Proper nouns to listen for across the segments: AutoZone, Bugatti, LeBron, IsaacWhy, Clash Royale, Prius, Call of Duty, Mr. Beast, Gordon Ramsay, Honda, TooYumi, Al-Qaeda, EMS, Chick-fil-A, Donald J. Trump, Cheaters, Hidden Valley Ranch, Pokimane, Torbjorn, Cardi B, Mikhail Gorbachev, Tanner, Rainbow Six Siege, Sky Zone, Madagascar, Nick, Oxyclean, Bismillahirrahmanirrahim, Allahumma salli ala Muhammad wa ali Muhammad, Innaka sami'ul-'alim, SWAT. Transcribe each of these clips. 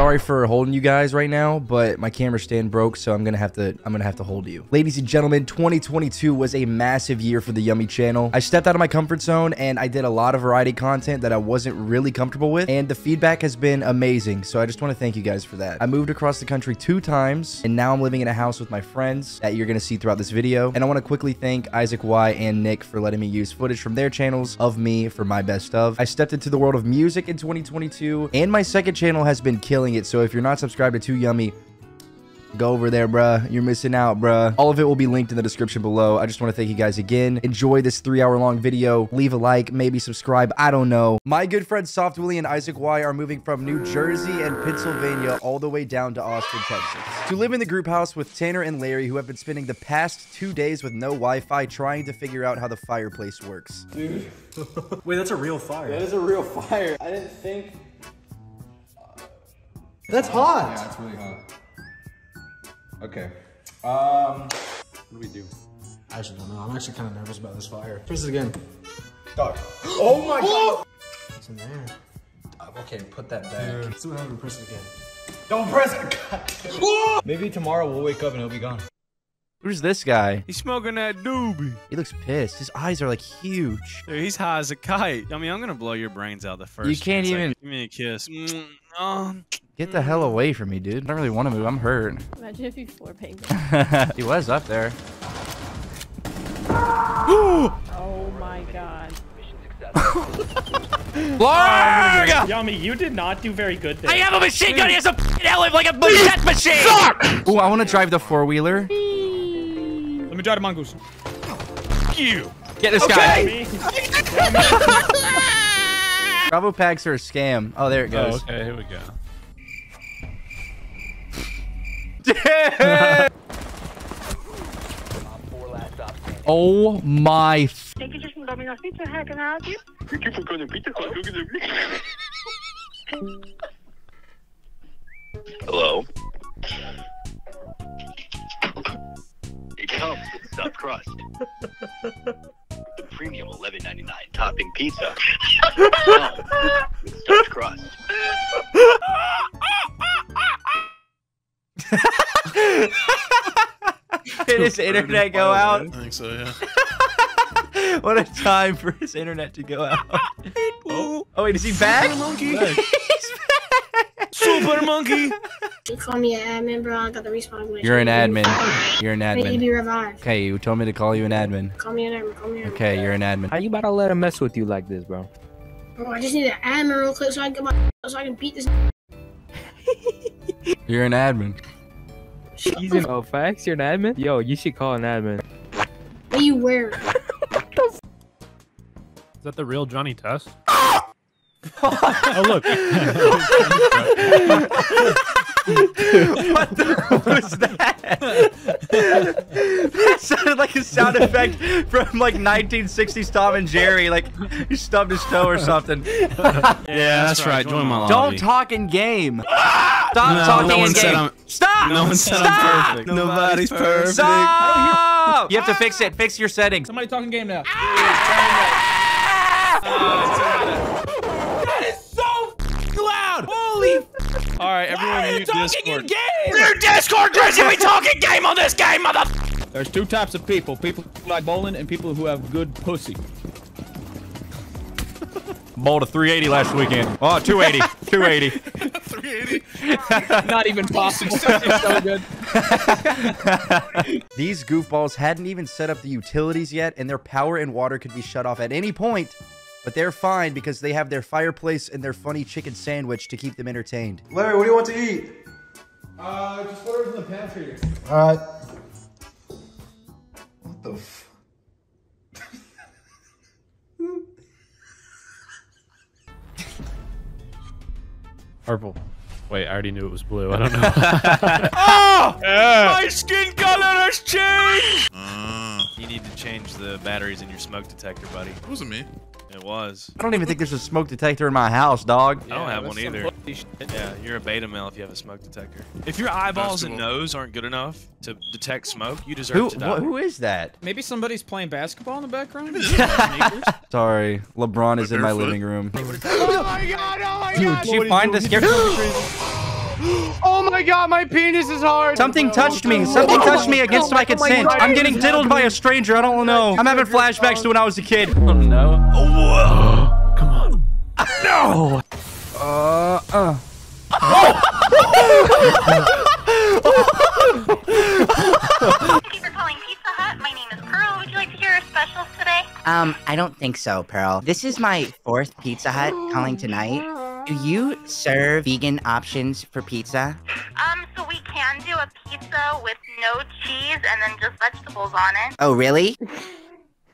sorry for holding you guys right now, but my camera stand broke, so I'm gonna have to hold you. Ladies and gentlemen, 2022 was a massive year for the Yummy channel. I stepped out of my comfort zone and I did a lot of variety content that I wasn't really comfortable with, and the feedback has been amazing, so I just want to thank you guys for that. I moved across the country 2 times, and now I'm living in a house with my friends that you're gonna see throughout this video. And I want to quickly thank IsaacWhy and Nick for letting me use footage from their channels of me for my best of. I stepped into the world of music in 2022, and my second channel has been killing it, so if you're not subscribed to Too Yummy, go over there, bruh. You're missing out, bruh. All of it will be linked in the description below. I just want to thank you guys again. Enjoy this 3-hour-long video. Leave a like, maybe subscribe. I don't know. My good friends SoftWilly and IsaacWhy are moving from New Jersey and Pennsylvania all the way down to Austin, Texas, to live in the group house with Tanner and Larry, who have been spending the past 2 days with no Wi-Fi trying to figure out how the fireplace works. Dude. Wait, that's a real fire. That is a real fire. I didn't think... That's hot. Yeah, it's really hot. Okay. What do we do? I actually don't know. I'm actually kind of nervous about this fire. Twist it again. Dog. Oh my god! What's in there? Okay, put that back. Let's see what happens. Press it again. Don't press it! Maybe tomorrow we'll wake up and it'll be gone. Who's this guy? He's smoking that doobie. He looks pissed. His eyes are like huge. Dude, he's high as a kite. I mean, I'm gonna blow your brains out the first. You can't even. Give me a kiss. Get the hell away from me, dude. I don't really want to move. I'm hurt. Imagine if you floor paint. He was up there. Oh my god. Larg! Yummy, you did not do very good there. I have a machine gun. He has a helmet like a machete machine. Oh, I want to drive the 4-wheeler. Let me drive the mongoose. You. Get this guy. Bravo packs are a scam. Oh, there it goes. Oh, okay, here we go. Oh my! Thank you for coming to Pizza Hut. Can I help you? Thank you for coming to Pizza Hut. Hello. It comes with stuffed crust, the premium $11.99 topping pizza. With stuffed crust. Did his internet go out? I think so, yeah. What a time for his internet to go out. Oh, oh wait, is he back? Monkey. He's back. Super monkey. You call me an admin, bro. I got the respawn. You're an admin. You're an admin. Okay, you told me to call you an admin. Call me an admin. Call me an admin. Okay, you're an admin. How you about to let him mess with you like this, bro? Bro, I just need an admin real quick so I can beat this. You're an admin. He's an oh, facts? You're an admin? Yo, you should call an admin. What are you wearing? Is that the real Johnny Test? Oh, look. What the hell was that? That sounded like a sound effect from like 1960s Tom and Jerry. Like he stubbed his toe or something. Yeah, that's right. Join my lobby. Don't talk in game. Stop talking in game. Stop! No one said I'm perfect. Nobody's perfect. Stop! You have to fix it. Fix your settings. Somebody talk in game now. That is so loud! Holy all right, everyone mute Discord. Your Discord, Chrissy, we talking game on this game, mother. There's 2 types of people: people who like bowling and people who have good pussy. Bowled a 380 last weekend. Oh, 280, 280. 380. Not even possible. So good. These goofballs hadn't even set up the utilities yet, and their power and water could be shut off at any point. But they're fine because they have their fireplace and their funny chicken sandwich to keep them entertained. Larry, what do you want to eat? Just whatever's in the pantry. Alright. What the f... Purple. Wait, I already knew it was blue. I don't know. Oh! Yeah. My skin color has changed! You need to change the batteries in your smoke detector, buddy. It wasn't me. It was. I don't even think there's a smoke detector in my house, dog. Yeah, I don't have one either. Yeah, you're a beta male if you have a smoke detector. If your eyeballs and nose aren't good enough to detect smoke, you deserve to die. Who is that? Maybe somebody's playing basketball in the background? Sorry, LeBron is in my living room. Oh my god, oh my god! Dude, did you find the scarecrow? my god, my penis is hard. Something touched me. Something touched me against my consent. I'm getting diddled by a stranger. I don't know. I'm having flashbacks to when I was a kid. Oh, no. Oh, come on. No. Thank you for calling Pizza Hut. My name is Pearl. Would you like to hear our specials today? I don't think so, Pearl. This is my 4th Pizza Hut calling tonight. Do you serve vegan options for pizza? So we can do a pizza with no cheese and then just vegetables on it. Oh, really?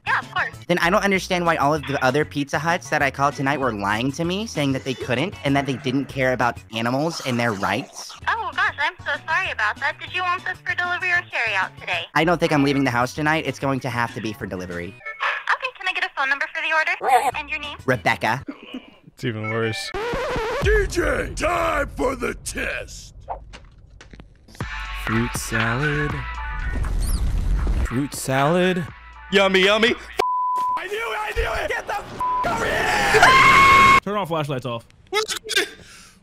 Yeah, of course. Then I don't understand why all of the other Pizza Huts that I called tonight were lying to me, saying that they couldn't and that they didn't care about animals and their rights. Oh, gosh, I'm so sorry about that. Did you want this for delivery or carryout today? I don't think I'm leaving the house tonight. It's going to have to be for delivery. Okay, can I get a phone number for the order? And your name? Rebecca. It's even worse. DJ, time for the test. Fruit salad. Fruit salad. Yummy, yummy. I knew it. Get the f over here. Turn all flashlights off. What's crazy?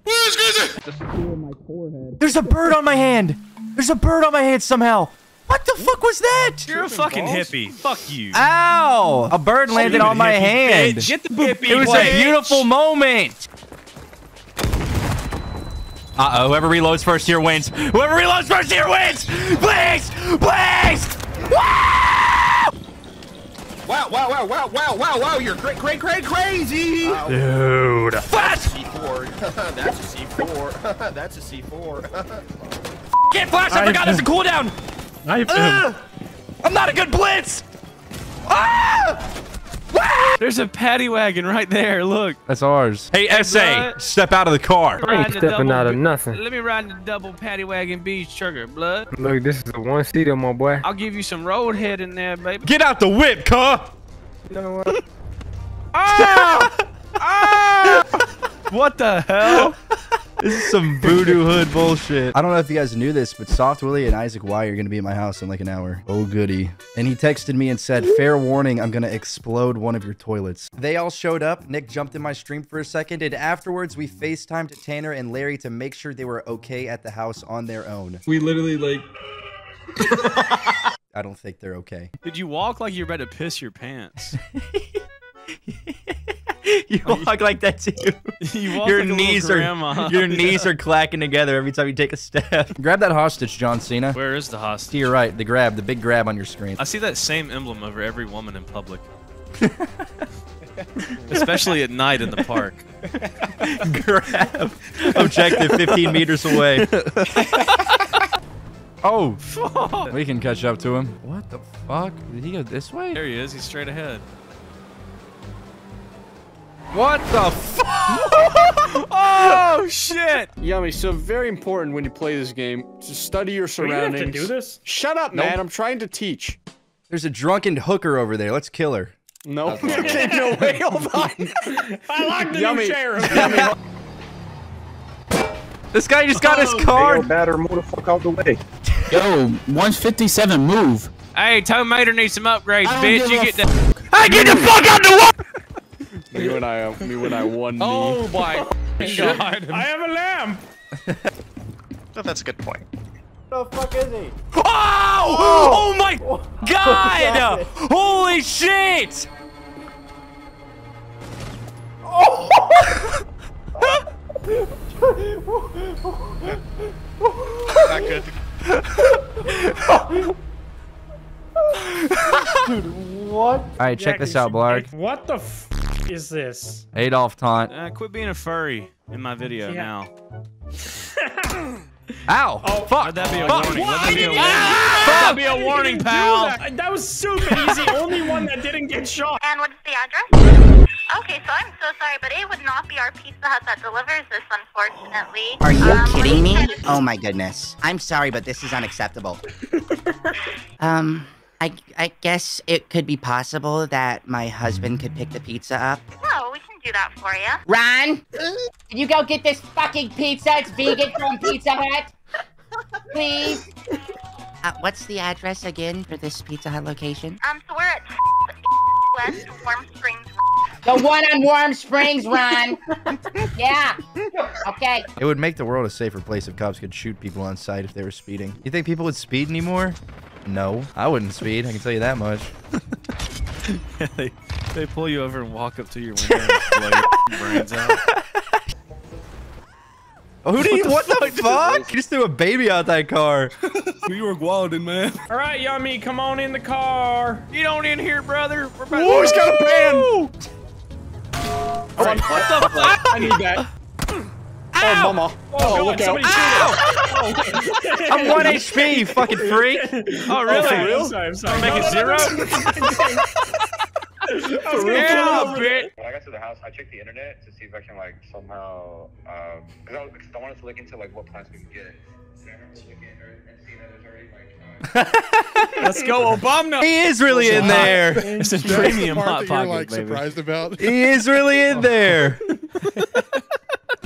Just feel my forehead. There's a bird on my hand. There's a bird on my hand somehow. What the fuck was that? You're a fucking hippie. Fuck you. Ow! A bird landed on my hand. Bitch. Get the hippie. It was a beautiful moment. Uh-oh, whoever reloads first here wins. Whoever reloads first here wins! Please! Please! Wow, wow, wow, wow, wow, wow, wow, you're crazy! Dude. Flash! C4. That's a C4. That's a C4. Can't flash! I forgot there's a cooldown! I'm not a good blitz! Ah! There's a paddy wagon right there, look. That's ours. Hey, SA, step out of the car. I ain't stepping out of nothing. Let me ride the double paddy wagon beef sugar, blood. Look, this is the one seater, my boy. I'll give you some road head in there, baby. Get out the whip, cuh! You know what? Oh! Oh! What the hell? This is some voodoo hood bullshit. I don't know if you guys knew this, but SoftWilly and IsaacWhy are going to be at my house in like an hour. Oh, goody. And he texted me and said, fair warning, I'm going to explode one of your toilets. They all showed up. Nick jumped in my stream for a second. And afterwards, we FaceTimed to Tanner and Larry to make sure they were okay at the house on their own. We literally like... I don't think they're okay. Did you walk like you're about to piss your pants? You walk like that too. You walk like your knees are clacking together every time you take a step. Grab that hostage, John Cena. Where is the hostage? To your right, the grab, the big grab on your screen. I see that same emblem over every woman in public. Especially at night in the park. Grab. Objective 15 meters away. Oh, we can catch up to him. What the fuck? Did he go this way? There he is. He's straight ahead. What the fuck? Oh, shit. Yummy, so very important when you play this game to study your surroundings. You have to do this? Shut up, man. I'm trying to teach. There's a drunken hooker over there. Let's kill her. No. Okay, no way. Hold on. I locked the new chair. Yummy. This guy just got his card. Batter motherfucker out the way. Yo, 157 move. Hey, Tomater needs some upgrades, bitch. You get the... Hey, get the fuck out the way! Me when I won. Oh my god! I have a lamp. No, that's a good point. What the fuck is he? Oh! Oh my god! Holy shit! Oh! Not good. Dude, what? All right, check this out, Blarg. What the? Is this Adolf taunt? Quit being a furry in my video now. Ow! Oh, fuck! That'd be a warning. That'd be a warning, pal. That was stupid. He's the only one that didn't get shot. And what's the address? Okay, so I'm so sorry, but it would not be our Pizza Hut that delivers this, unfortunately. Are you kidding me? Oh my goodness. I'm sorry, but this is unacceptable. I guess it could be possible that my husband could pick the pizza up. No, we can do that for you. Ron, can you go get this fucking pizza? It's vegan from Pizza Hut. Please. What's the address again for this Pizza Hut location? So we're at West Warm Springs. The one on Warm Springs, Ron. Yeah. Okay. It would make the world a safer place if cops could shoot people on sight if they were speeding. You think people would speed anymore? No, I wouldn't speed. I can tell you that much. They pull you over and walk up to your window and blow your brains out. Oh, who do you? What the fuck? You just threw a baby out that car. New York wilding, man. All right, Yummy, come on in the car. Get on in here, brother. Whoa, he's got a pan. Right. What the fuck? I need that. Ow. Oh, mama. Oh, oh look out. Ow. I'm 1 HP, fucking freak. Oh, really? Oh, real? I'm sorry. Make it zero? Hell, bitch. When I got to the house, I checked the internet to see if I can, like, somehow, because I wanted to look into, like, what plants we can get. Let's go, Obama! He is really in there. It's a premium hot pocket, like, baby. Surprised about. He is really in there.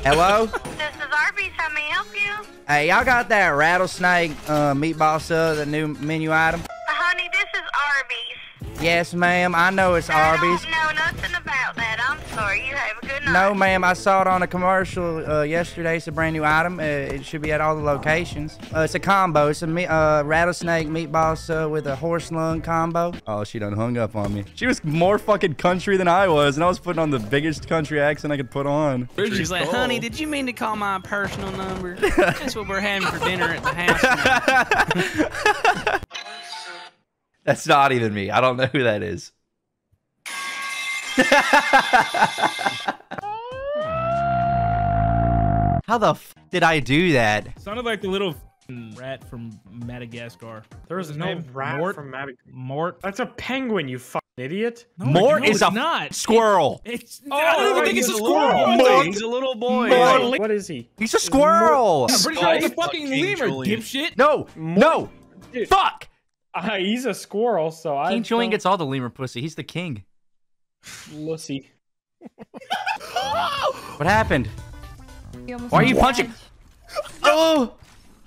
Hello? This is Arby's. How may I help you? Hey, y'all got that rattlesnake meatball sub, the new menu item? Honey, this is Arby's. Yes, ma'am. I know it's Arby's. I don't know nothing about that. I'm sorry. You have a good night. No, ma'am. I saw it on a commercial yesterday. It's a brand new item. It should be at all the locations. It's a combo. It's a rattlesnake meatball sub with a horse lung combo. Oh, she done hung up on me. She was more fucking country than I was, and I was putting on the biggest country accent I could put on. She's like, honey, did you mean to call my personal number? That's what we're having for dinner at the house. That's not even me. I don't know who that is. How the f did I do that? Sounded like the little rat from Madagascar. There was no rat from Madagascar. Mort. That's a penguin, you fucking idiot. No, Mort is a squirrel. I don't even think it's a squirrel. Mort. He's a little boy. Mort. What is he? He's a squirrel. I'm pretty sure he's a fucking lemur, dipshit. No, no. Dude. Fuck. He's a squirrel, so I. King Chewing gets all the lemur pussy. He's the king. Lussy. What happened? Why are you punching? Oh!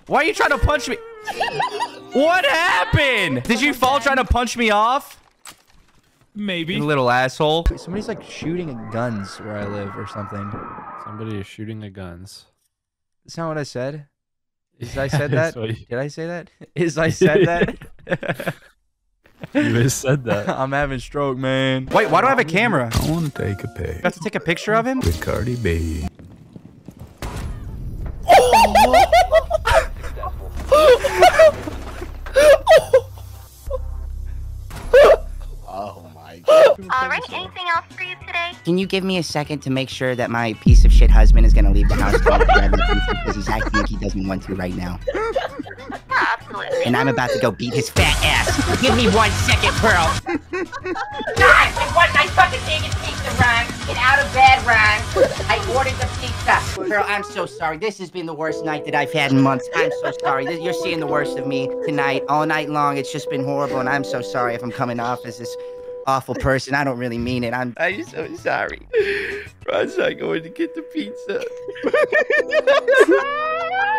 Why are you trying to punch me? What happened? Did you fall trying to punch me off? Maybe. You little asshole. Somebody's like shooting at guns where I live or something. Somebody is shooting at guns. That's not what I said. Did I say that? You just said that. I'm having stroke, man. Wait, why do I have a camera? I want to take a pic. You have to take a picture of him? With Cardi B. Oh my god. Alright, anything else for you today? Can you give me a second to make sure that my piece of shit husband is going to leave the house because he's acting like he doesn't want to right now? Absolutely. And I'm about to go beat his fat ass. Give me 1 second, Pearl. God, what my fucking thing is pizza, Ron. Get out of bed, Ron. I ordered the pizza. Pearl, I'm so sorry. This has been the worst night that I've had in months. I'm so sorry. You're seeing the worst of me tonight. All night long, it's just been horrible, and I'm so sorry if I'm coming off as this awful person. I don't really mean it. I'm so sorry. Ron's not going to get the pizza.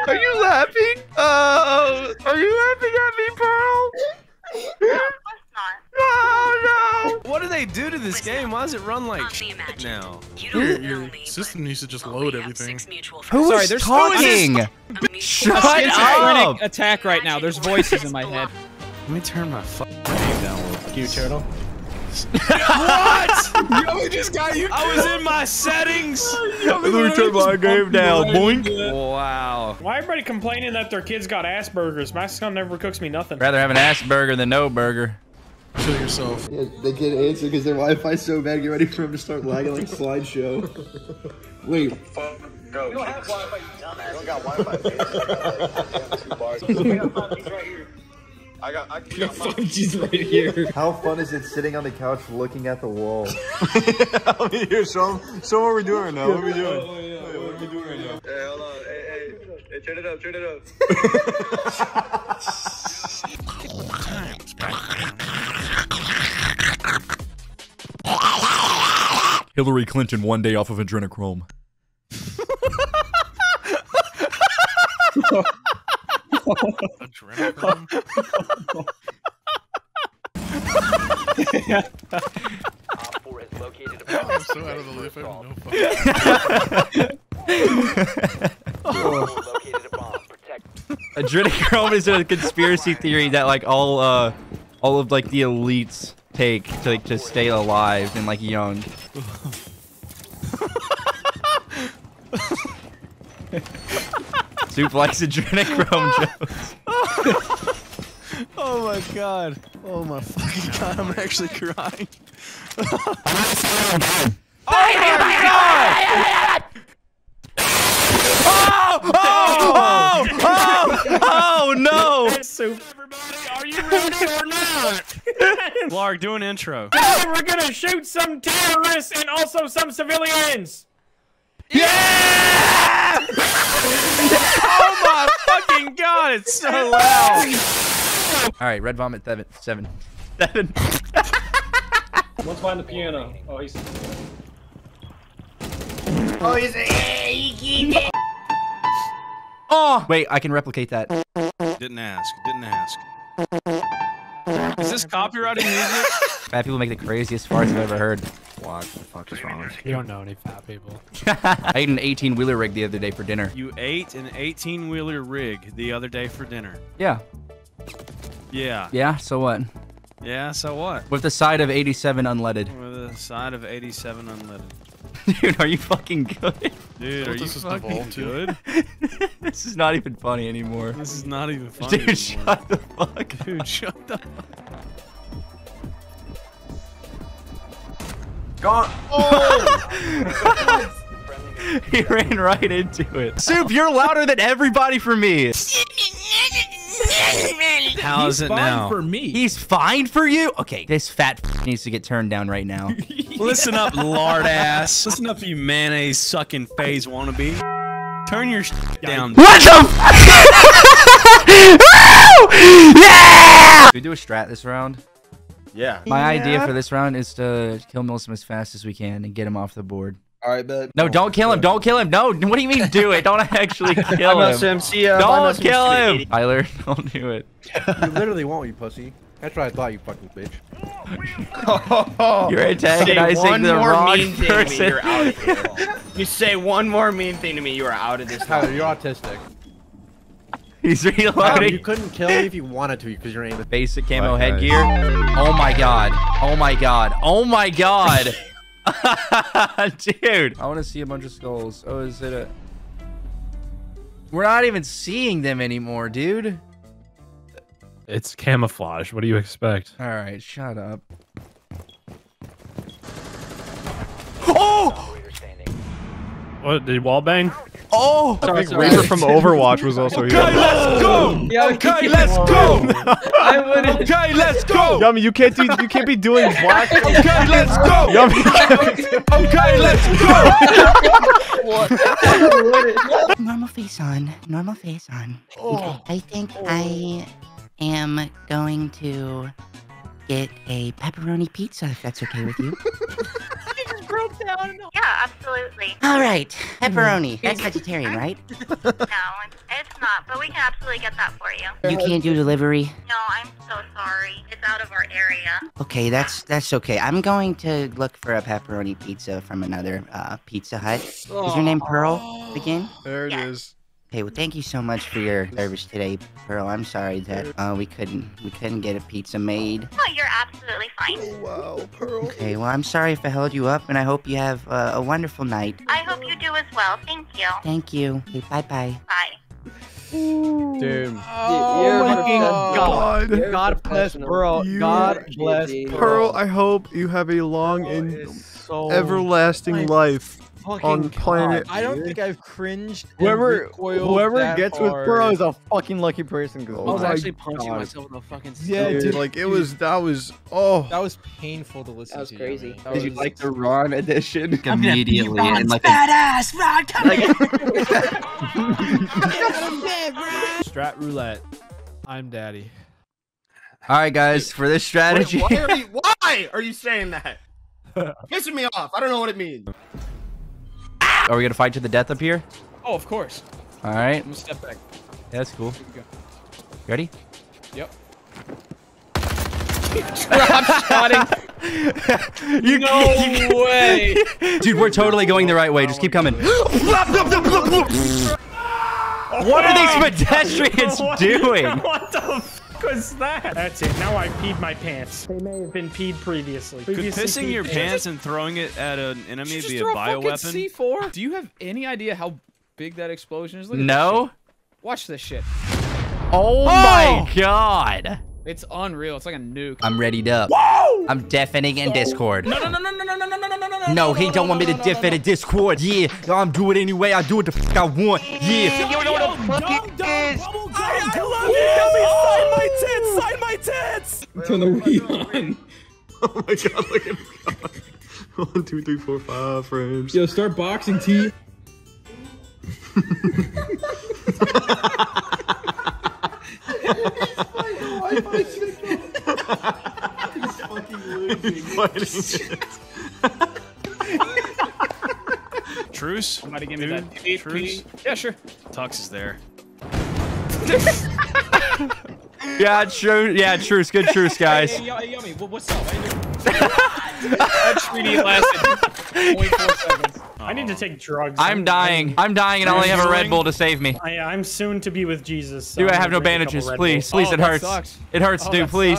Are you laughing? Are you laughing at me, Pearl? No, of course not. Oh, no. What do they do to this game? Why does it run like shit now? Your system needs to just load everything. Who is talking? Shut up! Attack right now. There's voices in my head. Let me turn my fucking game down. Fuck you, turtle. What? Yo, we just got you. I was in my settings. Yo, we turned my game down. Boink. Wow. Why everybody complaining that their kids got Asperger's? My son never cooks me nothing. Rather have an Asperger than no burger. Kill yourself. Yeah, they can't answer because their Wi-Fi's so bad. Get ready for him to start lagging like Slideshow. Wait. Go. You don't have Wi-Fi, you dumbass. You don't got Wi-Fi. We got 5G's right here. I got 5G's right here. How fun is it sitting on the couch looking at the wall? Help me here, show what we're doing right now. What are we doing? Oh, yeah. Wait, what are we doing right now? Hey, hold on. Hey, turn it up, turn it up. Hillary Clinton, 1 day off of adrenochrome. Adrenochrome? Yeah. Op 4 has located a bomb. Bob. Adritic Chrome is a conspiracy theory that like all of like the elites take to like to stay alive and like young. Soup likes adrenochrome jokes. Oh my god. Oh my fucking god, I'm actually crying. Oh my god! Oh! Oh! Oh! Oh no! Soup. Everybody, are you ready or not? Lark, do an intro. We're gonna shoot some terrorists and also some civilians! Yeah! Oh my fucking god, it's so loud! Alright, Red Vomit 7. One's behind the piano. Oh, he's. Oh, he's. Oh! Wait, I can replicate that. Didn't ask. Didn't ask. Is this copyrighted music? Fat people make the craziest farts I've ever heard. What the fuck is wrong with you? You don't know any fat people. I ate an 18-wheeler rig the other day for dinner. You ate an 18-wheeler rig the other day for dinner? Yeah. Yeah. Yeah, so what? Yeah, so what? With the side of 87 unleaded. With the side of 87 unleaded. Dude, are you fucking good? Dude, are you fucking good? This is not even funny anymore. This is not even funny anymore. Dude, shut the fuck up. Dude, shut the fuck up. Gone. Oh! He ran right into it. Soup, you're louder than everybody for me. How is it now? He's fine for me. He's fine for you? Okay, this fat needs to get turned down right now. Listen up, lard ass. Listen up, you mayonnaise sucking phase wannabe. Turn your down. What the fuck? Yeah! Should we do a strat this round? Yeah. My idea for this round is to kill Milsom as fast as we can and get him off the board. All right, but no, don't kill him. Don't kill him. No, what do you mean do it? Don't actually kill him. Don't kill him. Tyler, don't do it. You literally won't, you pussy. That's what I thought, you fucking bitch. You're antagonizing the wrong person. You say one more mean thing to me, you are out of this house. Tyler, you're autistic. He's reloading. You couldn't kill me if you wanted to because you're aiming. Basic camo headgear. Oh my god. Oh my god. Oh my god. Dude. I want to see a bunch of skulls. Oh, is it a... We're not even seeing them anymore, dude. It's camouflage. What do you expect? All right, shut up. Oh! What, did wallbang? Oh! Sorry, Reaper from Overwatch was also here. Okay, let's go! Yeah, okay, let's go! I wouldn't. Okay, let's go! Yummy, you can't be doing black. Okay, let's go! Yummy. Okay, let's go! Normal face on. Normal face on. Oh. I think I am going to get a pepperoni pizza, if that's okay with you. Yeah, absolutely. All right, pepperoni. That's vegetarian, right? No, it's not, but we can absolutely get that for you. You can't do delivery? No, I'm so sorry. It's out of our area. Okay, that's okay. I'm going to look for a pepperoni pizza from another Pizza Hut. Is your name Pearl again? There it is. Hey, well, thank you so much for your service today, Pearl. I'm sorry that we couldn't get a pizza made. Oh, you're absolutely fine. Oh, wow, Pearl. Okay, well, I'm sorry if I held you up, and I hope you have a wonderful night. I hope you do as well. Thank you. Thank you. Okay, bye-bye. Bye. Dude. Oh, you're fucking God. God bless Pearl. God bless Pearl. I hope you have a long and everlasting life. On planet, I don't think I've cringed. Whoever gets with Burrow is a fucking lucky person. I was actually punching myself in the fucking stomach. Yeah, dude, like it was. That was that was painful to listen to. That was crazy. Did you like the Ron edition? Immediately, and like badass Ron coming. Strat roulette. I'm daddy. All right, guys, for this strategy. Why are you saying that? Pissing me off. I don't know what it means. Are we gonna fight to the death up here? Oh, of course. All right. I'm gonna step back. Yeah, that's cool. Ready? Yep. Drop shotting. No way! Dude, we're totally going the right way. Just keep coming. What are these pedestrians doing? What the fuck was that? That's it. Now I peed my pants. They may have been peed previously. Pissing your pants and throwing it at an enemy be a bioweapon? C4? Do you have any idea how big that explosion is? Look at this shit. Watch this shit. Oh my god. It's unreal. It's like a nuke. I'm readied up. Whoa! I'm deafening in Discord. No. No, he don't want me to deafen in Discord. Yeah, I'm do it anyway. I do what the fuck I want. Yeah. You know what the fuck it is. I love it. Sign my tits. Turn the Wii on. Oh my god, look at it. 1, 2, 3, 4, 5 frames. Yo, start boxing, T. He's fucking losing. He's fighting it. Truce? Somebody give me that. Truce? Yeah, sure. Tux is there. Yeah, true. Yeah, truce. Good truce, guys. Hey, Yummy, what's up? That treaty lasted 24 seconds. I need to take drugs. I'm dying. I'm dying, and I only have a Red Bull to save me. I'm soon to be with Jesus. So dude, I have no bandages. Please, please, it hurts. It hurts, dude. Please,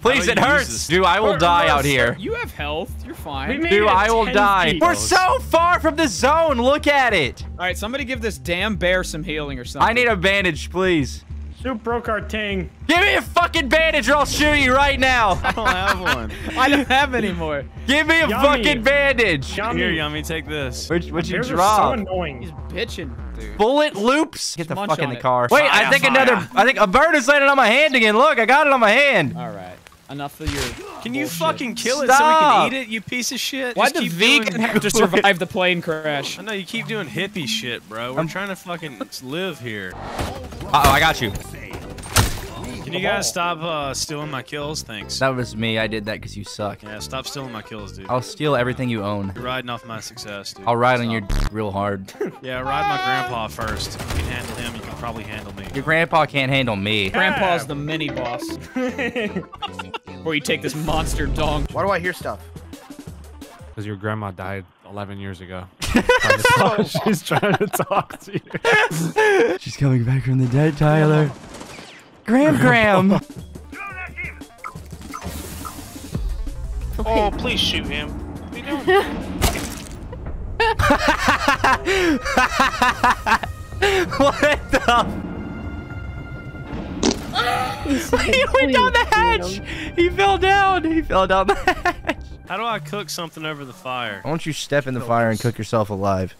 please, it hurts. Dude, I will die out here. You have health. You're fine. Dude, I will die. We're so far from the zone. Look at it. All right, somebody give this damn bear some healing or something. I need a bandage, please. Shoot broke our ting. Give me a fucking bandage or I'll shoot you right now. I don't have one. I don't have any more. Give me a fucking bandage. Yummy. Here, Yummy, take this. What'd you drop? So annoying. He's bitching, dude. Bullet loops. Get the fuck in the car. Wait, I think another, I think a bird is landing on my hand again. Look, I got it on my hand. All right. Enough of your Can you fucking kill it so we can eat it, you piece of shit? Why'd the vegan have to survive the plane crash? I know, you keep doing hippie shit, bro. We're trying to fucking live here. Uh-oh, I got you. Can you guys stop stealing my kills? Thanks. That was me. I did that because you suck. Yeah, stop stealing my kills, dude. I'll steal everything you own. You're riding off my success, dude. I'll ride on your dick real hard. Yeah, ride my grandpa first. If you can handle him, you can probably handle me. Your grandpa can't handle me. Grandpa's the mini boss. Before you take this monster dong. Why do I hear stuff? Because your grandma died 11 years ago. She's trying to talk to you. She's coming back from the dead, Tyler. Graham. Oh, please shoot him. What are you doing? What the? He went down the hatch. He fell down. He fell down the hatch. How do I cook something over the fire? Why don't you step in the fire and cook yourself alive?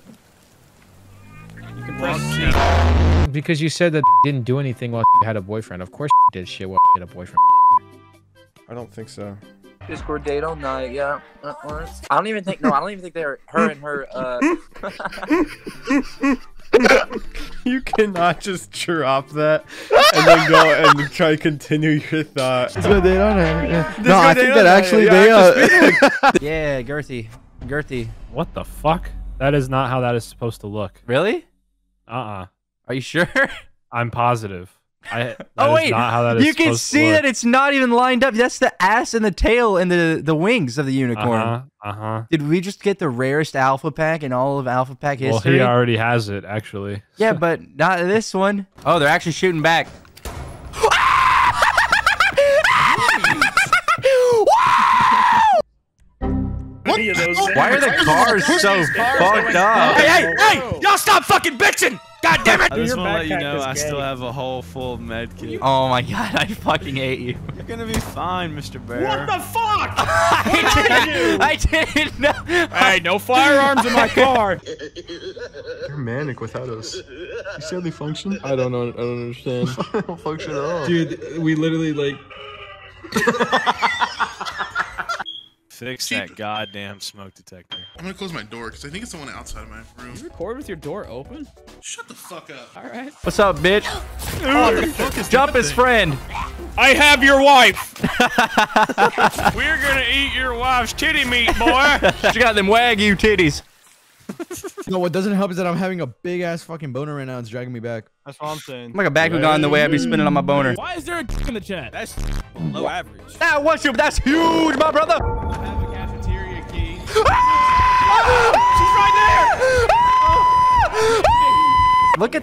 You can press. Because you said that didn't do anything while you had a boyfriend. Of course you did shit while you had a boyfriend. I don't think so. Discord date all night, yeah. I don't even think, no, I don't even think they're her and her, You cannot just drop that and then go and try to continue your thought. Discord date all night, yeah. No, I think that actually yeah, girthy. Girthy. What the fuck? That is not how that is supposed to look. Really? Uh-uh. Are you sure? I'm positive. Oh wait, not how that is you can see that it's not even lined up. That's the ass and the tail and the wings of the unicorn. Did we just get the rarest alpha pack in all of alpha pack history? Well, he already has it, actually. Yeah, but not this one. Oh, they're actually shooting back. Why are the cars so fucked up? Hey, hey! Y'all stop fucking bitching! God damn it! I just want to let you know I still have a whole full med kit. Oh my god, I fucking hate you. You're gonna be fine, Mr. Bear. What the fuck? I didn't know. Hey, no firearms in my car. You're manic without us. You see how they function? I don't know. I don't understand. I don't function at all. Dude, we literally like... Fix that goddamn smoke detector. I'm gonna close my door because I think it's the one outside of my room. Did you record with your door open? Shut the fuck up. All right. What's up, bitch? Jump his friend. I have your wife. We're gonna eat your wife's titty meat, boy. She got them Wagyu titties. No, what doesn't help is that I'm having a big ass fucking boner right now. It's dragging me back. That's what I'm saying. I'm like a bakugan the way I be spinning on my boner. Why is there a in the chat? That's low average. That what's your? That's huge, my brother. I have a cafeteria key. She's right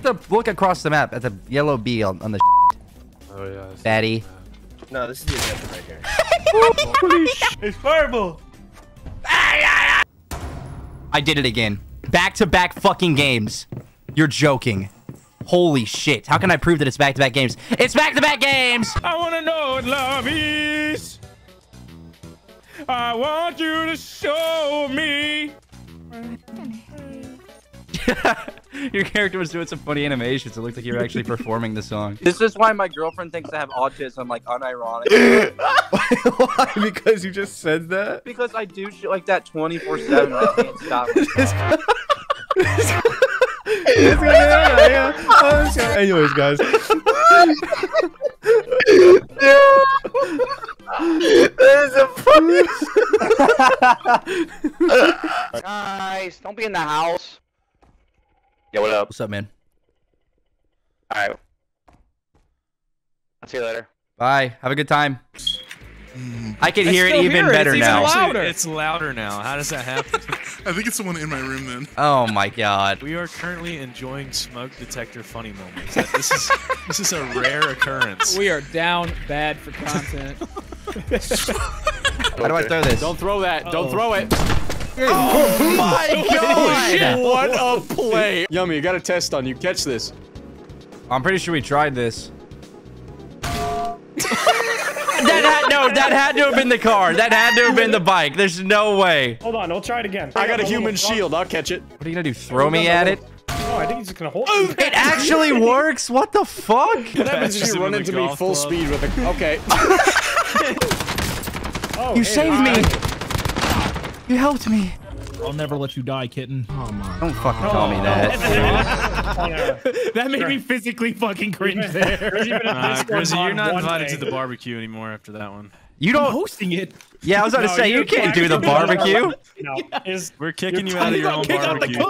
there. Look across the map at the yellow bee on the. Oh yeah. Fatty. No, this is the objective right here. Holy shit! It's purple. I did it again. Back-to-back fucking games. You're joking. Holy shit. How can I prove that it's back-to-back games? It's back-to-back games! I wanna know what love is. I want you to show me. Your character was doing some funny animations. It looked like you were actually performing the song. This is why my girlfriend thinks I have autism, like, unironically. Why? Because you just said that? Because I do shit like that 24/7. I can't stop. Anyways, guys. That is a funny. Guys, don't be in the house. Yo, what up? What's up, man? All right. I'll see you later. Bye. Have a good time. I can hear it even better now. It's louder. It's louder now. How does that happen? I think it's someone in my room then. Oh my god. We are currently enjoying smoke detector funny moments. This is a rare occurrence. We are down bad for content. How do I throw this? Don't throw that. Don't throw it. Oh my god! What a play! Yummy, you got a test on you. Catch this. I'm pretty sure we tried this. That had to have been the car. That had to have been the bike. There's no way. Hold on, we'll try it again. I got a human shield. I'll catch it. What are you gonna do? Throw me at it? No, I think he's just gonna hold it. It actually works? What the fuck? What happens if you run into me full speed with a... Okay. You saved me! You helped me. I'll never let you die, kitten. Oh my. Don't fucking call me that. That made me physically fucking cringe there. Grizzy, you're not invited to the barbecue anymore after that one. You don't. I'm hosting it. Yeah, I was about to say, you can't do the barbecue. No. Yeah. We're kicking you out of your own barbecue.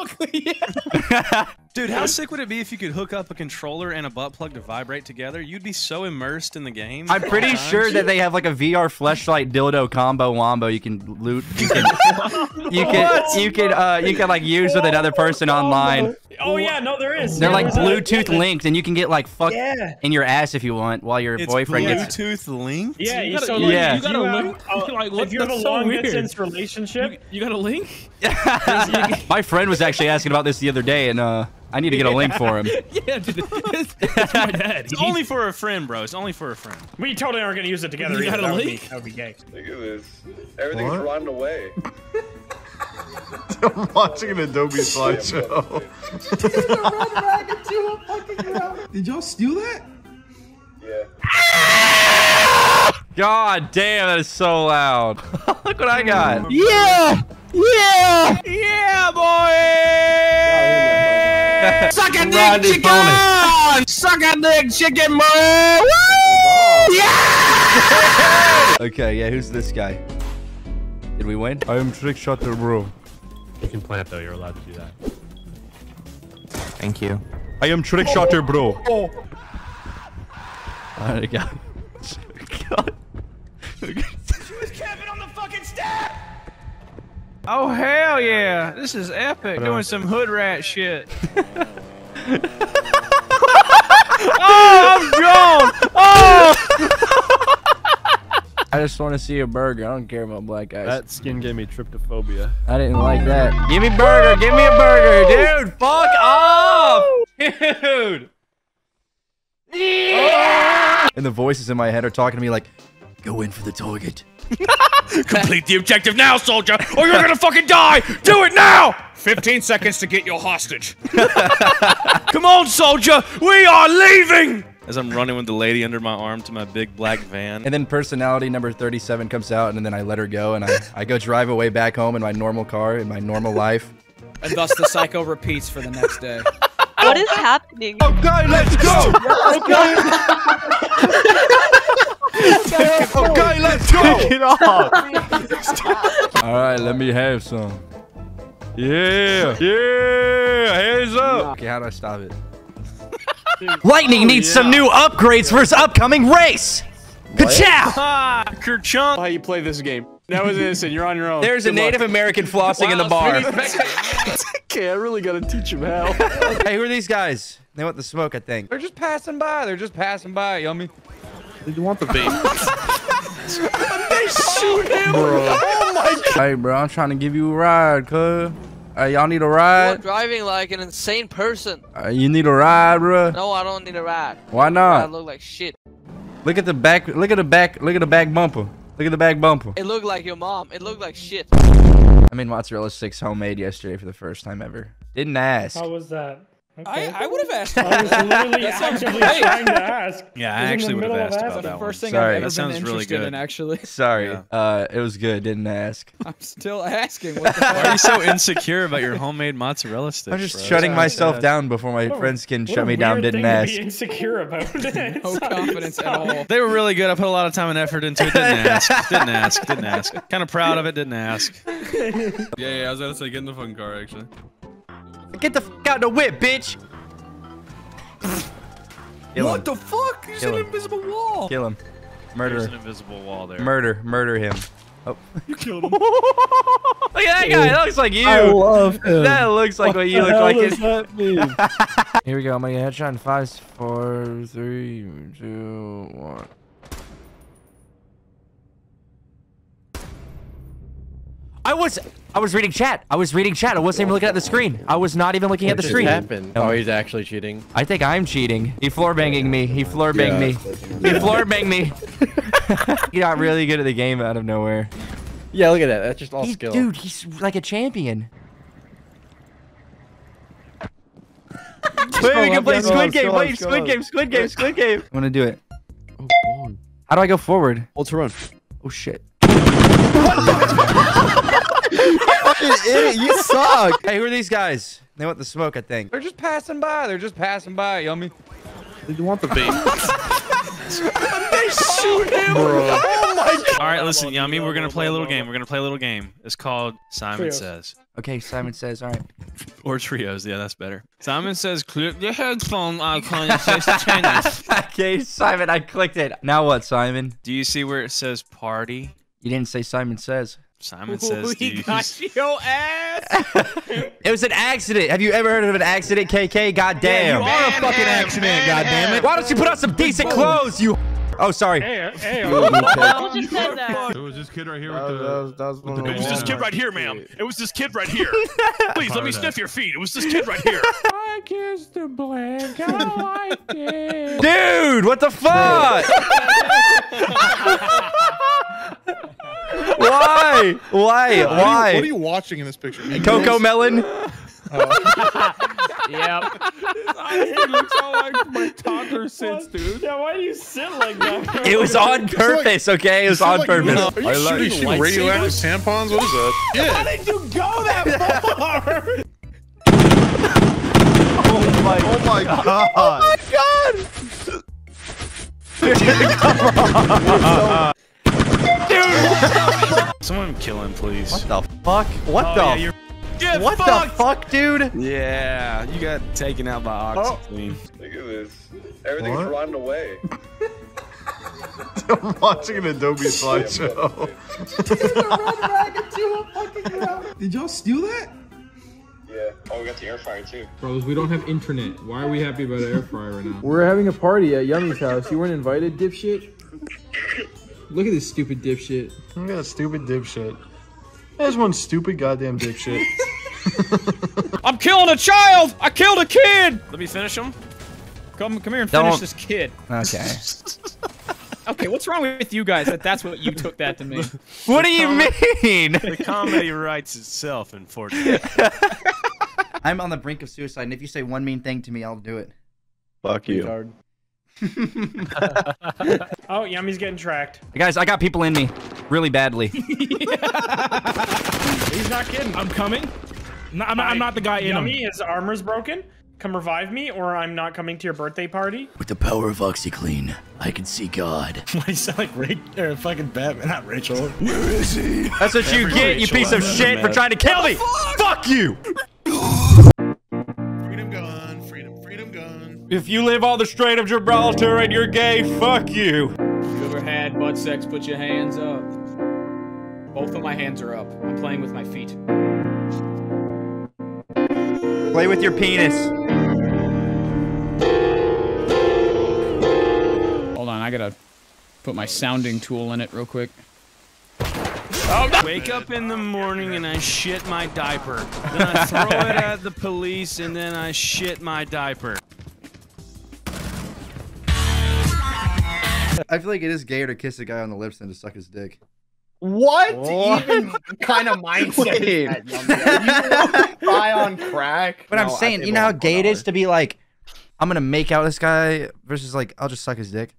Dude, how sick would it be if you could hook up a controller and a butt plug to vibrate together? You'd be so immersed in the game. I'm pretty sure that they have like a VR fleshlight dildo combo wombo you can loot. You can like use with another person online. Oh yeah, no, there is. They're like Bluetooth linked, and you can get like fucked in your ass if you want while your boyfriend gets Bluetooth linked. Yeah, you got a link. If you have a long distance relationship, you got a link. My friend was actually asking about this the other day, and I need to get a link for him. Yeah, dude, it's my dad. It's only for a friend, bro. It's only for a friend. We totally aren't gonna use it together. You got a link? That would be gay. Look at this. Everything's rotten away. I'm watching an Adobe slideshow. Did y'all steal that? Yeah. God damn, that is so loud. Look what I got. Yeah! Yeah! Yeah, boy! Suck a dick, chicken! Suck a dick, chicken, boy! Woo! Yeah! Okay, yeah, who's this guy? Did we win? I am trick shot the bro. You can plant though, you're allowed to do that. Thank you. I am trick shotter, bro. Oh. Alright, God. God. She was capping on the fucking step! Oh, hell yeah. This is epic. Doing some hood rat shit. Oh, I'm gone. Oh! I just want to see a burger. I don't care about black guys. That skin gave me tryptophobia. I didn't like that. Give me burger. Give me a burger. Dude, fuck off. Dude. Yeah! And the voices in my head are talking to me like, go in for the target. Complete the objective now, soldier, or you're gonna fucking die! Do it now! 15 seconds to get your hostage. Come on, soldier! We are leaving! As I'm running with the lady under my arm to my big black van. And then personality number 37 comes out, and then I let her go, and I go drive away back home in my normal car, in my normal life. And thus the cycle repeats for the next day. What is happening? Okay, let's go! Okay! Okay, let's go! Take it off! Alright, let me have some. Yeah. Yeah. Hands up. Okay, how do I stop it? Lightning needs some new upgrades for his upcoming race. Ka-chow! Kerchunk. How you play this game. That was innocent. You're on your own. There's a Native American flossing in the bar. Okay, I really gotta teach him how. Hey, who are these guys? They want the smoke, I think. They're just passing by. They're just passing by. Yummy. Did you want the vape? They shoot him. Bro. Oh my God. Hey, bro, I'm trying to give you a ride, cuz. Hey, y'all need a ride? You're driving like an insane person. You need a ride, bro? No, I don't need a ride. Why not? I look like shit. Look at the back. Look at the back. Look at the back bumper. Look at the back bumper. It looked like your mom. It looked like shit. I made mozzarella sticks homemade yesterday for the first time ever. Didn't ask. How was that? Okay. I would have asked. I was literally actively trying to ask. Yeah, I actually would have asked about that one. Sorry, that sounds really good. Sorry, yeah. It was good. Didn't ask. I'm still asking. What the fuck? Why are you so insecure about your homemade mozzarella sticks? I'm just shutting myself down before my friends can shut me down. Didn't ask. To be insecure about it. No confidence at all. They were really good. I put a lot of time and effort into it. Didn't ask. Didn't ask. Didn't ask. Kind of proud of it. Didn't ask. Yeah. I was gonna say get in the fucking car actually. Get the f out of the whip, bitch! What the fuck? There's an invisible wall! Kill him. Murder. There's an invisible wall there. Murder. Murder him. Oh. You killed him. Look at that guy! That looks like you! I love him. That looks like what you look like. What does that mean? Here we go. I'm gonna get headshot in 5, 4, 3, 2, 1. I was reading chat. I was reading chat. I wasn't even looking at the screen. I was not even looking at the screen. What happened? Oh, he's actually cheating. I think I'm cheating. He floor banging me. He floor banged me. He floor banged me. He got really good at the game out of nowhere. Yeah, look at that. That's just all skill. Dude, he's like a champion. Wait, we can play Squid Game. Wait, Squid Game, Squid Game, Squid Game. I'm gonna do it. Oh, how do I go forward? Ultra run. Oh shit. You suck. Hey, who are these guys? They want the smoke, I think. They're just passing by. They're just passing by. Yummy. Did you want the vape? They shoot him. Bro. Oh my God. All right, listen, Yummy. We're gonna play a little game. We're gonna play a little game. It's called Simon Says. Okay, Simon Says. All right. Or trios. Yeah, that's better. Simon Says. Click your headphone icon. Okay, Simon. I clicked it. Now what, Simon? Do you see where it says party? You didn't say Simon Says. Simon Says, dude. We got your ass. It was an accident. Have you ever heard of an accident, KK? Goddamn. Yeah, you are a fucking accident, goddammit. Why don't you put on some decent clothes, you... Oh, sorry. Hey. Just said that. It was this kid right here with the... It was this kid right here, ma'am. It was this kid right here. Please, let me sniff your feet. It was this kid right here. I kissed the blank. I like it. Dude, what the fuck? Why? Why? Why? What are you watching in this picture? Coco Melon? Yep. It looks all like my toddler sits, dude. Yeah, why do you sit like that? It was on purpose, okay? It was on purpose. Are you shooting radioactive tampons? What is that? How did you go that far? Oh my god. Oh my god! Dude! Someone kill him, please. What the fuck? What the fuck, dude? Yeah, you got taken out by oxygen. Look at this. Everything's rotting away. I'm watching an Adobe slideshow. Did y'all steal that? Yeah. Oh, we got the air fryer too. Bros, we don't have internet. Why are we happy about an air fryer right now? We're having a party at Yummy's house. You weren't invited, dipshit? Look at this stupid dipshit. Look at that stupid dipshit. There's one stupid goddamn dipshit. I'm killing a child! I killed a kid! Let me finish him. Come here and finish this kid. Okay. Okay, what's wrong with you guys that that's what you took that to mean? What do you mean? The comedy writes itself, unfortunately. I'm on the brink of suicide, and if you say one mean thing to me, I'll do it. Fuck you. Retard. Oh, Yummy's getting tracked. Hey guys, I got people in me really badly. He's not kidding. I'm coming. I'm not the guy in him. Yummy, his armor's broken. Come revive me, or I'm not coming to your birthday party. With the power of OxyClean, I can see God. Why do you sound like fucking Batman? Not Rachel. Where is he? That's what you get, you piece of shit, for trying to kill me. Fuck you. Freedom gone. Freedom. Freedom gone. If you live on the Strait of Gibraltar and you're gay, fuck you. If you ever had butt sex, put your hands up. Both of my hands are up. I'm playing with my feet. Play with your penis. Hold on, I gotta put my sounding tool in it real quick. Oh, no. Wake up in the morning and I shit my diaper. Then I throw it at the police and then I shit my diaper. I feel like it is gayer to kiss a guy on the lips than to suck his dick. What even kind of mindset is that, young you buy on crack? But no, I'm saying, you know how gay it is to be like, I'm gonna make out this guy versus like, I'll just suck his dick.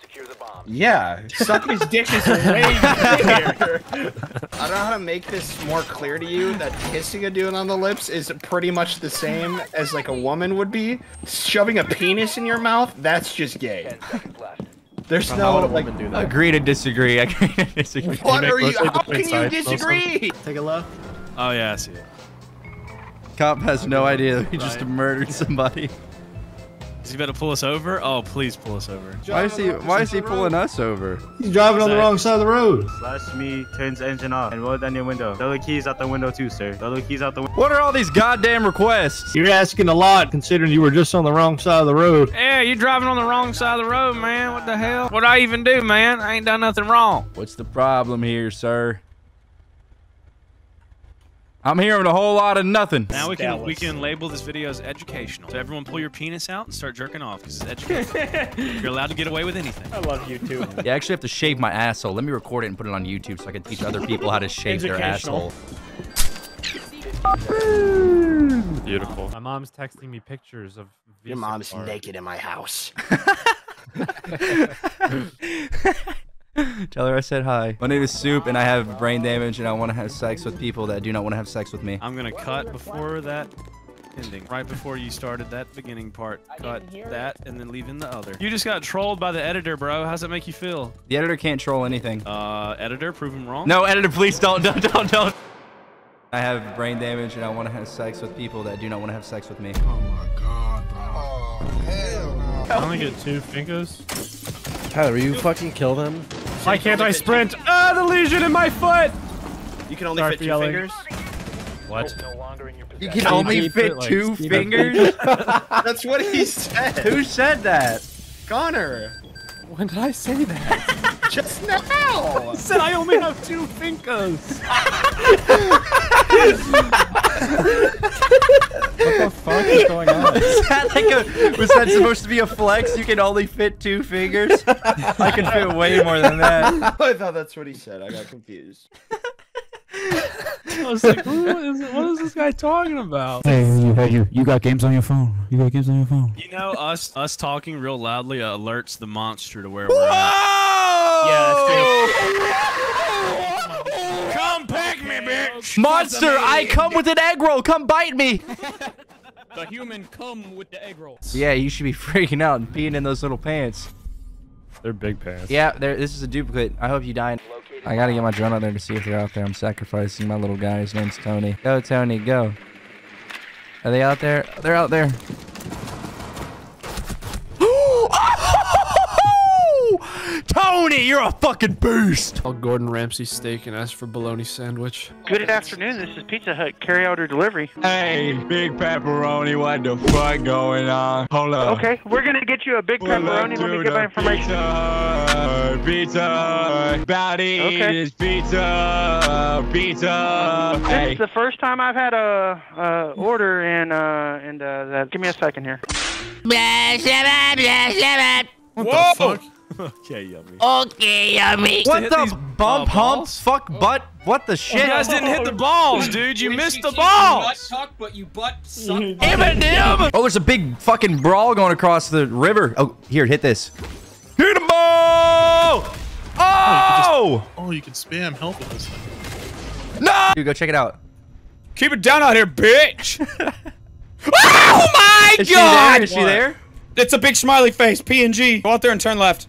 Secure the bomb. Yeah, suck his dick is way gayer. I don't know how to make this more clear to you that kissing a dude on the lips is pretty much the same as like a woman would be. Shoving a penis in your mouth, that's just gay. 10 seconds left. There's no like agree to disagree. Agree to disagree. What are you? How can you disagree? Take a look. Oh yeah, I see it. Cop has no idea that we just murdered somebody. Is he about to pull us over? Oh, please pull us over. Why is he pulling us over? He's driving on the wrong side of the road. Slash me, turns engine off, and roll down your window. Throw the keys out the window too, sir. Throw the keys out the window. What are all these goddamn requests? You're asking a lot, considering you were just on the wrong side of the road. Yeah, you're driving on the wrong side of the road, man. What the hell? What'd I even do, man? I ain't done nothing wrong. What's the problem here, sir? I'm hearing a whole lot of nothing. Now we can label this video as educational. So everyone pull your penis out and start jerking off because it's educational. You're allowed to get away with anything. I love YouTube. Yeah, I actually have to shave my asshole. Let me record it and put it on YouTube so I can teach other people how to shave their asshole. Beautiful. My mom's texting me pictures of Visa your mom's art. Naked in my house. Tell her I said hi. My name is Soup and I have brain damage and I want to have sex with people that do not want to have sex with me. I'm gonna cut before that ending. Right before you started that beginning part. Cut that and then leave in the other. You just got trolled by the editor, bro. How's that make you feel? The editor can't troll anything. Editor, prove him wrong. No, editor, please don't. I have brain damage and I want to have sex with people that do not want to have sex with me. Oh my god, bro. Oh, hell no. I only get 2 fingers. Tyler, you fucking kill them? Why can't I sprint? Ah, the lesion in my foot! You can only fit 2 fingers? What? You can only fit 2 fingers? That's what he said. Who said that? Connor. When did I say that? Just now! He said I only have 2 fingers. What the fuck is going on? Was that supposed to be a flex? You can only fit 2 fingers? I can fit way more than that. I thought that's what he said. I got confused. I was like, what is this guy talking about? Hey, you got games on your phone. You got games on your phone. You know, us talking real loudly alerts the monster to where we're at. Yeah, that's true. Come peck me, bitch! Monster, I come with an egg roll. Come bite me. The human come with the egg roll. Yeah, you should be freaking out and peeing in those little pants. They're big pants. Yeah, this is a duplicate. I hope you die. I gotta get my drone out there to see if they're out there. I'm sacrificing my little guy. His name's Tony. Go, Tony, go. Are they out there? They're out there. Tony, you're a fucking beast! I'll Gordon Ramsay steak and ask for bologna sandwich. Good afternoon, this is Pizza Hut, carry out or delivery. Hey, big pepperoni, what the fuck going on? Hold up. Okay, we're gonna get you a big pepperoni, let me get my information. Pizza, about to eat this pizza. This is the first time I've had a order and give me a second here. What the fuck? Okay, yummy. Okay, yummy. What the bump, hump, fuck, butt? What the shit? You guys didn't hit the balls, dude. You missed the balls. You butt tuck, but you butt suck. Oh, there's a big fucking brawl going across the river. Oh, here, hit this. Hit the ball! Oh! Oh, you can spam help with this thing. No! Dude, go check it out. Keep it down out here, bitch! Oh my god! Is she there? Is she there? It's a big smiley face. PNG. Go out there and turn left.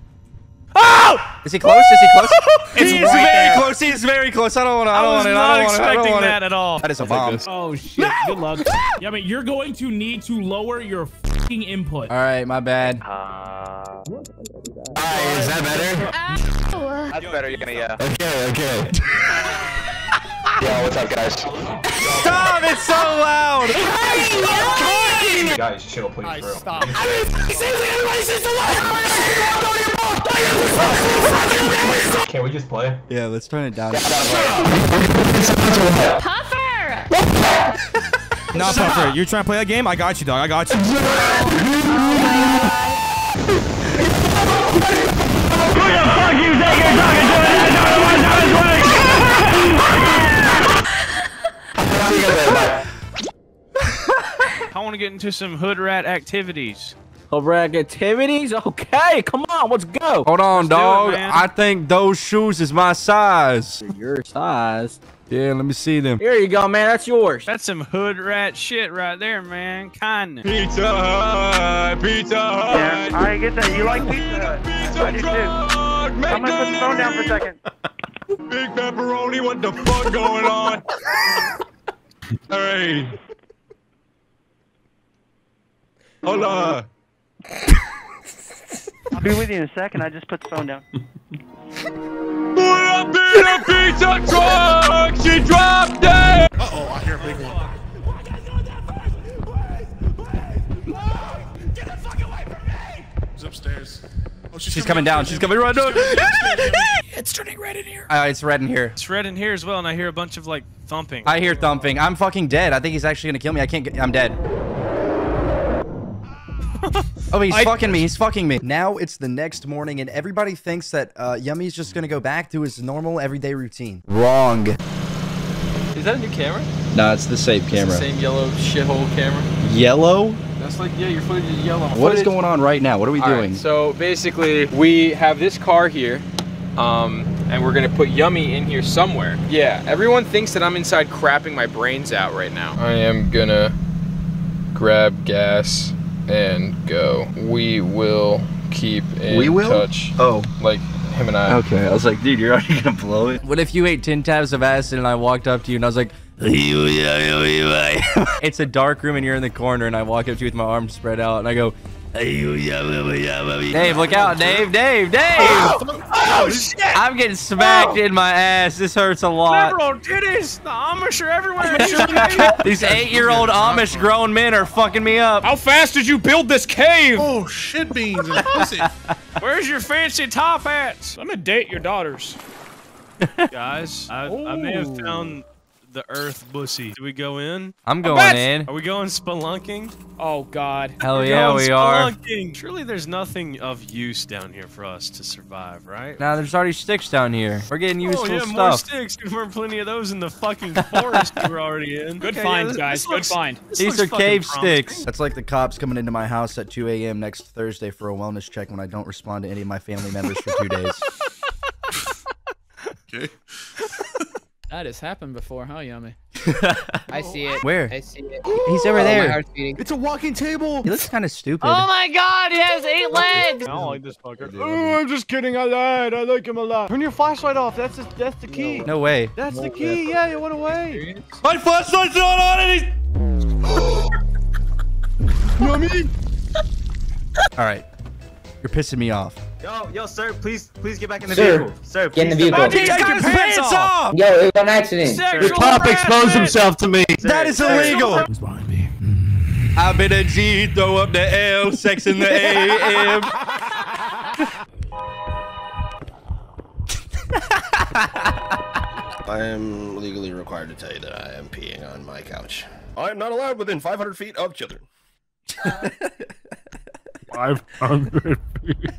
Oh! Is he close? Is he close? He is very close. He is very close. I don't want to. I was not expecting that at all. That is a bomb. Oh shit! No! Good luck. Yeah, but you're going to need to lower your fucking input. All right, my bad. Is that better? That's better. Yeah. Okay. Okay. Yo, what's up, guys? Stop! It's so loud! Stop talking! Guys, chill, please, stop. Can we just play? Yeah, let's turn it down. Puffer! Not Puffer. You're trying to play that game? I got you, dog. I got you. Who the fuck you think you're talking to? I want to get into some hood rat activities. Hood rat activities? Okay, come on, let's go. Hold on, dog. I think those shoes is my size. Your size? Yeah, let me see them. Here you go, man. That's yours. That's some hood rat shit right there, man. Kindness. Pizza Hut. Pizza Hut. Yeah, I get that. You like Pizza Hut? I do too. I'm gonna put the phone down for a second. Big pepperoni. What the fuck going on? All right. Hola. I'll be with you in a second. I just put the phone down. What up in a pizza truck? She dropped it. Uh oh, I hear a big one. Get the fuck away from me! She's upstairs. Oh, she's coming down. She's coming right down. It's turning red in here. It's red in here. It's red in here as well, and I hear a bunch of like thumping. I hear thumping. I'm fucking dead. I think he's actually gonna kill me. I can't get. I'm dead. Oh, he's fucking me. He's fucking me. Now it's the next morning, and everybody thinks that Yummy's just gonna go back to his normal everyday routine. Wrong. Is that a new camera? No, it's the same camera. It's the same yellow shithole camera. Yellow? That's like, yeah, your footage is yellow. What is going on right now? What are we doing? Right, so basically, we have this car here. And we're gonna put Yummy in here somewhere. Yeah, everyone thinks that I'm inside crapping my brains out right now. I am gonna grab gas and go. We will keep in touch. Oh. Like him and I. Okay, I was like, dude, you're already gonna blow it. What if you ate 10 tabs of acid and I walked up to you and I was like, it's a dark room and you're in the corner and I walk up to you with my arms spread out and I go, Dave, look out, Dave, Dave, Dave! Oh shit! I'm getting smacked in my ass. This hurts a lot. Liberal titties, the Amish are everywhere. These 8-year-old Amish grown men are fucking me up. How fast did you build this cave? Oh shit, beans and pussy. Where's your fancy top hats? I'm gonna date your daughters. Guys, I may have found the earth bussy. Do we go in? I'm going in. Are we going spelunking? Oh god. Hell yeah, we are. Surely there's nothing of use down here for us to survive, right? Nah, there's already sticks down here. We're getting useful stuff. More sticks. There were plenty of those in the fucking forest we're already in. Good find, guys. Good find. These are cave sticks. That's like the cops coming into my house at 2 a.m. next Thursday for a wellness check when I don't respond to any of my family members for 2 days. Okay. That has happened before, huh, Yummy? I see it. Where? I see it. He's over there. My heart's beating. It's a walking table. He looks kind of stupid. Oh my god, he has 8 legs. I don't like this fucker. Oh, I'm just kidding. I lied. I like him a lot. Turn your flashlight off. That's the key. No way. That's the key. Yeah, it went away. My flashlight's not on and he's... Yummy. All right. You're pissing me off. Yo, sir, please get back in the vehicle. Sir, get in the vehicle. Take your pants off! Yo, it was an accident. Your pop exposed himself to me. Sir, that is illegal. Who's behind me? I've been a G, throw up the L, sex in the A, M. I am legally required to tell you that I am peeing on my couch. I am not allowed within 500 feet of children. 500 feet.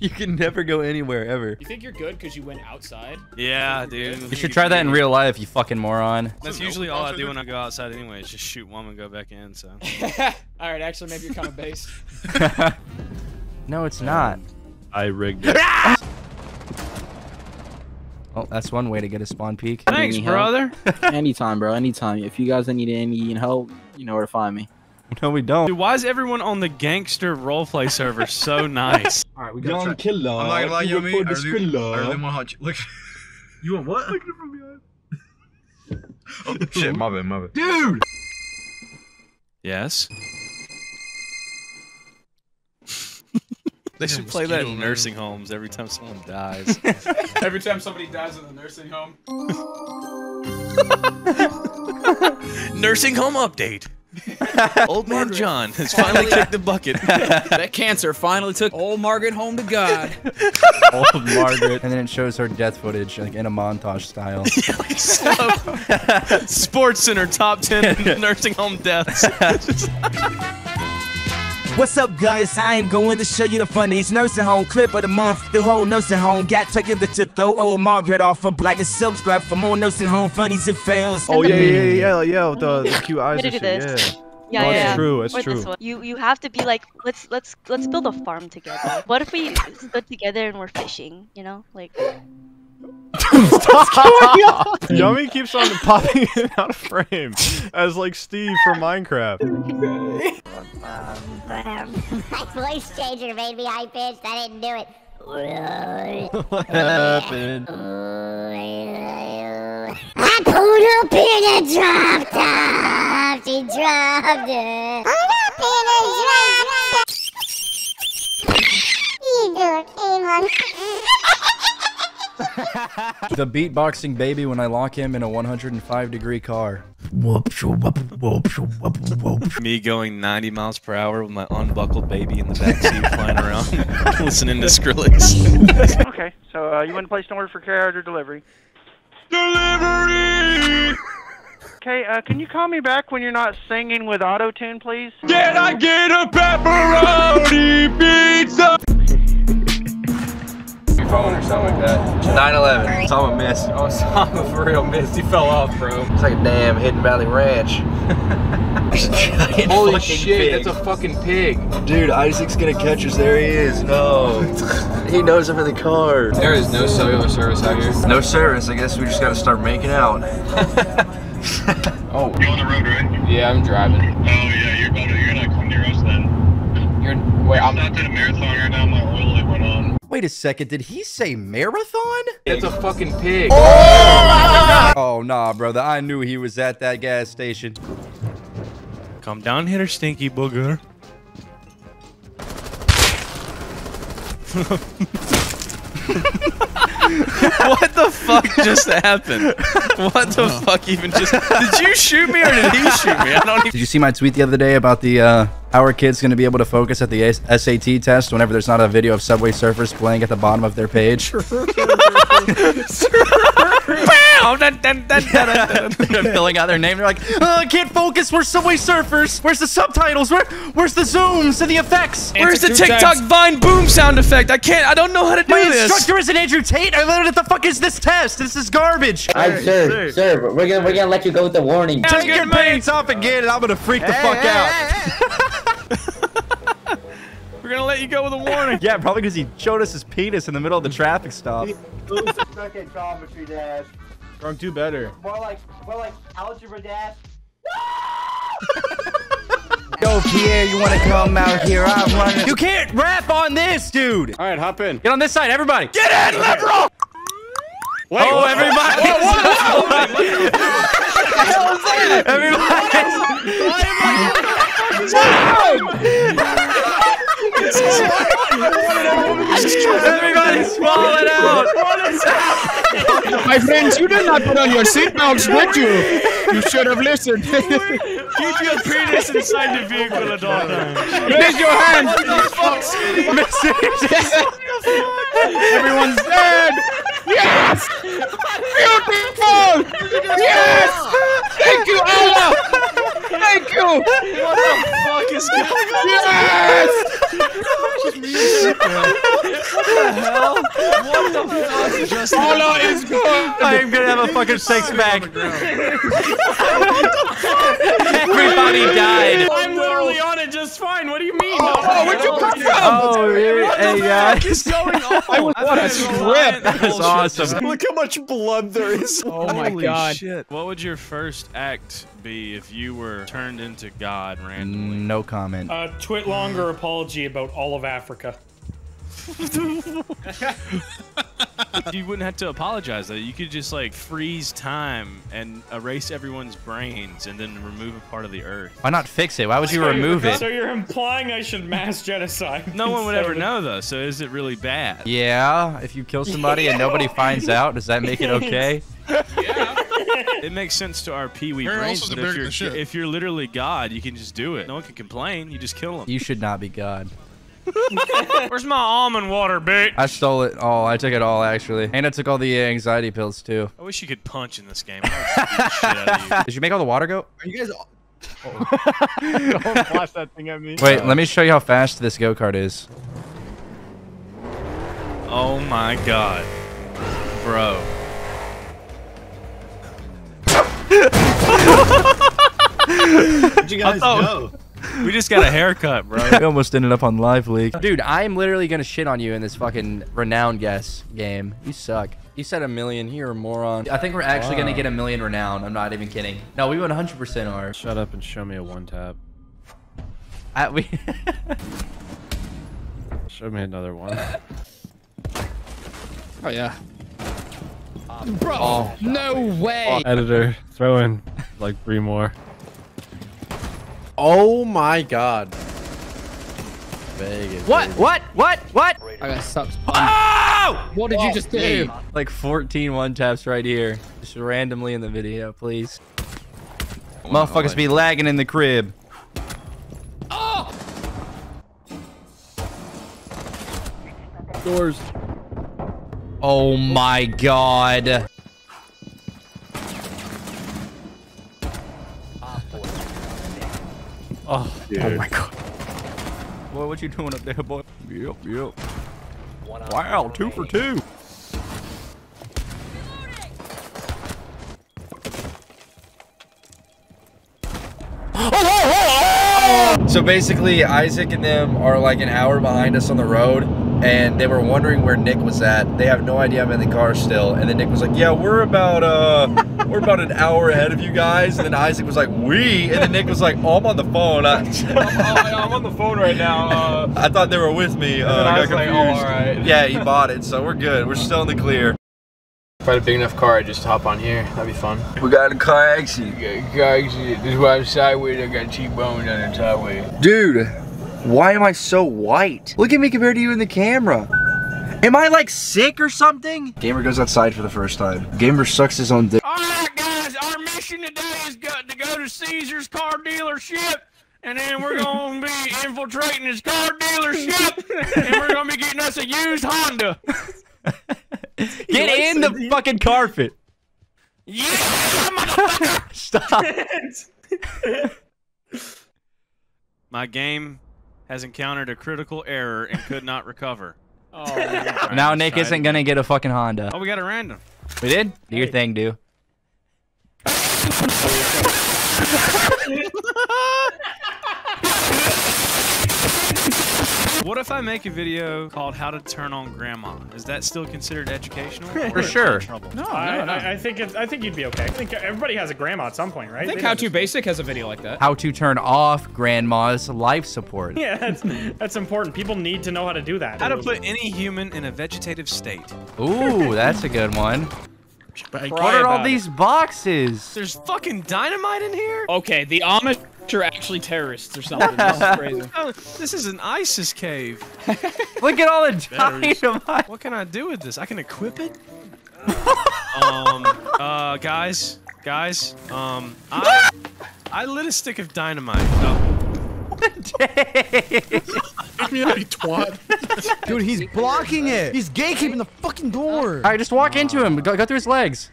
You can never go anywhere, ever. You think you're good because you went outside? Yeah, dude. You should try that in real life, you fucking moron. That's usually all I do when I go outside anyway, is just shoot one and go back in, so. Alright, actually, maybe you're kind of base. No, it's not. I rigged it. Oh, that's one way to get a spawn peek. Thanks, brother. Anytime, bro. Anytime. If you guys need any help, you know where to find me. No, we don't. Dude, why is everyone on the gangster roleplay server so nice? All right, we got to kill love. I'm not gonna lie, you mean? Look. You want what? Look from behind. Oh, shit, my bad, my bad. Dude! Yes? They should play that in nursing homes every time someone dies. Every time somebody dies in the nursing home. Nursing home update. Old man John has finally kicked the bucket. That cancer finally took old Margaret home to God. Old Margaret. And then it shows her death footage, like in a montage style. So, Sports Center top 10 nursing home deaths. What's up, guys? I am going to show you the funniest nursing home clip of the month. The whole nursing home got taken to throw old Margaret off her block, and subscribe for more nursing home funnies and fails. Oh, yeah, the cute eyes and shit, yeah. Yeah, oh, yeah, it's true. It's true. You have to be like, let's build a farm together. What if we stood together and we're fishing? You know, like. Yummy keeps on popping in and out of frame as like Steve from Minecraft. My voice changer made me high pitched. I didn't do it. What happened? I pulled up in a drop top. She dropped it. The beatboxing baby when I lock him in a 105-degree car. Me going 90 miles per hour with my unbuckled baby in the backseat flying around, listening to Skrillex. Okay, so you went to place an order for carryout or delivery? Delivery! Okay, can you call me back when you're not singing with auto-tune, please? Can I get a pepperoni pizza? Phone or something like that. 9/11. Saw him miss. Oh, saw him for real miss. He fell off, bro. It's like a damn Hidden Valley Ranch. Holy shit, pig. That's a fucking pig. Dude, Isaac's gonna catch us. There he is. No. He knows I'm in the car. There is no cellular service out here. No service. I guess we just gotta start making out. Oh. You're on the road, right? Yeah, I'm driving. Oh, yeah, you're gonna come near us then. Wait, I'm not doing a marathon right now. My oil light went on. Wait a second, did he say marathon? It's a fucking pig. Oh! Oh, nah, brother. I knew he was at that gas station. Come down here, stinky booger. What the fuck just happened? What the fuck even just... Did you shoot me or did he shoot me? I don't even... Did you see my tweet the other day about the... How are kids going to be able to focus at the SAT test whenever there's not a video of Subway Surfers playing at the bottom of their page? They're filling out their name. They're like, I can't focus. We're Subway Surfers. Where's the subtitles? Where's the zooms and the effects? Where's the TikTok Vine boom sound effect? I don't know how to do this. My instructor isn't Andrew Tate. I learned what the fuck is this test? This is garbage. Sir, we're gonna let you go with the warning. Take your pants off and get it. I'm gonna freak the fuck out. We're gonna let you go with a warning. Yeah, probably because he showed us his penis in the middle of the traffic stop. Second geometry dash. Drunk do better. More like algebra dash. Yo, Pierre, you wanna come out here? I'm running. You can't rap on this, dude. All right, hop in. Get on this side, everybody. Get in, liberal. Wait, oh, what? Everybody! What the hell is that? Everybody's falling out! What is happening? My friends, you did not put on your seatbelts, did you? You should have listened. Keep your penis inside the vehicle at all times. Raise your hand! What the fuck's going on? Everyone's dead! Yes! Beautiful! Yes! Thank you, Allah! Thank you! What the fuck is going on? Yes! What the hell? What the fuck just happened? Allah is good! I'm gonna have a fucking sex bag. Everybody died. I'm literally on it just fine. What do you mean? Oh, where'd you come from? Oh, hey guys. That's awesome. Look how much blood there is. Oh my god. Shit. What would your first act be if you were turned into God randomly? No comment. A twit longer apology about all of Africa. You wouldn't have to apologize though. You could just like freeze time and erase everyone's brains and then remove a part of the earth. Why not fix it? Why would you remove it? So you're implying I should mass genocide. No one would ever know though, so is it really bad? Yeah, if you kill somebody and nobody finds out, does that make it okay? Yeah. It makes sense to our pee-wee brains, but if you're literally God, you can just do it. No one can complain, you just kill them. You should not be God. Where's my almond water, bitch? I stole it all. I took it all, actually. And I took all the anxiety pills, too. I wish you could punch in this game. I shit out of you. Did you make all the water go? Are you guys all... Don't flash that thing at me. Wait, let me show you how fast this go-kart is. Oh, my God. Bro. Where'd you guys go? We just got a haircut, bro. We almost ended up on Live Leak. Dude, I'm literally gonna shit on you in this fucking renown guess game. You suck. You said 1 million. You're a moron. I think we're actually gonna get 1 million renown. I'm not even kidding. No, we 100% are. Shut up and show me a one-tap. Show me another one. Oh, yeah. Bro, no way. Editor, throw in like 3 more. Oh my god. Vegas. What? Vegas. What? I gotta stop spawning. Oh! What did you just do? Like 14 one-taps right here. Just randomly in the video, please. Oh, motherfuckers be lagging in the crib. Oh! Doors. Oh my god. Oh, dude. Oh my god. Boy, what you doing up there, boy? Yep, yep. Wow, 2 for 2. So basically, Isaac and them are like an hour behind us on the road, and they were wondering where Nick was at. They have no idea I'm in the car still. And then Nick was like, yeah, we're about an hour ahead of you guys. And then Isaac was like, we? And then Nick was like, oh, I'm on the phone. I'm on the phone right now. I thought they were with me. I got confused. Like, oh, all right. Yeah, he bought it, so we're good. We're still in the clear. If I had a big enough car, I'd just hop on here. That'd be fun. We got a car accident. This is why I'm sideways. I got T-boned on the highway. Dude, why am I so white? Look at me compared to you in the camera. Am I like sick or something? Gamer goes outside for the first time. Gamer sucks his own dick. All right, guys, our mission today is to go to Caesar's car dealership. And then we're gonna be infiltrating his car dealership. And we're gonna be getting us a used Honda. Get in the fucking carpet. Yeah, motherfucker! Stop. My game has encountered a critical error and could not recover. Oh, now Nick isn't gonna get a fucking Honda. Oh, we got a random. We did? Do your thing, dude. What if I make a video called How to Turn on Grandma? Is that still considered educational? For sure. No, I think you'd be okay. I think everybody has a grandma at some point, right? I think How To Basic has a video like that. How to turn off grandma's life support. Yeah, that's important. People need to know how to do that. How to put any human in a vegetative state. Ooh, that's a good one. What are all these boxes? There's fucking dynamite in here? Okay, the Amish... are actually terrorists or something. This is crazy. Oh, this is an ISIS cave. Look at all the dynamite. What can I do with this? I can equip it? Guys, I lit a stick of dynamite. Pick me up, you twat. Dude, he's blocking it. He's gatekeeping the fucking door. All right, just walk into him. Go through his legs.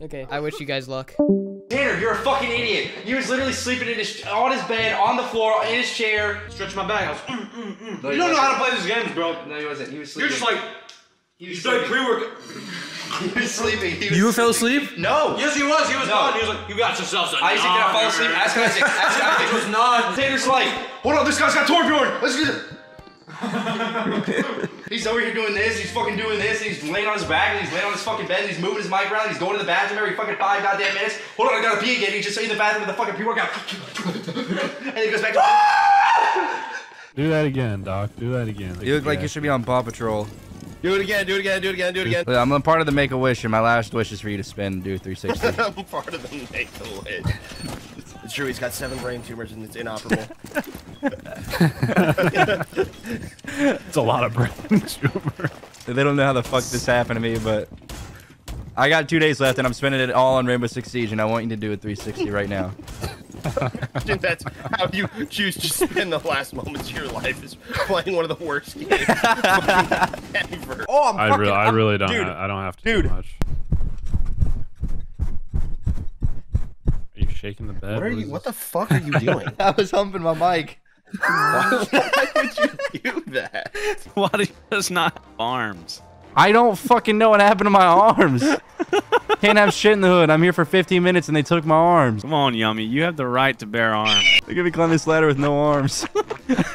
Okay, I wish you guys luck. Tanner, you're a fucking idiot. You was literally sleeping in his on his bed, on the floor, in his chair. Stretch my back. I was. No, you don't know how to play these games, bro. No, he wasn't. He was sleeping. You're just like. He was like pre-workout. He was sleeping. You fell asleep? No. Yes, he was. He was nodding. He was like, you got yourself some. Isaac, can I fall asleep? Ask Isaac. Ask Isaac. He was nodding. Tanner's like, hold on, this guy's got Torbjorn. Let's get it. He's over here doing this. He's fucking doing this. He's laying on his back and he's laying on his fucking bed and he's moving his mic around. He's going to the bathroom every fucking 5 goddamn minutes. Hold on, I gotta pee again. He's just in the bathroom with the fucking pee workout. And he goes back to. Do that again, Doc. Do that again. You look like you should be on Paw Patrol. Do it again, do it again, do it again, do it again. I'm a part of the Make-A-Wish, and my last wish is for you to spin and do 360. I'm part of the Make-A-Wish. It's true, he's got 7 brain tumors, and it's inoperable. It's a lot of brain tumors. They don't know how the fuck this happened to me, but... I got 2 days left, and I'm spending it all on Rainbow Six Siege, and I want you to do a 360 right now. Dude, that's how you choose to spend the last moments of your life is playing one of the worst games ever. Oh, I'm fucking, I really don't. Dude, I don't have to do much. Are you shaking the bed? What are you? What the fuck are you doing? I was humping my mic. Why would you do that? Why do you just not have arms? I don't fucking know what happened to my arms. Can't have shit in the hood. I'm here for 15 minutes and they took my arms. Come on, Yummy. You have the right to bear arms. They're gonna be climbing this ladder with no arms.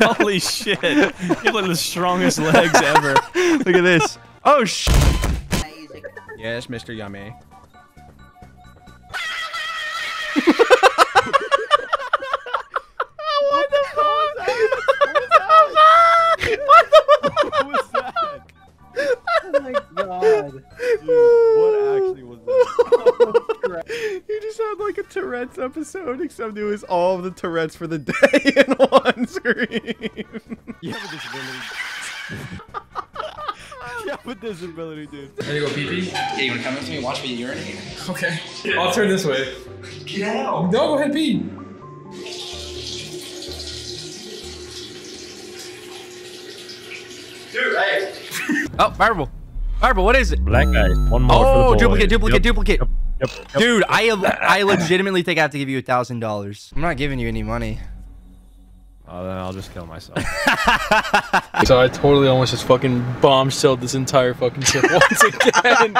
Holy shit. You have like the strongest legs ever. Look at this. Oh, sh. Yes, Mr. Yummy. What the fuck? What the fuck? What was that? Oh my god. Dude, what actually was that? You just had like a Tourette's episode, except it was all of the Tourette's for the day in one screen. You have a disability. You have a disability, dude. There you go, pee pee. Yeah, you wanna come up to me and watch me urinate? Okay. Yeah. I'll turn this way. Get out. No, go ahead and pee. Dude, hey. Oh, fireball. Fireball, what is it? Black guys. One more for the boy. Duplicate. Yep. Dude, I legitimately think I have to give you $1,000. I'm not giving you any money. Oh, then I'll just kill myself. So I totally almost just fucking bombshelled this entire fucking trip once again.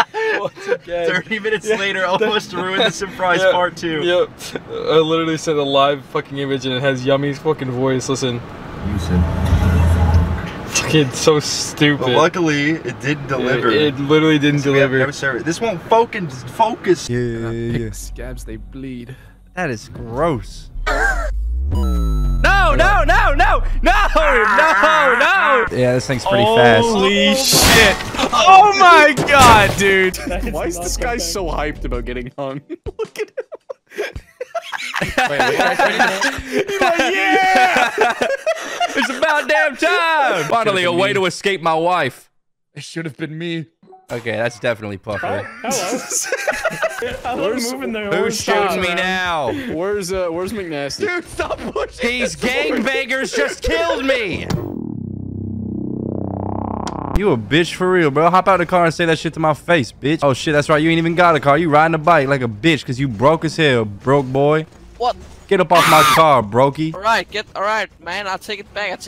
30 minutes later, almost ruined the surprise part 2. Yep. I literally sent a live fucking image and it has Yummy's fucking voice. Listen. You said... It's so stupid. But luckily, it did deliver. It literally didn't deliver. This won't focus. Yeah. Scabs, they bleed. That is gross. No! Yeah, this thing's pretty fast. Holy shit! Oh my god, dude! Why is this guy so hyped about getting hung? Look at him. Wait, he's like, yeah! It's about damn time! Finally, a way to escape my wife. It should have been me. Okay, that's definitely Puffer. Hello. Where's moving there? Who's shooting me now? Where's McNasty? Dude, stop pushing! These gangbangers just killed me! You a bitch for real, bro. Hop out of the car and say that shit to my face, bitch. Oh shit, that's right. You ain't even got a car. You riding a bike like a bitch because you broke as hell, broke boy. What? Get up off my car, brokey. All right, man. I'll take it back.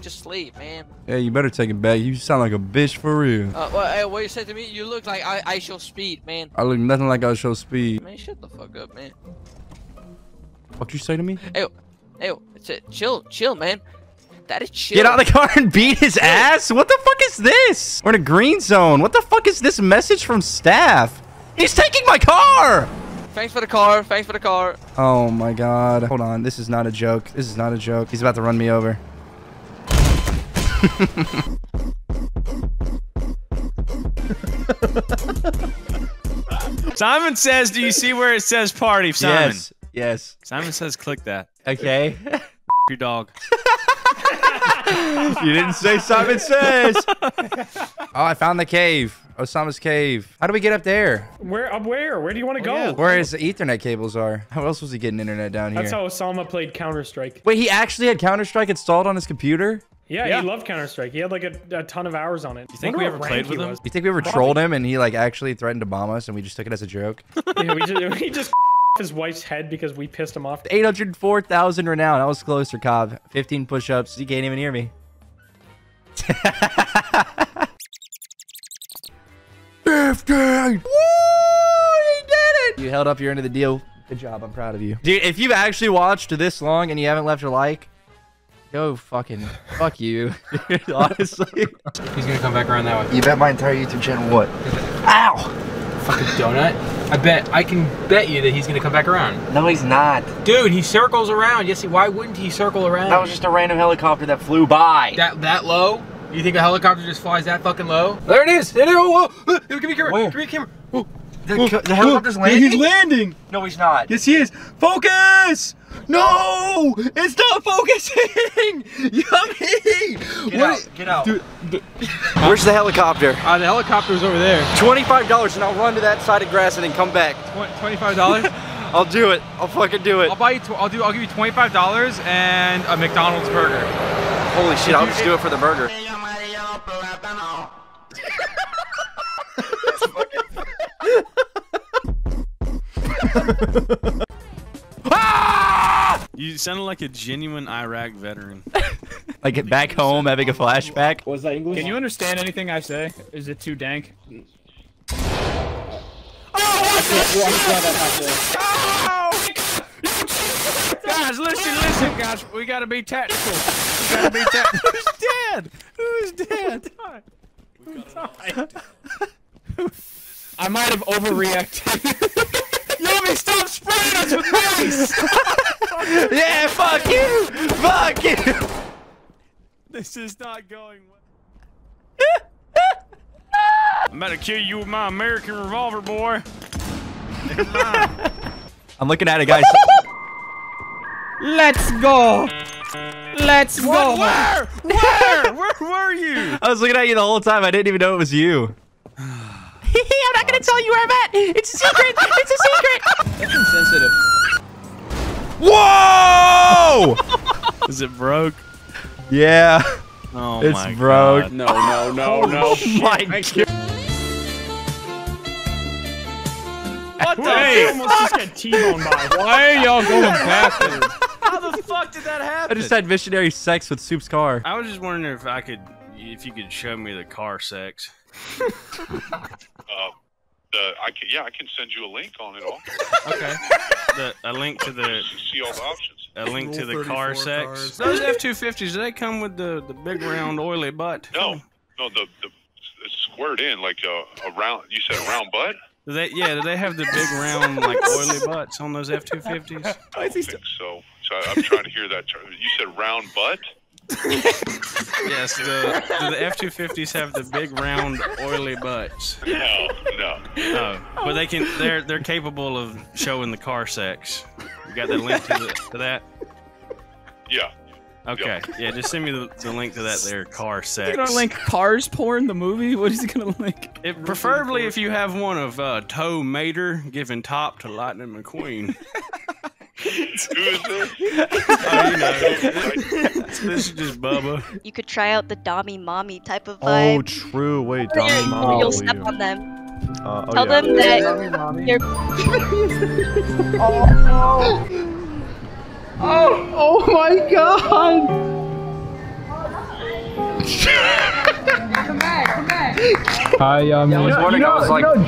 Just leave, man. Yeah, you better take it back. You sound like a bitch for real. What you said to me? You look like I show speed, man. I look nothing like I show speed. Man, shut the fuck up, man. What you say to me? Hey, it's it. Chill, man. That is chill. Get out of the car and beat his ass? What the fuck is this? We're in a green zone. What the fuck is this message from staff? He's taking my car! Thanks for the car. Oh my god. Hold on. This is not a joke. He's about to run me over. Simon says, do you see where it says party, Simon? Yes. Simon says click that. Okay. Your dog. You didn't say Simon says. Oh, I found the cave. Osama's cave. How do we get up there? Where do you want to go? Yeah. Where his Ethernet cables are. How else was he getting internet down here? That's how Osama played Counter-Strike. Wait, he actually had Counter-Strike installed on his computer? Yeah, he loved Counter-Strike. He had like a ton of hours on it. You think we ever played with him? You think we ever trolled him and he like actually threatened to bomb us and we just took it as a joke? Yeah, we just his wife's head because we pissed him off. 804,000 renown. I was closer, Cobb. 15 push-ups. You can't even hear me. If Afghan! Woo! He did it! You held up your end of the deal. Good job. I'm proud of you. Dude, if you've actually watched this long and you haven't left your like, go fucking fuck you. Dude, honestly. He's gonna come back around that way. You bet my entire YouTube channel what? Ow! Fucking donut. I can bet you that he's gonna come back around. No, he's not. Dude, he circles around. Jesse, why wouldn't he circle around? That was just a random helicopter that flew by. That low? You think a helicopter just flies that fucking low? There it is! There it is. Oh, oh. Give me a camera! Where? Give me a camera! Oh. The helicopter's landing? He's landing! No, he's not. Yes, he is. Focus! No! It's not focusing! Yummy! Get out. Dude, where's the helicopter? The helicopter's over there. $25 and I'll run to that side of grass and then come back. $25? I'll do it. I'll fucking do it. I'll buy you, I'll give you $25 and a McDonald's burger. Holy shit, I'll just do it for the burger. You sounded like a genuine Iraq veteran. Like back home having a flashback. Was that English? Can you understand anything I say? Is it too dank? Oh, what the oh! Guys, listen, guys. We gotta be tactical. We gotta be tactical. Who's dead? Who's dead? Who died? I might have overreacted. Yummy, stop spraying us with mice! Yeah, fuck you! Fuck you! This is not going well. I'm about to kill you with my American revolver, boy. I'm looking at it, guys. Let's go! Let's go! Where? Where? Where were you? I was looking at you the whole time. I didn't even know it was you. I'm not gonna tell you where I'm at. It's a secret. It's a secret. That's insensitive. Whoa! Is it broke? Yeah. Oh my god. It's broke. No, no, no, no. Oh my god. What the fuck? Almost just got T-boned by. Why are y'all going backwards? How the fuck did that happen? I just had missionary sex with Soup's car. I was just wondering if I could, if you could show me the car sex. I can send you a link on it all. Okay. A link to the. See all the options. A link to the car sex. Cars. Those F-250s, do they come with the big round oily butt? No, no, the it's squared in like a round. You said a round butt. Do they, yeah, do they have the big round like oily butts on those F-250s? I don't think so. So I'm trying to hear that term. You said round butt. Yes, the F-250s have the big round oily butts. No, no, no. But they can. They're capable of showing the car sex. You got the link to that? Yeah. Okay. Yep. Yeah. Just send me the link to that. There, car sex. Is he gonna link Cars Porn, the movie? What is he gonna link? It preferably if you have one of Toe Mater giving top to Lightning McQueen. Who is this? Oh, you know. This is just Bubba. You could try out the Dommy Mommy type of vibe. Oh, true. Wait, Dommy Mommy. You'll step on them. Tell them that you're. Oh, no. Oh, oh my god. Come back, come back. Hi, you know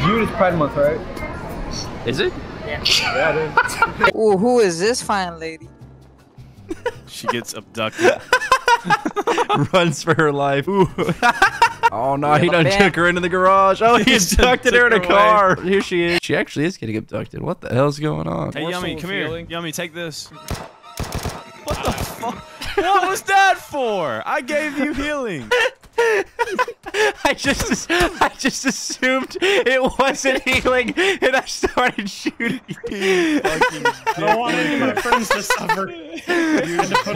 Judith Pride Month, right? Is it? Yeah. Yeah, ooh, who is this fine lady? She gets abducted. Runs for her life. Ooh. Oh no, he done took her into the garage. Oh, he abducted her in a car. Here she is. She actually is getting abducted. What the hell's going on? Hey, Yummy, come here. Yummy, take this. What the fuck? What was that for? I gave you healing. I just assumed it wasn't healing, and I started shooting. I don't want any of my friends to suffer.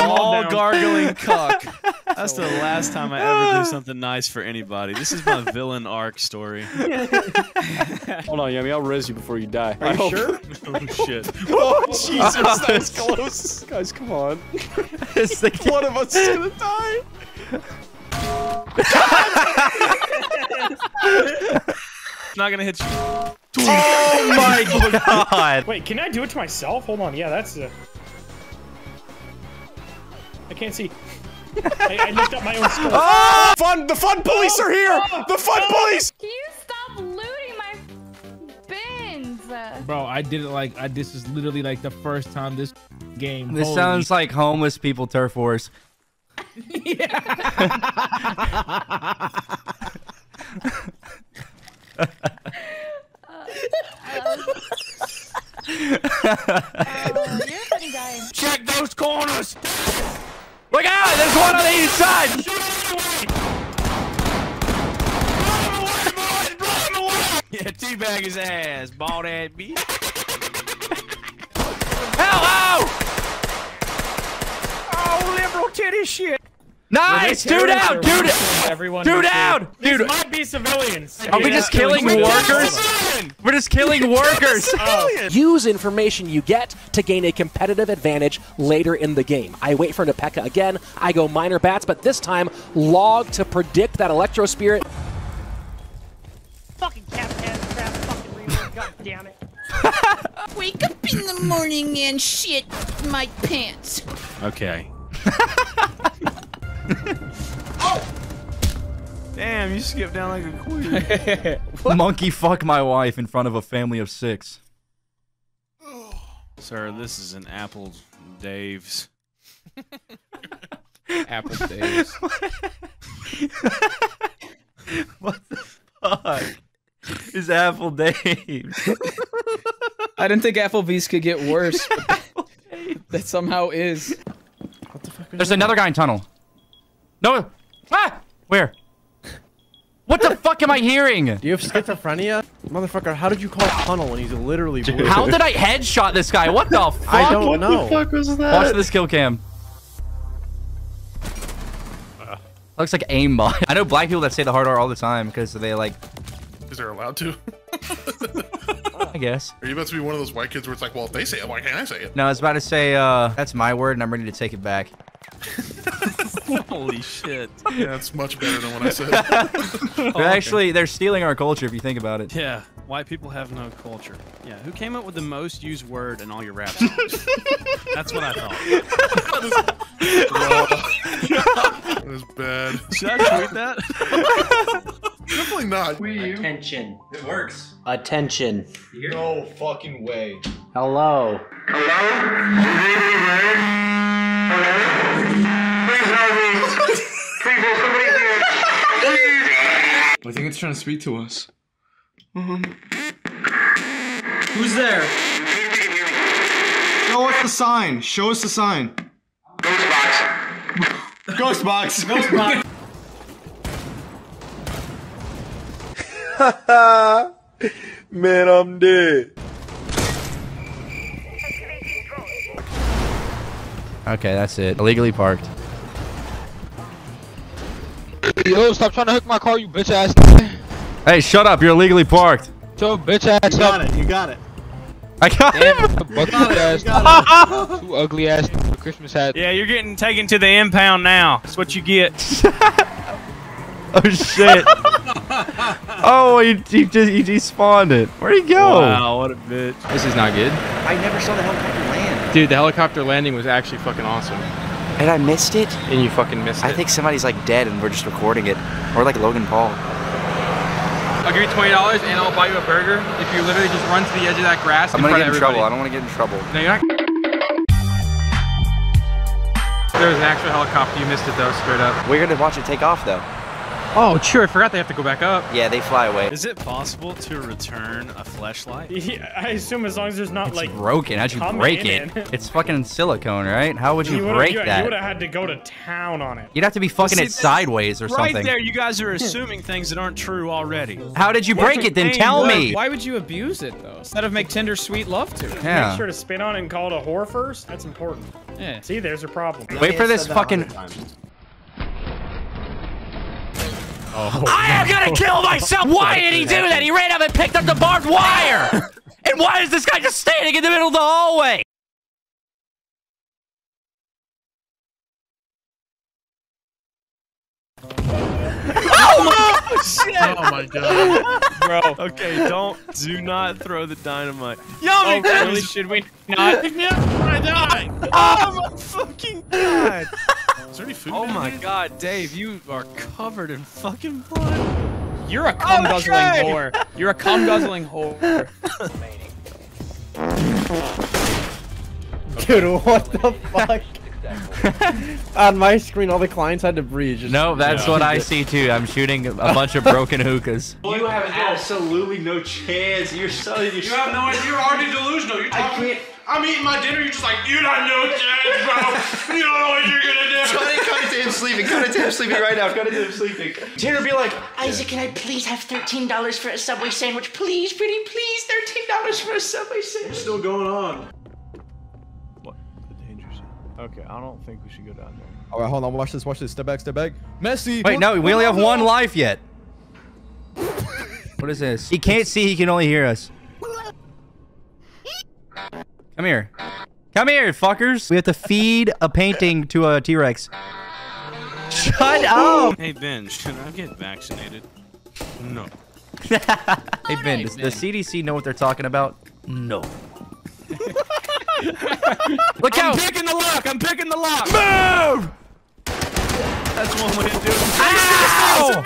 All gargling cock. That's the last time I ever do something nice for anybody. This is my villain arc story. Hold on, Yummy, I'll res you before you die. Are you sure? Oh shit. Oh Jesus, that was close. Guys, come on. One of us is gonna die. It's not gonna hit you. Oh my god! Wait, can I do it to myself? Hold on, yeah, that's I can't see. I looked up my own score. Oh! The fun police are here! The fun police! Can you stop looting my bro, I did it like this is literally like the first time this game. This sounds like homeless people turf wars. Yeah. You're a funny guy. Check those corners. Look out! There's one on the east side. Yeah, teabag his ass, bald ass beat. Hello! Oh, liberal titty shit. Nice! Two down, dude! Everyone, two down, dude! These might be civilians. Are we just killing workers? We're just killing workers. Oh. Use information you get to gain a competitive advantage later in the game. I wait for him to Pekka again. I go minor bats, but this time log to predict that electro spirit. Fucking cap ass crap, fucking reader, god damn it. Wake up in the morning and shit my pants. Okay. Oh! Damn, you skipped down like a queen. Monkey fuck my wife in front of a family of 6. Sir, this is an Apple Dave's. Apple Dave's. What the fuck is Apple Dave's? I didn't think Applebee's could get worse. But that somehow is. What the fuck is There's another guy in tunnel. No! Ah! Where? What the fuck am I hearing? Do you have schizophrenia? Motherfucker, how did you call tunnel when he's literally blue? How did I headshot this guy? What the fuck? I don't know. What the fuck was that? Watch this kill cam. Looks like aimbot. I know black people that say the hard R all the time because they like... Because they're allowed to? I guess. Are you about to be one of those white kids where it's like, well, if they say it, why can't I say it? No, I was about to say, that's my word and I'm ready to take it back. Holy shit. Yeah, that's much better than what I said. They're stealing our culture if you think about it. Yeah, white people have no culture. Yeah, who came up with the most used word in all your rap songs? That's what I thought. That was bad. Should I tweet that? Definitely not. Attention. It works. Attention. No fucking way. Hello. Hello? Please help me! Please, there's somebody here! Please! I think it's trying to speak to us. Who's there? Show us the sign! Show us the sign! Ghost box! Ghost box! Ghost box! Haha! Man, I'm dead! Okay, that's it. Illegally parked. Yo, stop trying to hook my car, you bitch ass. Hey, shut up. You're illegally parked. Yo, bitch ass. You got it. You got it. I got it. Two ugly ass Christmas hat. Yeah, you're getting taken to the impound now. That's what you get. Oh, shit. Oh, he despawned it. Where'd he go? Wow, what a bitch. This is not good. I never saw the helicopter. Dude, the helicopter landing was actually fucking awesome. And I missed it? And you fucking missed it. I think somebody's like dead and we're just recording it. Or like Logan Paul. I'll give you $20 and I'll buy you a burger if you literally just run to the edge of that grass. I'm gonna get in trouble. I don't want to get in trouble. No, you're not. There was an actual helicopter. You missed it though, straight up. We're gonna watch it take off though. Oh, sure. I forgot they have to go back up. Yeah, they fly away. Is it possible to return a fleshlight? Yeah, I assume as long as there's not like broken. How'd you break it? It's fucking silicone, right? How would you break that? You would have had to go to town on it. You'd have to be fucking it sideways or something. Right there, you guys are assuming things that aren't true already. How did you break it? Then tell me. Why would you abuse it though? Instead of make tender sweet love to it. Yeah. Make sure to spin on it and call it a whore first. That's important. Yeah. See, there's a problem. Wait for this fucking. Oh, I am gonna kill myself! Why did he do that? He ran up and picked up the barbed wire! And why is this guy just standing in the middle of the hallway? Oh my god! Shit. Oh my god. Bro, okay, do not throw the dynamite. Yo, oh, really, should we not? Oh my fucking god! Is there any food? Oh my god, Dave, you are covered in fucking blood. You're a cum guzzling whore. Dude, what the fuck? On my screen, all the clients had to breathe. No, that's what I see too. I'm shooting a bunch of broken hookahs. You have absolutely no chance. You're selling your. You have no idea. You're already delusional. You're talking. I'm eating my dinner. You're just like, you don't know what you're bro. You don't know what you're gonna do. Cut it to him sleeping. Cut it to him sleeping right now. Cut it to him sleeping. Tanner be like, Isaac, can I please have $13 for a Subway sandwich? Please, pretty please, $13 for a Subway sandwich. It's still going on. Okay, I don't think we should go down there. Alright, hold on, watch this, watch this. Step back, step back. Messi! Wait, no, we only have one life yet. What is this? He can't see, he can only hear us. Come here. Come here, fuckers! We have to feed a painting to a T-Rex. Shut up! Hey, Ben, should I get vaccinated? No. Hey, Ben, does the CDC know what they're talking about? No. Look out! I'm picking the lock! I'm picking the lock! Move! That's one way to do it. Ow!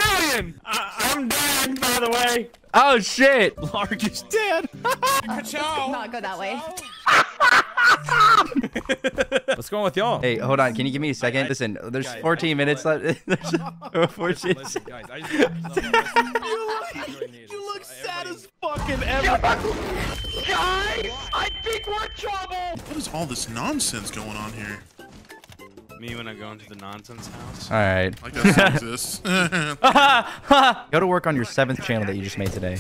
I'm dead, by the way. Oh, shit. Lark is dead. Not go that way. What's going on with y'all? Hey, hold on. Can you give me a second? Listen, there's guys, 14 minutes left. Oh, 14. Listen, guys, I just you look sad as fucking ever. Guys, I think we're in trouble. What is all this nonsense going on here? Me when I go into the nonsense house. All right. Like that exists. Go to work on your 7th channel that you just made today.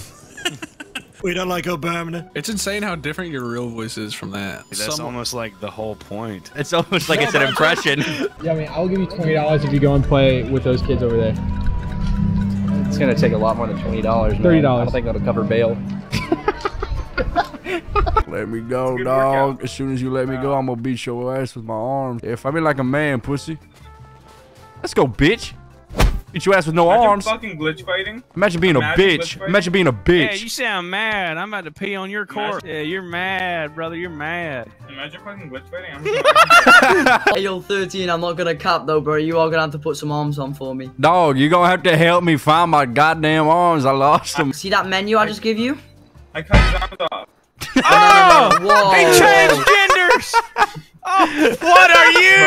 We don't like Obama. It's insane how different your real voice is from that. That's almost like the whole point. It's almost like it's an impression. Yeah, I mean, I'll give you $20 if you go and play with those kids over there. It's gonna take a lot more than $20. $30. I don't think that'll cover bail. Let me go, dog. As soon as you let me go, I'm gonna beat your ass with my arms. If I be like a man, pussy. Let's go, bitch. Beat your ass with no arms. Fucking glitch fighting. Imagine being a bitch. Imagine being a bitch. Yeah, you sound mad. I'm about to pee on your corpse. Yeah, you're mad, brother. You're mad. Imagine fucking glitch fighting. Hey, you're 13. I'm not gonna cap though, bro. You are gonna have to put some arms on for me. Dog, you're gonna have to help me find my goddamn arms. I lost them. See that menu I just give you? I cut his arms off. Oh! Whoa. Hey, transgenders! Oh, what are you?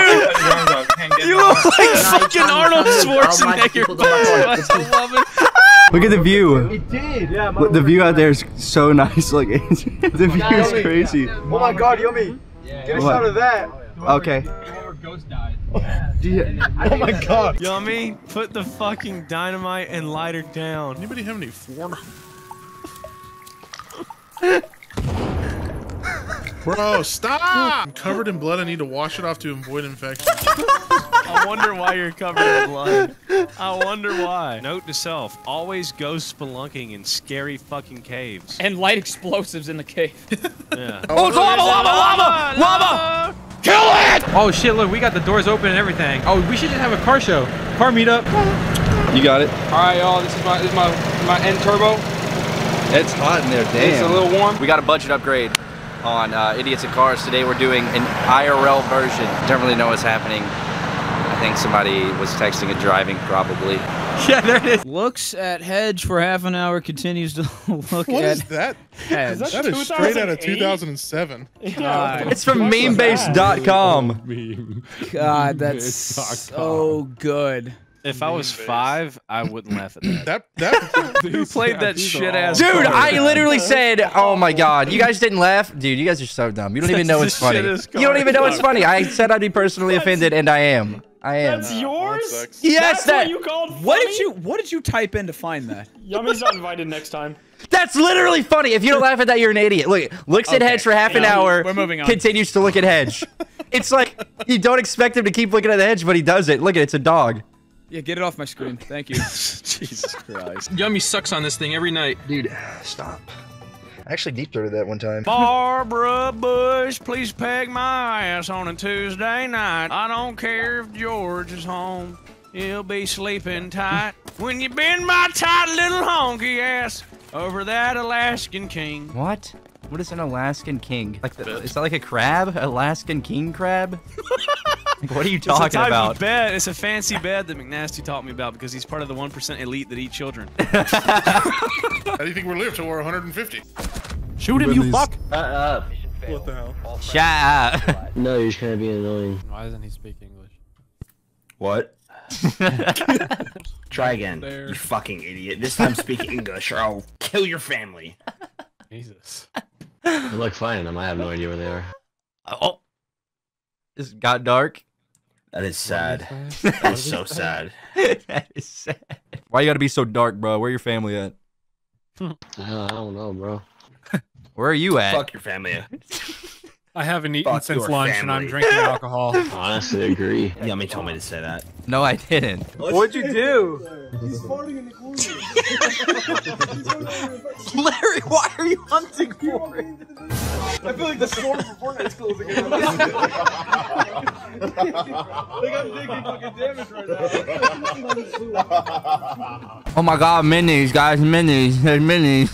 You look like fucking Arnold Schwarzenegger. I love it. Look at the view. It did. Yeah, the view out there is so nice. Like, the view is crazy. Yeah. Oh my god, Yomi. Yeah. Get a shot of that. Okay. Ghost died. Oh my god. Yomi, put the fucking dynamite and lighter down. Anybody have any Fortnite? Bro, stop! I'm covered in blood. I need to wash it off to avoid infection. I wonder why you're covered in blood. I wonder why. Note to self, always go spelunking in scary fucking caves. And light explosives in the cave. Yeah. Oh, it's lava, lava, lava! Lava! Kill it! Oh shit, look, we got the doors open and everything. Oh, we should just have a car show. Car meetup. You got it. Alright, y'all, this is my end turbo. It's hot in there, damn. It's a little warm. We got a budget upgrade on Idiots and Cars. Today we're doing an IRL version. Don't really know what's happening. I think somebody was texting and driving, probably. Yeah, there it is. Looks at hedge for half an hour, continues to look at hedge. What is that? Hedge. That is straight out of 2007. God. It's from memebase.com. God, that's so good. If I was 5, I wouldn't laugh at that. Who played that shit ass? Dude, I literally said, oh my god, you guys didn't laugh? Dude, you guys are so dumb. You don't even know it's funny. You don't even know it's funny. I said I'd be personally offended, and I am. I am. That's yours? That yes, that's what you called funny? What did you type in to find that? Yummy's not invited next time. That's literally funny. If you don't laugh at that, you're an idiot. Look, looks at hedge for half an hour. We're moving on. Continues to look at hedge. It's like you don't expect him to keep looking at the hedge, but he does it. Look at it, it's a dog. Yeah, get it off my screen. Thank you. Jesus Christ. Yummy sucks on this thing every night. Dude, stop. I actually deep throated that one time. Barbara Bush, please peg my ass on a Tuesday night. I don't care if George is home. He'll be sleeping tight. When you bend my tight little honky ass over that Alaskan king. What? What is an Alaskan king? Like, is that like a crab? Alaskan king crab? Like, what are you talking about? Bed. It's a fancy bed that McNasty taught me about because he's part of the 1% elite that eat children. How do you think we're live till we're 150? Shoot him, you fuck! What the hell? Shut up. No, you're just trying to be annoying. Why doesn't he speak English? What? Try again, you fucking idiot. This time speak English or I'll kill your family. Jesus. I look fine in them. I have no idea where they are. Oh. This got dark. That is sad. That is so sad. That is sad. Why you gotta be so dark, bro? Where your family at? I don't know, bro. Where are you at? Fuck your family. I haven't eaten since lunch and I'm drinking alcohol. Honestly, I agree. Yummy told me to say that. No, I didn't. What'd you do? He's farting in the corner. Larry, why are you hunting for it? I feel like the storm for Fortnite's closing in. They got big fucking damage right now. Oh my god, minis, guys, minis. There's minis.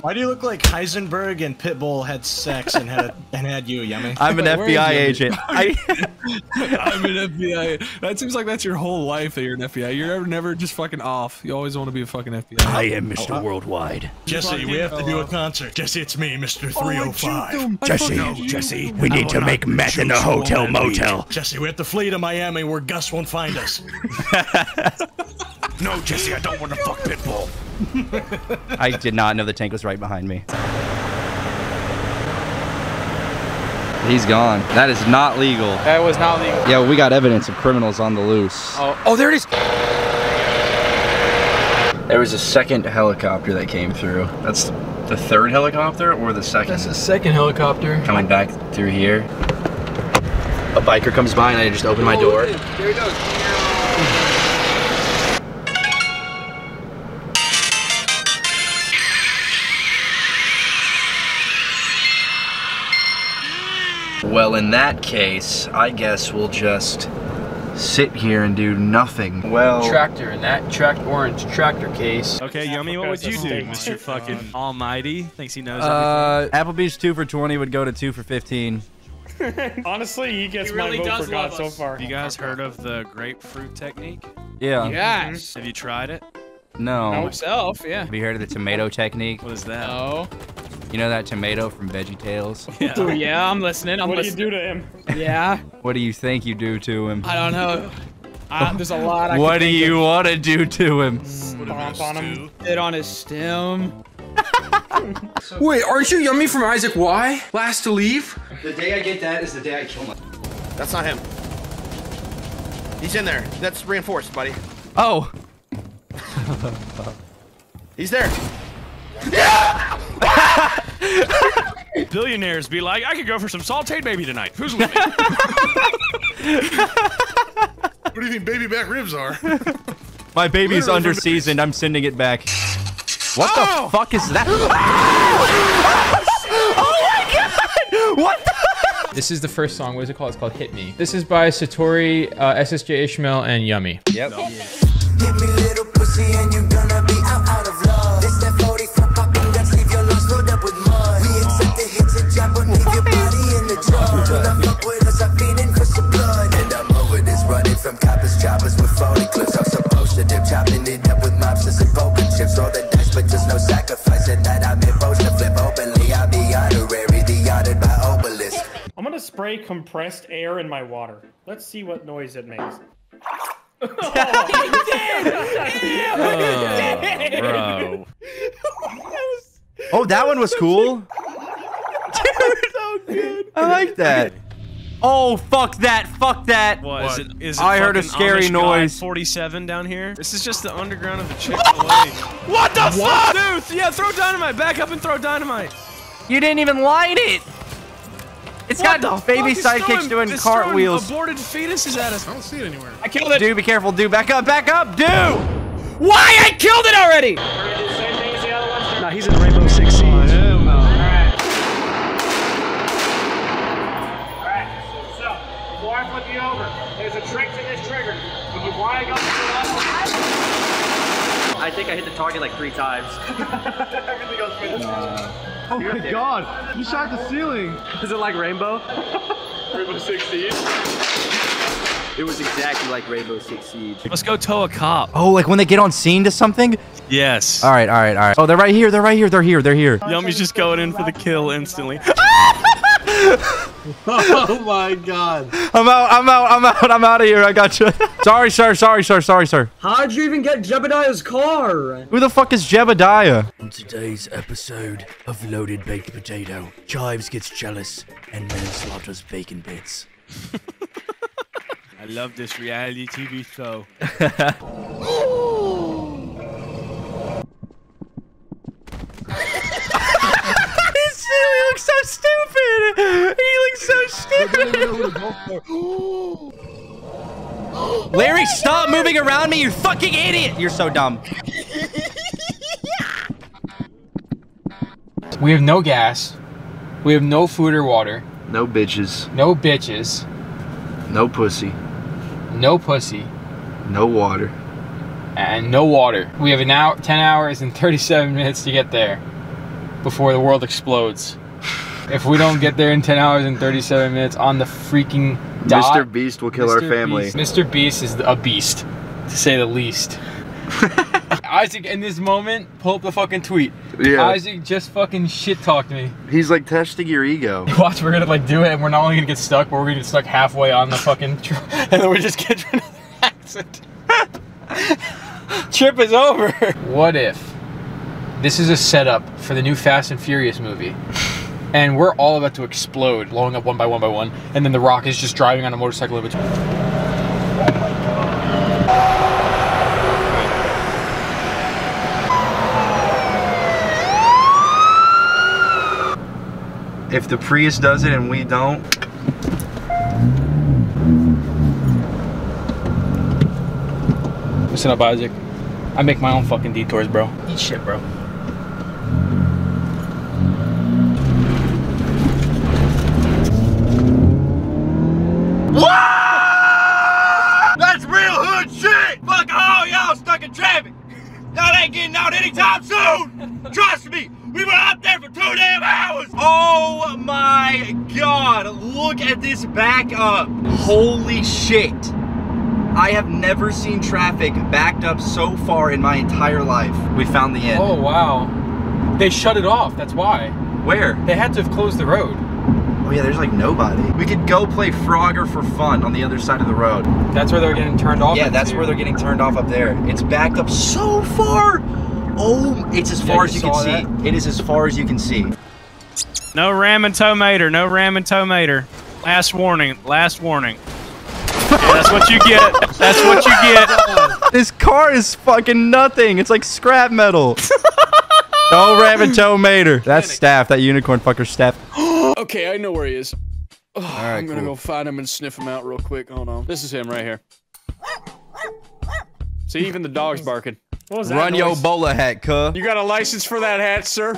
Why do you look like Heisenberg and Pitbull had sex and had you, Yummy? I'm an FBI agent. I'm an FBI. That seems like that's your whole life that you're an FBI. You're never just fucking off. You always want to be a fucking FBI. I am Mr. Worldwide. Jesse, we have to do a concert. Jesse, it's me, Mr. 305. Jesse, we need to make meth in a hotel motel. Jesse, we have to flee to Miami where Gus won't find us. No, Jesse, I don't want to fuck Pitbull. I did not know the tank was right behind me. He's gone. That is not legal. That was not legal. Yeah, we got evidence of criminals on the loose. Oh, there it is. There was a second helicopter that came through. That's the third helicopter or the second? That's the second helicopter. Coming back through here. A biker comes by and I just open my door. There he goes. Well, in that case, I guess we'll just sit here and do nothing. Well, tractor in that orange tractor case. Okay, Yummy, what would you do, Mr. fucking Almighty? Thinks he knows everything. Applebee's 2 for $20 would go to 2 for $15. Honestly, he gets my vote for God so far. Have you guys heard of the grapefruit technique? Yeah. Yes. Have you tried it? No. Myself, yeah. Have you heard of the tomato technique? What is that? No. You know that tomato from VeggieTales? Yeah, I'm listening. What do you do to him? Yeah. What do you think you do to him? I don't know. There's a lot I What do you want to do to him? Stomp on him. Sit on his stem. Wait, aren't you Yummy from IsaacWhy? Last to leave? The day I get that is the day I kill him. That's not him. He's in there. That's reinforced, buddy. Oh. He's there. Yeah! Billionaires be like, I could go for some sauteed baby tonight. Who's with me? What do you think baby back ribs are? My baby's underseasoned. I'm sending it back. What the fuck is that? Oh my god! What the? This is the first song. What is it called? It's called Hit Me. This is by Satori, SSJ Ishmael, and Yummy. Yep. No. Give me little pussy and you're gonna be out of love. This that 40 for popping, that's leave your lungs load up with mud. We accept the hits and jab, but leave your body in the drug. Till I fuck with us, I'm feeding crystal blood. And I'm over this running from coppers, choppers with phony clips. I'm supposed to dip, chopping it up with mobsters and poker chips. All the dice, but just no sacrifice. At night I'm supposed to flip openly. I'll be honorary, the honored by obelisk. I'm gonna spray compressed air in my water. Let's see what noise it makes. Oh, he did! Bro. Oh, that one was cool. Dude, so good. I like that. Oh, fuck that! Fuck that! What? Is it I heard a scary noise. 47 down here. This is just the underground of the Chick-fil-A. What the fuck, dude? Yeah, throw dynamite. Back up and throw dynamite. You didn't even light it. It's got baby sidekicks doing cartwheels. Aborted fetuses at us. I don't see it anywhere. I killed it. Dude, be careful. Dude, back up. Back up. Dude. Why? I killed it already. We're going to do the same thing as the other one. Nah, he's in Rainbow Six Siege. Oh, no. All right. All right. So, before I flip you over, there's a trick to this trigger. When you want to go to the level, I think I hit the target like 3 times. Everything goes through the Oh my god! You shot the ceiling! Is it like Rainbow? Rainbow 6 Siege? It was exactly like Rainbow Six Siege. Let's go tow a cop. Oh, like when they get on scene to something? Yes. All right, all right, all right. Oh, they're right here. They're right here. They're here. They're here. Yummy's just going in for the kill instantly. Oh my God. I'm out. I'm out. I'm out. I'm out of here. I got you. Sorry, sir. Sorry, sir. Sorry, sir. How'd you even get Jebediah's car? Who the fuck is Jebediah? On today's episode of Loaded Baked Potato, Chives gets jealous and then slaughters bacon bits. I love this reality TV show. He looks so stupid. He looks so stupid. Larry, stop moving around me, you fucking idiot! You're so dumb. We have no gas. We have no food or water. No bitches. No bitches. No pussy. No pussy. No water. And no water. We have an hour, 10 hours and 37 minutes to get there before the world explodes. If we don't get there in 10 hours and 37 minutes on the freaking dot, Mr. Beast will kill our family. Mr. Beast is a beast, to say the least. Isaac, in this moment, pull up the fucking tweet. Yeah. Isaac just fucking shit-talked me. He's like testing your ego. Watch, we're gonna like do it, and we're not only gonna get stuck, but we're gonna get stuck halfway on the fucking trip, and then we just get to another accident. Trip is over. What if this is a setup for the new Fast and Furious movie, and we're all about to explode, blowing up one by one by one, and then The Rock is just driving on a motorcycle in between. Oh my God. If the Prius does it and we don't... Listen up, Isaac. I make my own fucking detours, bro. Eat shit, bro. What? That's real hood shit! Fuck all y'all stuck in traffic! Y'all ain't getting out anytime soon! Trust me, we were out there for 2 damn hours! Oh my God, look at this back up. Holy shit. I have never seen traffic backed up so far in my entire life. We found the end. Oh wow. They shut it off, that's why. Where? They had to have closed the road. Oh yeah, there's like nobody. We could go play Frogger for fun on the other side of the road. That's where they're getting turned off. Yeah, that's where they're getting turned off up there. It's backed up so far. Oh, it's as far as you can see. It is as far as you can see. No ram and tomater, no ram and tomater. Last warning, last warning. Yeah, that's what you get. That's what you get. This car is fucking nothing. It's like scrap metal. No ram and tomater. That's Staff, that unicorn fucker Staff. Okay, I know where he is. Oh, right, I'm gonna go find him and sniff him out real quick. Hold on. This is him right here. See, even the dog's barking. What was that Run noise? Your bowler hat, cuh. You got a license for that hat, sir?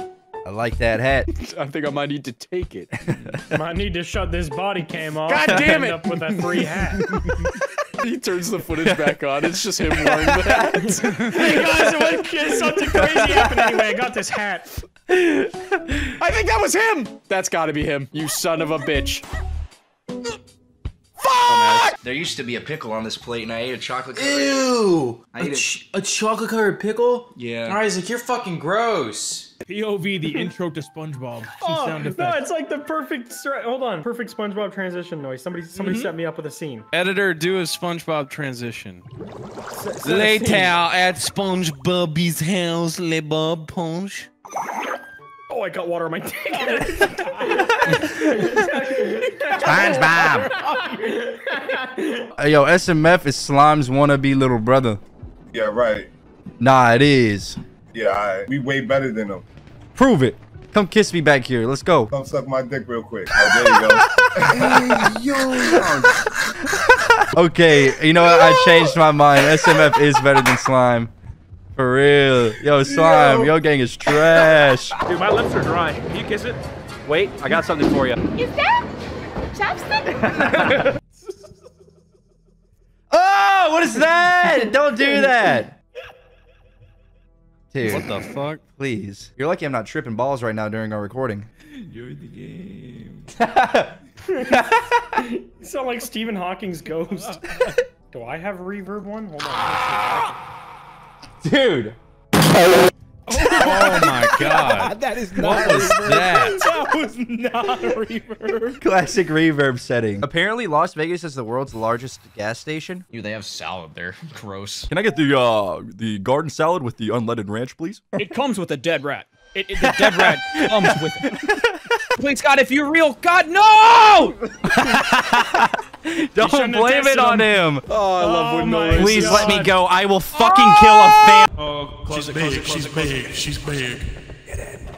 I like that hat. I think I might need to take it. Might need to shut this body cam off. God damn it! Up with that free hat. He turns the footage back on. It's just him wearing the hat. Hey guys, something crazy happened anyway. I got this hat. I think that was him. That's got to be him. You son of a bitch. Fuck! There used to be a pickle on this plate, and I ate a chocolate covered. Ew! I ate a chocolate covered pickle? Yeah. Isaac, you're fucking gross. POV, the intro to SpongeBob. Oh, no, it's like the perfect, hold on, perfect SpongeBob transition noise. Somebody set me up with a scene. Editor, do a SpongeBob transition. Later at SpongeBob's house, Le Bob Punch. Oh, I got water on my dick. SpongeBob. Hey, yo, SMF is Slime's wannabe little brother. Yeah, right. Nah, it is. Yeah, alright. We way better than them. Prove it. Come kiss me back here. Let's go. Come suck my dick real quick. Oh, there you go. Hey, yo. Okay, you know what? I changed my mind. SMF is better than Slime. For real. Yo, Slime, yo gang is trash. Dude, my lips are dry. Can you kiss it? Wait, I got something for you. Is that chapstick? Oh, what is that? Don't do that. Dude, what the fuck? Please. You're lucky I'm not tripping balls right now during our recording. Enjoy the game. sound like Stephen Hawking's ghost. Do I have a reverb one? Hold on. Dude. Oh my god. That is not what was that? That was not a reverb. Classic reverb setting. Apparently, Las Vegas is the world's largest gas station. Dude, they have salad there. Gross. Can I get the garden salad with the unleaded ranch, please? It comes with a dead rat. The dead rat comes with it. Please, God, if you're real, God, no! Don't blame it on him. Oh, I love Woodman. Please let me go. I will fucking kill a fan. Oh, close it, close it, close it, close it. She's big. Get in.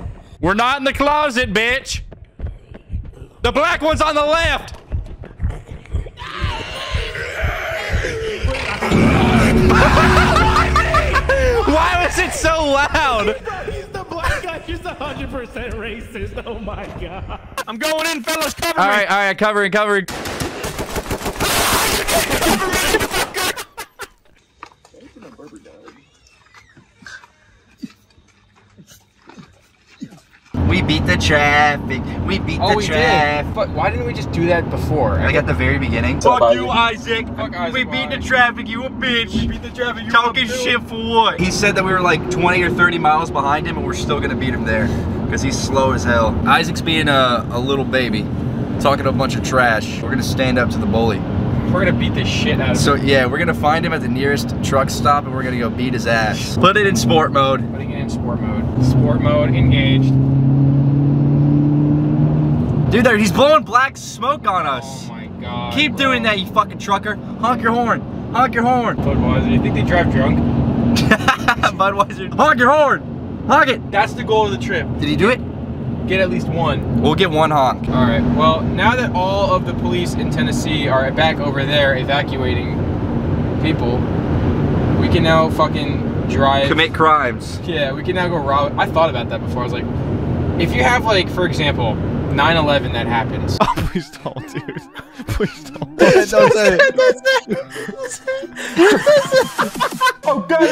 We're not in the closet, bitch. The black one's on the left. Why was it so loud? He's 100% racist. Oh my god. I'm going in, fellas. Cover me. All right, covering, covering. We beat the traffic. We beat the traffic. But why didn't we just do that before? Like at the very beginning. Fuck you, Isaac. Fuck Isaac. We beat the traffic. You a bitch. We beat the traffic. You talking shit for what? He said that we were like 20 or 30 miles behind him, and we're still gonna beat him there because he's slow as hell. Isaac's being a little baby, talking a bunch of trash. We're gonna stand up to the bully. We're gonna beat this shit out of him. So yeah, we're gonna find him at the nearest truck stop, and we're gonna go beat his ass. Put it in sport mode. Putting it in sport mode. Sport mode engaged. Dude, there, he's blowing black smoke on us. Oh my god. Keep doing that, you fucking trucker. Honk your horn. Honk your horn. Budweiser, you think they drive drunk? Budweiser. Honk your horn. Honk it. That's the goal of the trip. Did he do it? Get at least one. We'll get one honk. All right. Well, now that all of the police in Tennessee are back over there evacuating people, we can now fucking drive. Commit crimes. Yeah, we can now go rob. I thought about that before. I was like, if you have, like, for example, 9/11 that happens. Oh, please don't, dude. Please don't. Don't say it. Oh, God, no.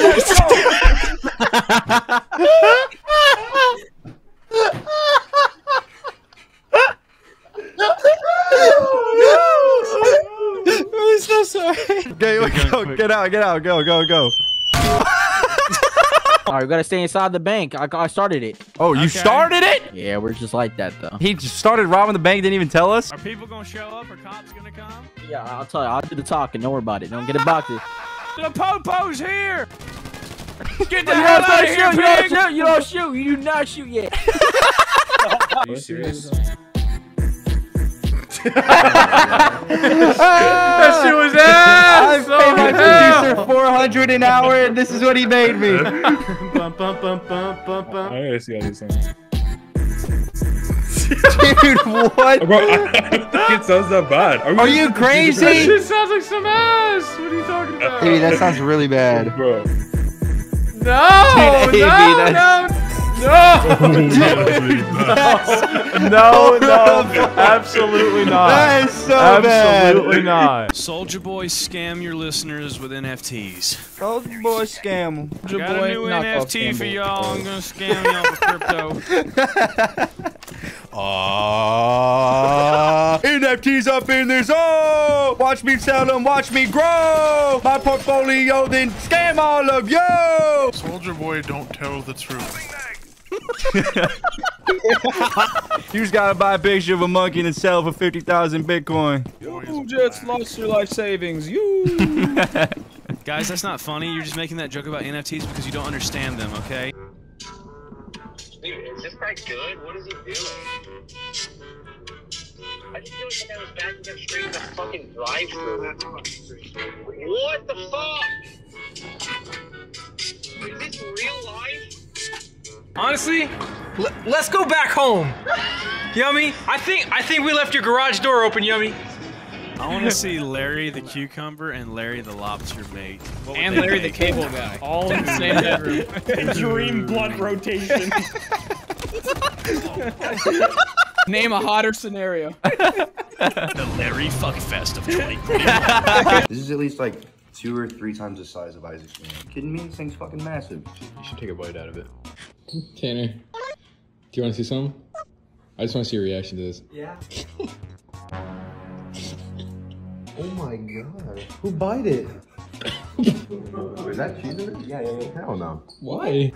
I'm so sorry. Go, get out, go. All right, we gotta stay inside the bank. I started it. Oh, you started it? Yeah, we're just like that, though. He just started robbing the bank, didn't even tell us. Are people gonna show up? Are cops gonna come? Yeah, I'll tell you. I'll do the talking. Don't worry about it. Don't get about it. The popo's here. Get the hell out of here, pig. You don't shoot. You do not shoot yet. Are you serious? That shit was ass! I paid my producer 400 an hour, and this is what he made me. I gotta see how this sounds. Dude, what? Bro, I don't think it sounds that bad. Are you crazy? That shit sounds like some ass. What are you talking about? Dude, that sounds really bad, bro. No, dude, no. No, dude, no, absolutely not. That is so bad. Absolutely not. Soldier Boy, scam your listeners with NFTs. Soldier Boy, scam. Soldier Boy, got a new NFT for y'all. I'm gonna scam y'all with crypto. NFTs up in this. Oh, watch me sell them, watch me grow my portfolio, then scam all of you. Soldier Boy, don't tell the truth. You just gotta buy a picture of a monkey and sell for 50,000 Bitcoin. You just lost your life savings. You guys, that's not funny. You're just making that joke about NFTs because you don't understand them, okay? Dude, is this guy good? What is he doing? I just feel like I was backing up straight in the fucking drive-thru. What the fuck? Is this real life? Honestly, let's go back home. Yummy, I think we left your garage door open, Yummy. I want to see Larry the Cucumber and Larry the Lobster mate. And Larry the Cable Guy. All in the same bedroom. Dream blood rotation. Name a hotter scenario. The Larry Fuckfest of 2020. This is at least like 2 or 3 times the size of Isaac's man. Kidding me? This thing's fucking massive. You should take a bite out of it. Tanner, do you want to see something? I just want to see your reaction to this. Yeah. Oh my god. Who bite it? Is that cheese in it? Yeah, yeah, yeah. Hell no. Why?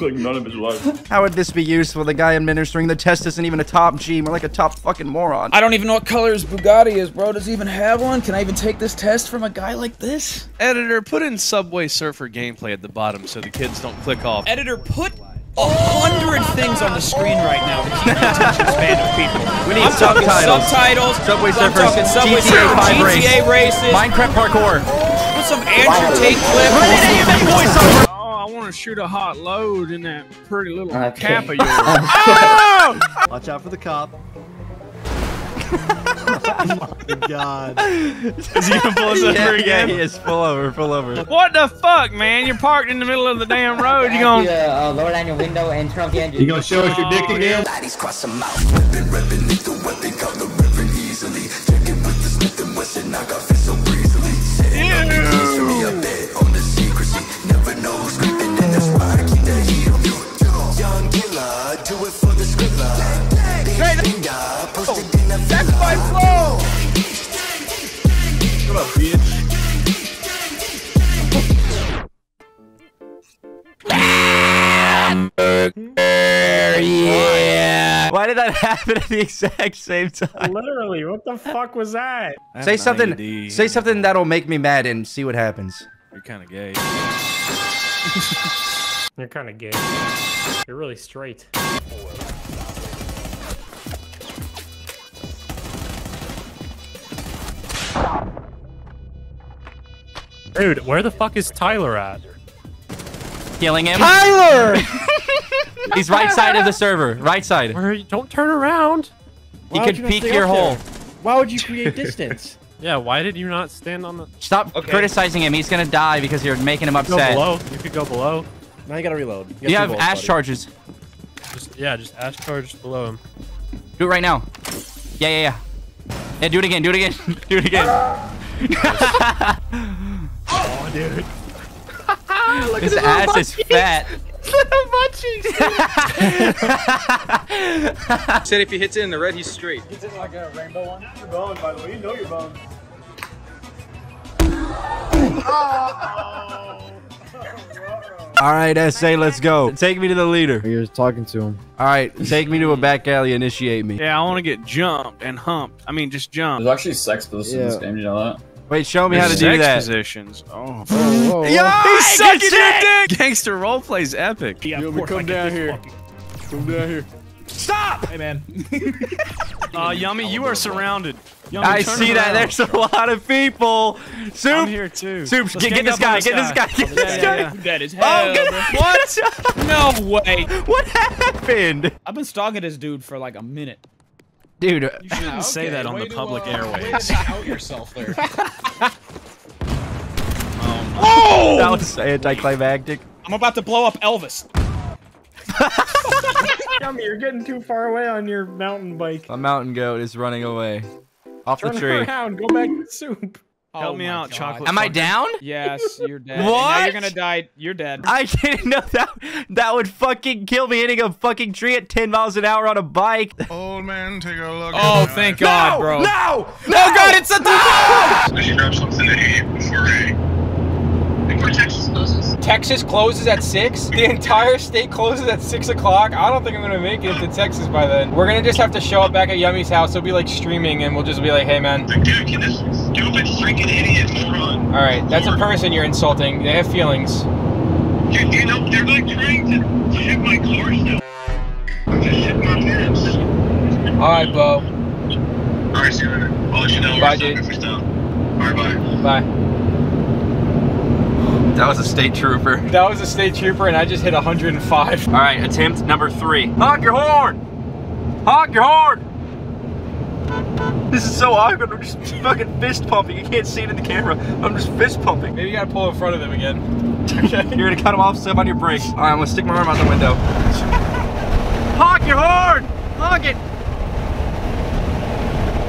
Like none of his life. How would this be useful? The guy administering the test isn't even a top G, more like a top fucking moron. I don't even know what color his Bugatti is, bro. Does he even have one? Can I even take this test from a guy like this? Editor, put in Subway Surfer gameplay at the bottom so the kids don't click off. Editor, put 100 things on the screen right now to keep the attention span of people. We need subtitles. Subway Surfers, GTA races, Minecraft parkour. Put some Andrew Tate clips. I want to shoot a hot load in that pretty little cap of yours. Oh! Watch out for the cop. Oh my god. Is he gonna pull us over again? He is. Pull over, pull over. What the fuck, man? You're parked in the middle of the damn road. You're gonna lower down your window and turn off the engine. You gonna show us your dick again? Ladies cross them out. Reppin', need the weapon, got the river easily. Checking with the Smith and Wesson, I got fit so breezily. Setting up the keys for me up there on the secrecy. Never knows. That's my flow! Come on, bitch. Yeah. Why did that happen at the exact same time? Literally, what the fuck was that? Say something. AD. Say something that'll make me mad and see what happens. You're kind of gay. You're kind of gay. You're really straight. Dude, where the fuck is Tyler at? Killing him. Tyler! He's right side of the server. Right side. Don't turn around. He could peek your hole. Why would you create distance? Yeah, why did you not stand on the... Stop criticizing him. He's going to die because you're making him upset. Go below. You could go below. Now you got to reload. You have ash charges. Just ash charge below him. Do it right now. Yeah, yeah, yeah. Yeah, do it again. Do it again. Do it again. Oh, dude. Look his ass munchies. Is fat. Little munchies. Said if he hits it in the red, he's straight. Hits it like a rainbow one. You're boned, by the way. You know you're boned. Oh. All right, SA, let's go. Take me to the leader. You're talking to him. All right, take me to a back alley. Initiate me. Yeah, I want to get jumped and humped. I mean, just jump. There's actually sex positions in this game. You know that? Wait, show me how to do that. Positions. Oh. Whoa, whoa. Yeah, he's sucking your dick! Gangster roleplay's epic. Yo, come down here. Come down here. Stop! Hey, man. Yummy, you are surrounded. Yummy, I see that. There's a lot of people. Soup. I'm here, too. Soup, get this guy. Get this guy. Get this guy. That is hell. What? No way. What happened? I've been stalking this dude for like a minute. Dude, you shouldn't say that on the public airwaves. Out yourself there. Oh! That was anticlimactic. I'm about to blow up Elvis. Yummy, you're getting too far away on your mountain bike. A mountain goat is running away. Off the tree. Turn around, go back to soup. Help me out, chocolate. Am I down? Yes, you're dead. What? Now you're gonna die. You're dead. I didn't know that would fucking kill me, hitting a fucking tree at 10 miles an hour on a bike. Old man, take a look. Oh, thank God, bro. No! No, God, it's a dog! I should grab something to eat before I think Texas closes. Texas closes at 6? The entire state closes at 6 o'clock? I don't think I'm gonna make it to Texas by then. We're gonna just have to show up back at Yummy's house. It'll be like streaming, and we'll just be like, hey, man. Dude, can this stupid freaking idiot moron. Alright, that's a person you're insulting. They have feelings. Dude, you know, they're like trying to hit my car still. I'm just shitting my pants. Alright, Bo. Alright, see you later. I'll let you know where we're still. Alright, bye. Bye. That was a state trooper. That was a state trooper, and I just hit 105. All right, attempt number 3. Honk your horn! Honk your horn! This is so awkward. I'm just fucking fist pumping. You can't see it in the camera. I'm just fist pumping. Maybe you gotta pull in front of him again. Okay. You're gonna cut him off, step on your brakes. All right, I'm gonna stick my arm out the window. Honk your horn! Honk it!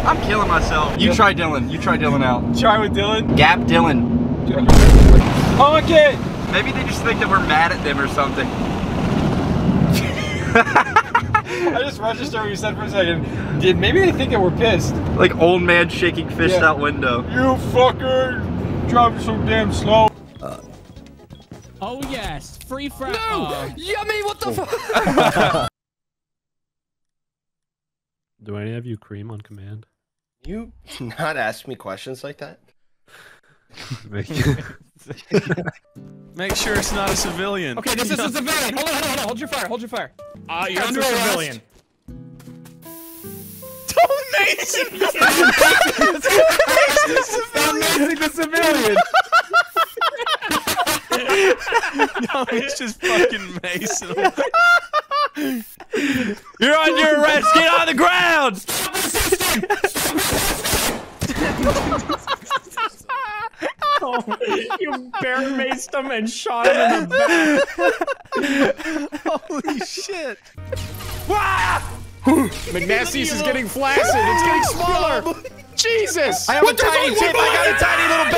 I'm killing myself. You try Dylan. You try Dylan out. Try with Dylan? Gap Dylan. Honk it! Maybe they just think that we're mad at them or something. I just registered what you said for a second. Dude, maybe they think that we're pissed. Like old man shaking fish out window. You fucker! Driving so damn slow. Oh yes, free fry. No! Yummy, what the fuck? Do any of you cream on command? You not ask me questions like that? Make sure it's not a civilian. Okay, this is a civilian. Hold on, hold on, hold on. Hold your fire, hold your fire. You're under arrest. Civilian. Don't Mason! Don't the civilian! No, it's just fucking Mason. You're under arrest! Get on the ground! Stop the system! Oh, you bear-maced him and shot him in the back. Holy shit. McNasties is getting flaccid. It's getting smaller. Jesus! I have a tiny tip. I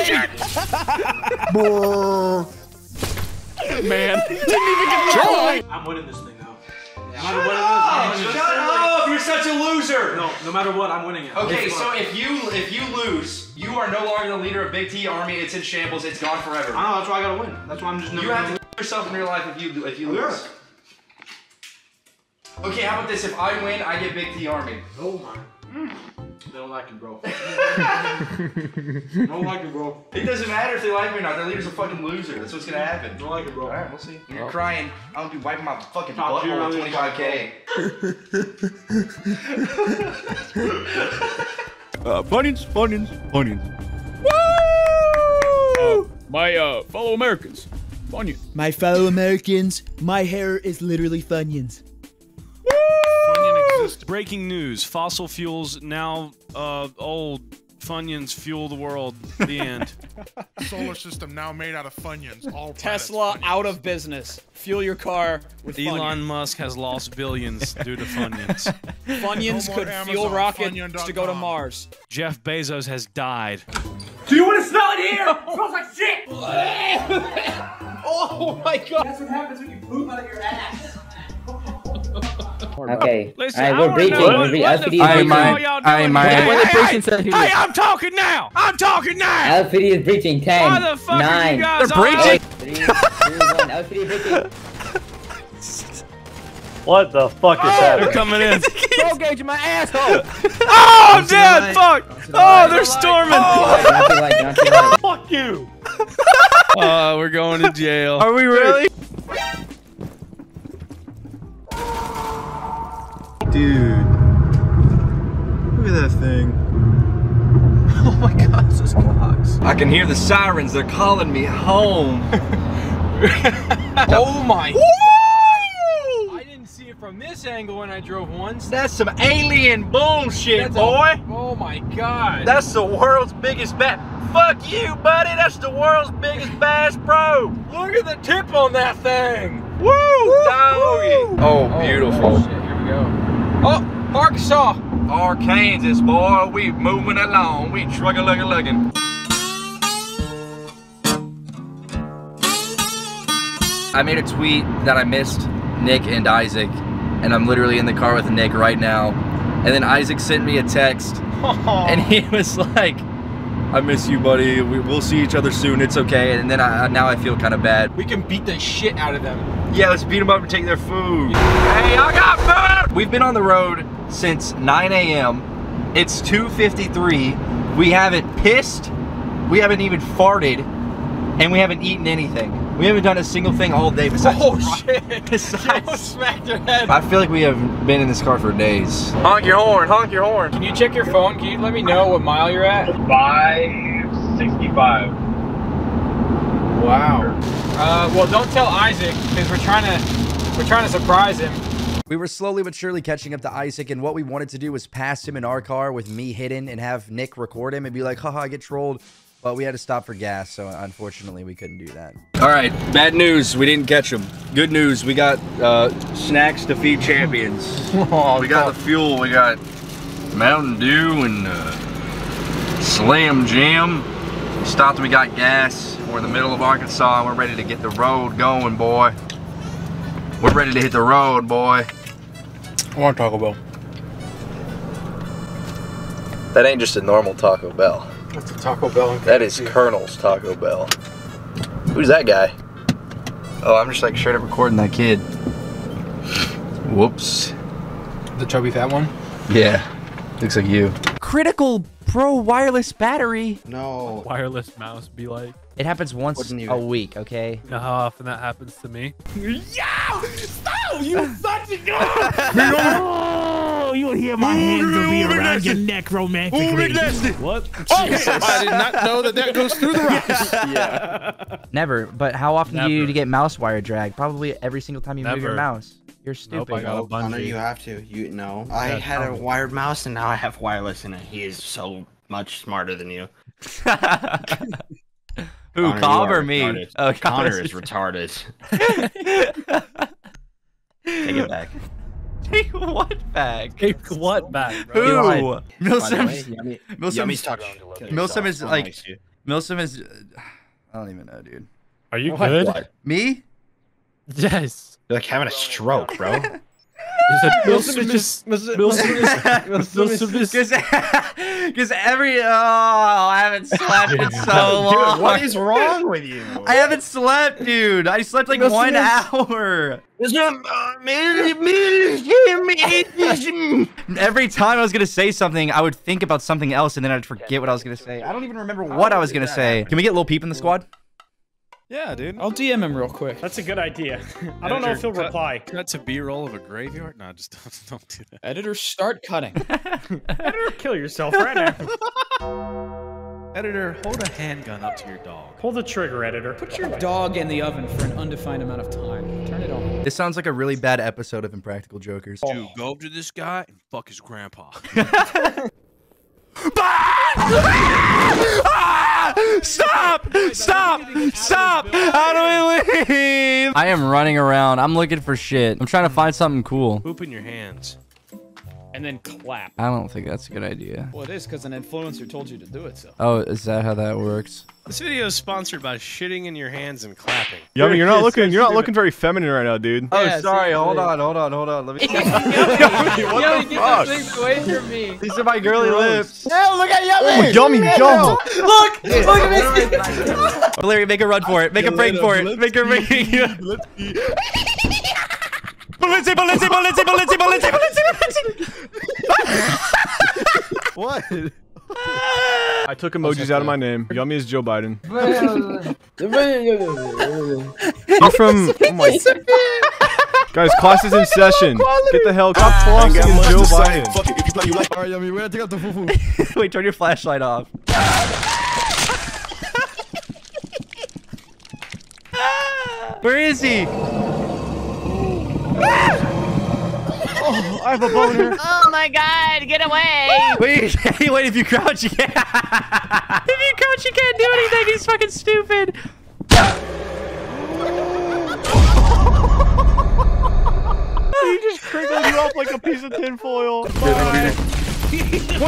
got a tiny little baby. Man, didn't even get joy. I'm winning this thing though. Shut up! You're such a loser. No, no matter what, I'm winning it. Okay, so if you lose, you are no longer the leader of Big T Army. It's in shambles. It's gone forever. I know. That's why I gotta win. That's why I'm just. You have to kill yourself in real life if you lose. Okay, how about this? If I win, I get Big T Army. Oh my. Mm. They don't like you, bro. Don't like you, bro. It doesn't matter if they like me or not. Their leader's a fucking loser. That's what's gonna happen. Don't like it, bro. All right, we'll see. You're crying. I'm gonna be wiping my fucking butt on 25K. Funyuns. Woo! My fellow Americans, Funyuns. My fellow Americans, my hair is literally Funyuns. Breaking news, fossil fuels now old. Funyuns fuel the world. The end. Solar system now made out of Funyuns. All Tesla Funyuns. Out of business. Fuel your car with Elon Funyuns. Musk has lost billions due to Funyuns. Funyuns no could Amazon, fuel rockets to go to Mars. Jeff Bezos has died. Do you want to smell it here? It smells like shit! Oh my god! That's what happens when you poop out of your ass. Okay. Listen, we're breaking. I'm talking now. LPD is breaching. 10. Why the fuck 9. Are you guys breaching. 3, 2, 1. LPD is breaching. What the fuck is happening? They're coming in. Roll gauge in my asshole. Oh, I'm dead. Fuck. Oh, they're storming. Oh, fuck you. Oh, we're going to jail. Are we really? Dude, look at that thing. Oh my god, this is clocks. I can hear the sirens, they're calling me home. Oh my god. I didn't see it from this angle when I drove once. That's some alien bullshit, boy. Oh my god. That's the world's biggest bat. Fuck you, buddy, that's the world's biggest bass probe. Look at the tip on that thing. Woo! Woo! Oh, beautiful. Oh, shit. Here we go. Oh, Arkansas! Arkansas, boy, we moving along. We truckin' looking. I made a tweet that I missed Nick and Isaac, and I'm literally in the car with Nick right now. And then Isaac sent me a text, and he was like, I miss you, buddy. We'll see each other soon. It's okay. And then now I feel kind of bad. We can beat the shit out of them. Yeah, let's beat them up and take their food. Hey, I got food! We've been on the road since 9 a.m. It's 2:53. We haven't pissed. We haven't even farted. And we haven't eaten anything. We haven't done a single thing all day besides... Oh, shit! Besides... Smacked your head. I feel like we have been in this car for days. Honk your horn! Honk your horn! Can you check your phone? Can you let me know what mile you're at? 565. Wow. Well, don't tell Isaac, because we're trying to surprise him. We were slowly but surely catching up to Isaac, and what we wanted to do was pass him in our car with me hidden and have Nick record him and be like, haha, I get trolled. But we had to stop for gas, so unfortunately we couldn't do that. All right, bad news, we didn't catch them. Good news, we got snacks to feed champions. Oh, we got the fuel, we got Mountain Dew and Slim Jim. We stopped and we got gas. We're in the middle of Arkansas, and we're ready to get the road going, boy. We're ready to hit the road, boy. I want Taco Bell. That ain't just a normal Taco Bell. That's a Taco Bell. That is Colonel's Taco Bell. Who's that guy? Oh, I'm just like straight up recording that kid. Whoops. The chubby fat one? Yeah. Looks like you. Critical Pro wireless battery. No. Wireless mouse be like. It happens once a week, okay? You know how often that happens to me? Yeah! Stop! You such a god! Oh, you will hear my hands will be around your neck romantically. What? Oh, I did not know that that goes through the rocks. Yeah. Never. But how often do you get mouse wire drag? Probably every single time you move your mouse. You're stupid. Nope, I got a bungee. No, you have to. You know. I had a wired mouse and now I have wireless in it. He is so much smarter than you. Who, Cobb or me? Retarded. Oh, Connor is retarded. Take it back. Take what back? Take what back, bro? Who? Milsim is like... Milsim is... I don't even know, dude. Are you good? What? Me? Yes. You're like having a stroke, bro. Milsim is... Milsim is... Because every... Oh, I haven't slept in so long. Dude, what is wrong with you? I haven't slept, dude. I slept like 1 hour. Every time I was going to say something, I would think about something else, and then I'd forget what I was going to say. I don't even remember what I was going to say. Can we get Lil Peep in the squad? Yeah, dude. I'll DM him real quick. That's a good idea. I don't know if he'll reply. That's a B-roll of a graveyard? No, just don't do that. Editor, start cutting. Editor, kill yourself right now. Editor, hold a handgun up to your dog. Pull the trigger, editor. Put your dog in the oven for an undefined amount of time. Turn it on. This sounds like a really bad episode of Impractical Jokers. Dude, go up to this guy and fuck his grandpa. Stop! Stop! Stop! How do we leave? I am running around. I'm looking for shit. I'm trying to find something cool. Poop in your hands. And then clap. I don't think that's a good idea. Well, it is because an influencer told you to do it, so. Oh, is that how that works? This video is sponsored by shitting in your hands and clapping. Yeah, I mean, you're not looking very feminine right now, dude. Oh, yeah, sorry. Hold on. Let me. What the fuck? Away from me. These are my girly lips. No, look at Yummy. Oh, Yummy. Look. Look at this. Larry, make a run for it. Make a break for it. Make a break. Let's see. What? I took emojis out of my name. Yummy is Joe Biden. You're from... Oh my... Guys, class is in session. Get the hell out. Class is Joe Biden. Alright, Yummy, we're gonna take out the fufu. Wait, turn your flashlight off. Where is he? Oh, I have a boner. Oh my god, get away. Wait, if you crouch, you can't. If you crouch, you can't do anything. He's fucking stupid. He just crinkled you up like a piece of tinfoil. What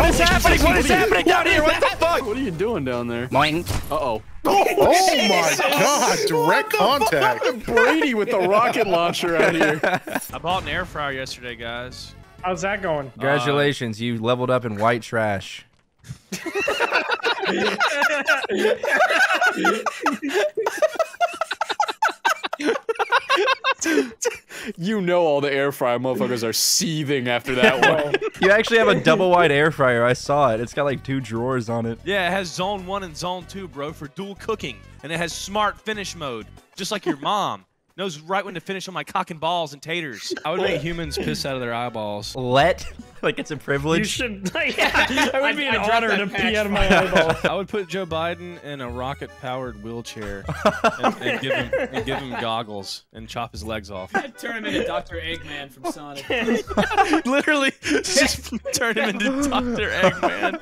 is happening? What is happening down here? What the fuck? What are you doing down there? Mine. Uh-oh. Oh my god, direct contact. Brady with the rocket launcher out here. I bought an air fryer yesterday, guys. How's that going? Congratulations, you leveled up in white trash. You know all the air fryer motherfuckers are seething after that one. You actually have a double wide air fryer. I saw it. It's got like 2 drawers on it. Yeah, it has zone 1 and zone 2, bro, for dual cooking. And it has smart finish mode, just like your mom. Knows right when to finish on my cock and balls and taters. I would make humans piss out of their eyeballs. Like it's a privilege. You should. Yeah, I would be an honor to pee out of my eyeball. I would put Joe Biden in a rocket-powered wheelchair and give him goggles and chop his legs off. I'd turn him into Dr. Eggman from Sonic. Literally, just turn him into Dr. Eggman.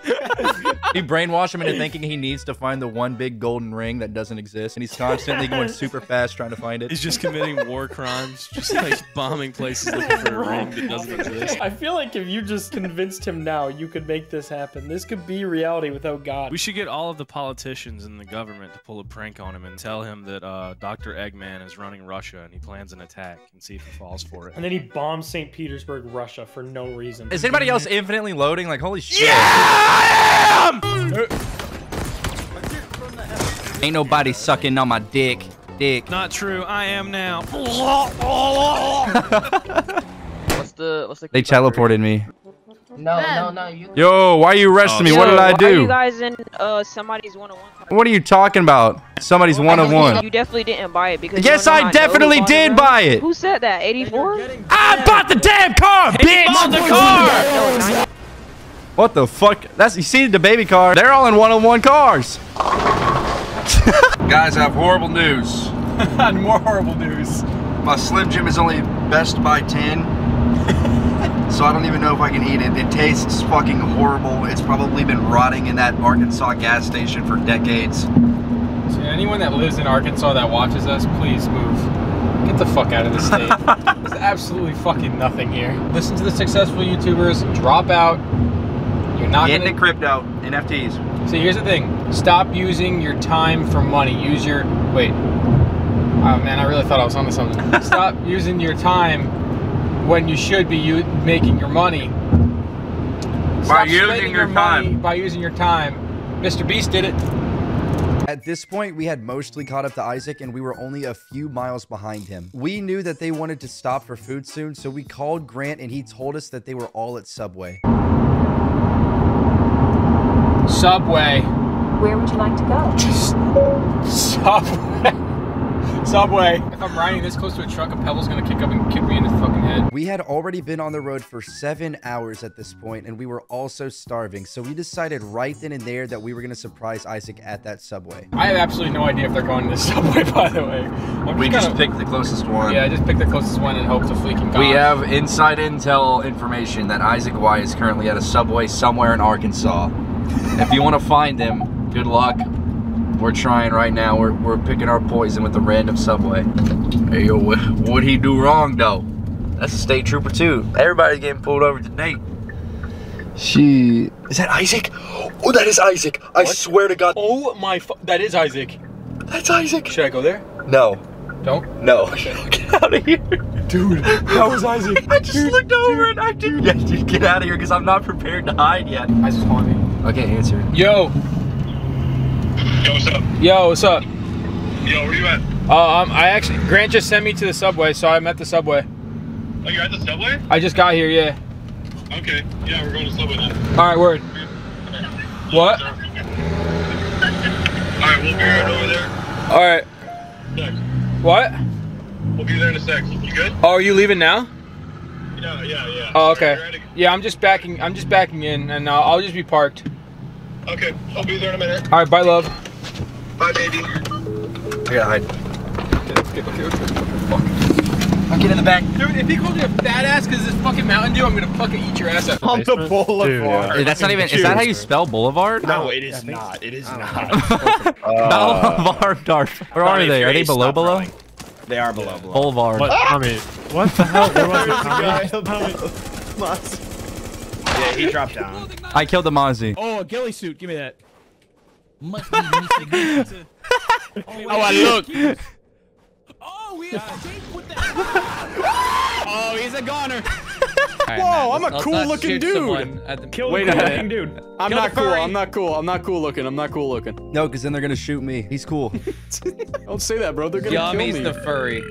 You brainwash him into thinking he needs to find the one big golden ring that doesn't exist, and he's constantly going super fast trying to find it. He's just committing war crimes, just like bombing places looking for a ring that doesn't exist. I feel like if you just convinced him now you could make this happen. This could be reality without God. We should get all of the politicians in the government to pull a prank on him and tell him that Dr. Eggman is running Russia and he plans an attack and see if he falls for it. And then he bombs St. Petersburg, Russia for no reason. Is anybody else infinitely loading? Like, holy shit. Yeah, I am! Ain't nobody sucking on my dick. Dick. Not true. I am now. What's the they teleported me. No. You... Yo, why are you arresting me? What did I do? Are you guys in somebody's one-on-one? What are you talking about? Somebody's one-on-one. You definitely didn't buy it because. Yes, I definitely did buy it. Who said that? 84. I bought the damn car, bitch. Bought the car. What the fuck? That's you see the baby car. They're all in one-on-one cars. Guys, I have horrible news. More horrible news. My Slim Jim is only best by 10, so I don't even know if I can eat it. It tastes fucking horrible. It's probably been rotting in that Arkansas gas station for decades. So anyone that lives in Arkansas that watches us, please move. Get the fuck out of this state. There's absolutely fucking nothing here. Listen to the successful YouTubers, drop out. You're not getting into crypto, NFTs. So here's the thing, stop using your time for money. Use your, wait, oh man, I really thought I was onto something. Stop using your time when you should be making your money. Stop using your time. By using your time. Mr. Beast did it. At this point, we had mostly caught up to Isaac and we were only a few miles behind him. We knew that they wanted to stop for food soon, so we called Grant and he told us that they were all at Subway. Subway. Where would you like to go? Subway. Subway. If I'm riding this close to a truck, a pebble's gonna kick up and kick me in the fucking head. We had already been on the road for 7 hours at this point, and we were also starving, so we decided right then and there that we were gonna surprise Isaac at that Subway. I have absolutely no idea if they're going to the Subway, by the way. We just picked the closest one. Yeah, I just picked the closest one in hopes of fleeking. We have inside intel information that IsaacWhy is currently at a Subway somewhere in Arkansas. If you want to find them, good luck. We're trying right now. We're picking our poison with the random Subway. Hey, yo, what'd he do wrong, though? That's a state trooper, too. Everybody's getting pulled over today. She... Is that Isaac? Oh, that is Isaac. What? I swear to God. Oh, my... That is Isaac. That's Isaac. Should I go there? No. Don't? No. Okay. Get out of here. Dude, that was Isaac. I just looked over and I didn't... Yeah, dude, get out of here because I'm not prepared to hide yet. Isaac's calling me. Okay, answer. Yo. Yo, what's up? Yo, what's up? Yo, where you at? I actually, Grant just sent me to the Subway, so I'm at the Subway. Oh, you're at the Subway? I just got here, yeah. Okay, yeah, we're going to the Subway now. Alright, word. What? Alright, we'll be right over there. Alright. What? We'll be there in a sec. You good? Oh, are you leaving now? Yeah. Oh, okay. Yeah, I'm just backing in, and I'll just be parked. Okay, I'll be there in a minute. All right, bye, love. Bye, baby. I gotta hide. Okay. I'll get in the back. Dude, if he calls you a fat ass because of this fucking Mountain Dew, I'm gonna fucking eat your ass up. On the boulevard. Dude, that's not even. Is that how you spell boulevard? No, it is not. It is not. Boulevard, where are they? Are they below? They are below. Boulevard. I mean, what the hell? Yeah, he dropped down. I killed the Mozzie. Oh, a ghillie suit. Give me that. Oh, I look. Oh, we have Jake with that. Oh, he's a goner. Whoa, I'm a cool looking dude. Kill the cool looking dude. I'm not cool. I'm not cool. I'm not cool looking. I'm not cool looking. No, because then they're going to shoot me. He's cool. Don't say that, bro. They're going to kill me. Yummy's the furry.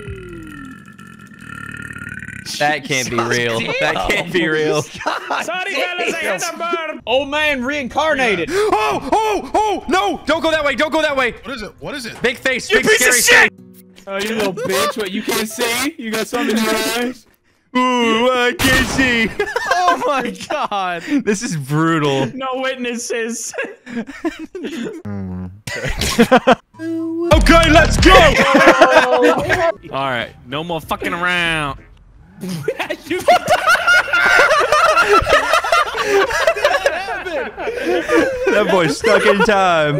That can't be real. That can't be real. Sorry, fellas, old man reincarnated. Oh, no. Don't go that way. Don't go that way. What is it? What is it? Big face. Big scary shit. Oh, you little bitch. What, you can't see? You got something in your eyes? Ooh, I can't see. Oh my God. This is brutal. No witnesses. Okay, let's go. All right, no more fucking around. That boy's stuck in time.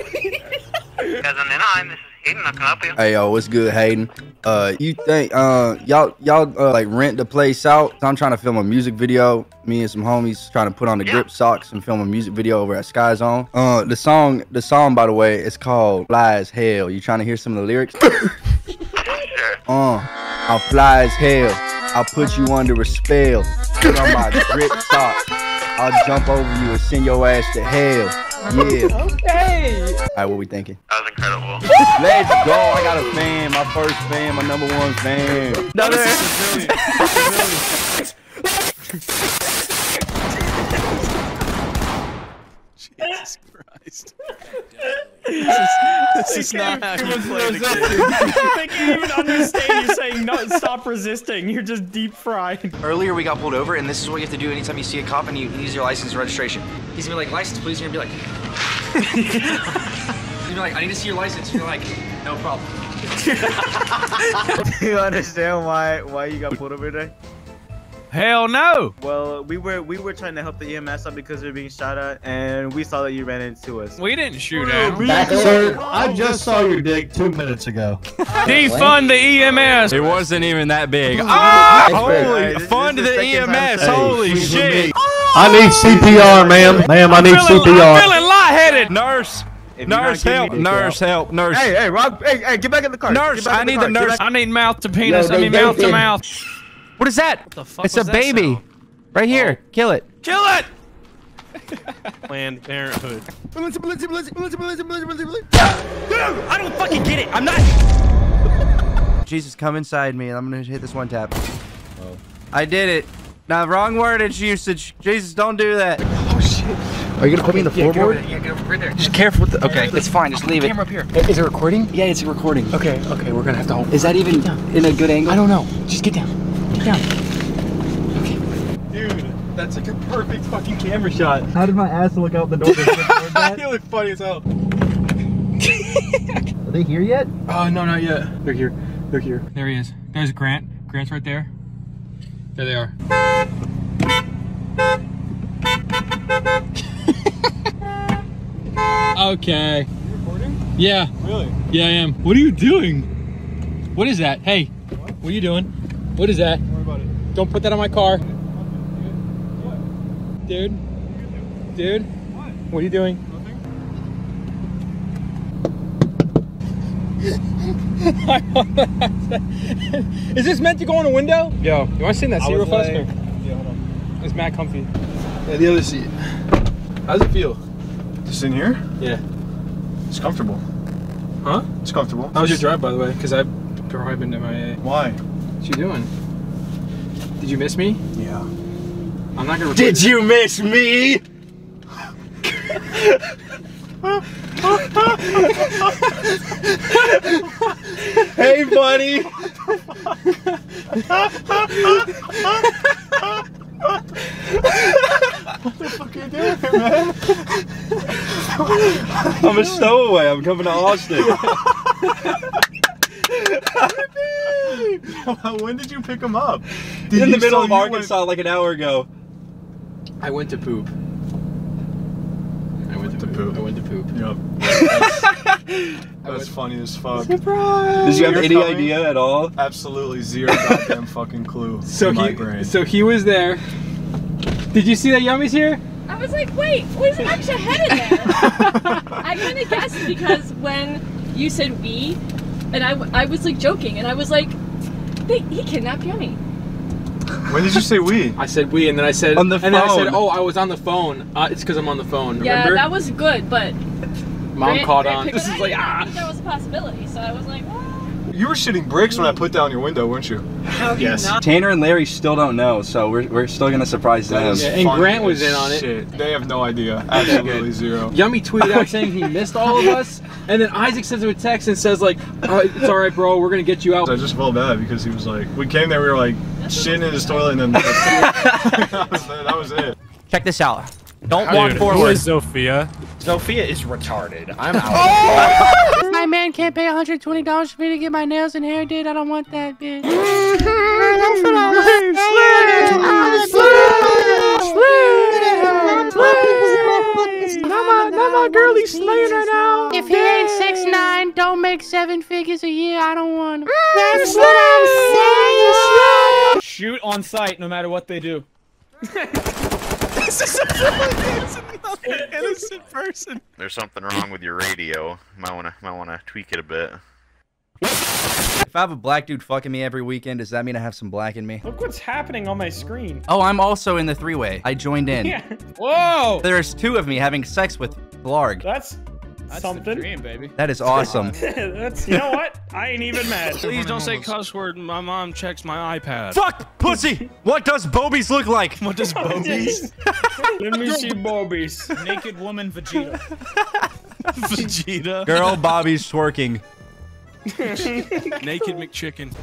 Hey, yo, what's good, Hayden? You think y'all like rent the place out? I'm trying to film a music video. Me and some homies trying to put on the grip socks and film a music video over at Sky Zone. The song by the way, it's called Fly as Hell. You trying to hear some of the lyrics? I'm fly as hell. I'll put you under a spell. Put on my grip socks. I'll jump over you and send your ass to hell. Yeah. Okay. Alright, what we thinking? That was incredible. Let's go. I got a fan. My first fan. My number one fan. No, this is Jesus Christ. This is not how you play the game. They can't even understand you saying no, stop resisting. You're just deep fried. Earlier we got pulled over, and this is what you have to do anytime you see a cop and you use your license and registration. He's gonna be like, license, please. You're gonna be like, he's gonna be like, I need to see your license. You're like, no problem. Do you understand why you got pulled over today? Hell no! Well, we were trying to help the EMS out because we were being shot at, and we saw that you ran into us. We didn't shoot at him. Sir, I just saw your dick 2 minutes ago. Defund the EMS! It wasn't even that big. Ah! Holy! Fund the EMS! Holy shit! I need CPR, ma'am. Ma'am, I need CPR. I'm feeling lightheaded! Nurse! Nurse, help! Nurse, help! Nurse! Hey, Rob! Hey, get back in the car! Nurse! I need the nurse! I need mouth to penis! I need mouth to mouth! What is that? What the fuck? It's a baby. Sound? Right here. Oh. Kill it. Kill it! Planned Parenthood. I don't fucking get it. I'm not. Jesus, come inside me and I'm gonna hit this one tap. Oh. I did it. Now, wrong wordage usage. Jesus, don't do that. Oh shit. Are you gonna put me in the floorboard? Yeah, get over there. Just careful with the. Okay, it's fine. Just leave it. Camera up here. Is it recording? Yeah, it's recording. Okay, we're gonna have to hold. Is that even in a good angle? I don't know. Just get down. Yeah. Okay. Dude, that's like a perfect fucking camera shot. How did my ass look out the door? You look funny as hell. Are they here yet? Oh, no, not yet. They're here. They're here. There he is. There's Grant. Grant's right there. There they are. Okay. You recording? Yeah. Really? Yeah, I am. What are you doing? What is that? Hey, what are you doing? What is that? Don't worry about it. Don't put that on my car. What? Dude? What are you doing? Nothing. I want to ask that. Is this meant to go in a window? Yo, you want to sit in that seat real fast? Yeah, hold on. It's mad comfy. Yeah, the other seat. How does it feel? Just in here? Yeah. It's comfortable. Huh? It's comfortable. How was your drive, by the way? Because I've probably been to my... Why? What you doing? Did you miss me? Yeah. I'm not gonna. Did you miss me? Hey, buddy. What the fuck are you doing here, man? I'm a stowaway. I'm coming to Austin. When did you pick him up? In the middle of Arkansas like an hour ago. I went to poop. I went to poop. Yep. That's funny as fuck. Surprise! Did you have any idea at all? Absolutely zero goddamn fucking clue. So he was there. Did you see that Yummy's here? I was like, wait, there's an extra head in there. I kind of guessed because when you said we, and I was like joking, and I was like, he kidnapped Yummy. When did you say we? I said we, and then I said on the phone. And then I said, oh, I was on the phone. It's because I'm on the phone. Yeah, remember? That was good, but Mom caught on. This is like I think that was a possibility, so I was like, what? You were shitting bricks when I put down your window, weren't you? Yes. Tanner and Larry still don't know, so we're still gonna surprise them. Yeah, and Grant was in on it. Shit. They have no idea. Absolutely zero. Yummy tweeted out saying he missed all of us, and then Isaac sends him a text and says like, oh, "It's all right, bro. We're gonna get you out." I just felt bad because he was like, "We came there, we were like shitting in his toilet, and then that was it." Check this out. Don't walk forward. Who is Sophia? Sophia is retarded. I'm out. My man can't pay $120 for me to get my nails and hair did. I don't want that, bitch. I'm slay. Not my girlie slaying right now. If he ain't 6'9", don't make make seven figures a year. I don't want to. That's what I'm saying. Shoot on sight, no matter what they do. This is an innocent person. There's something wrong with your radio. Might wanna tweak it a bit. If I have a black dude fucking me every weekend, does that mean I have some black in me? Look what's happening on my screen. Oh, I'm also in the three-way. I joined in. Yeah. Whoa! There's two of me having sex with Blarg. That's something. The dream, baby. That is awesome. That's, you know what? I ain't even mad. Please don't say cuss word. My mom checks my iPad. Fuck, pussy. What does Bobies look like? What does Bobies? Let me see Bobies. Naked woman Vegeta. Vegeta. Girl Bobby's twerking. Naked McChicken.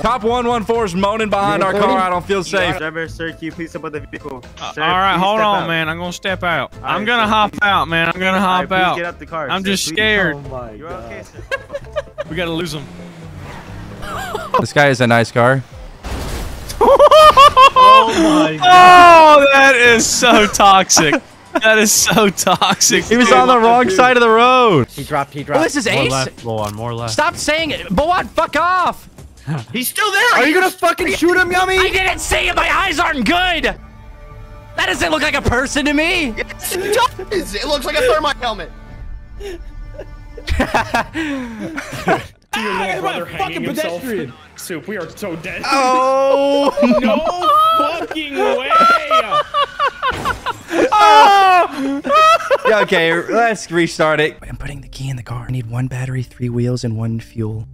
Top 114's moaning behind our car. I don't feel safe. Driver, sir, can you please step out the vehicle? Sir, all right, hold on, man. I'm gonna step out. I'm gonna hop out, man. I'm gonna hop out. Get out the car. I'm just scared. Oh my God. You're okay, sir. We gotta lose him. This guy is a nice car. Oh my God. Oh, that is so toxic. That is so toxic. He was on the wrong side of the road. He dropped. Oh, this is Ace. More left. Stop saying it. Boad, fuck off. He's still there. Are you going to fucking shoot him, Yummy? I didn't see it. My eyes aren't good. That doesn't look like a person to me. Yes, it does. It looks like a thermite helmet. Brother fucking pedestrian. Soup, we are so dead. Oh. No fucking way. Oh! Okay, let's restart it. I'm putting the key in the car. I need one battery, three wheels, and one fuel.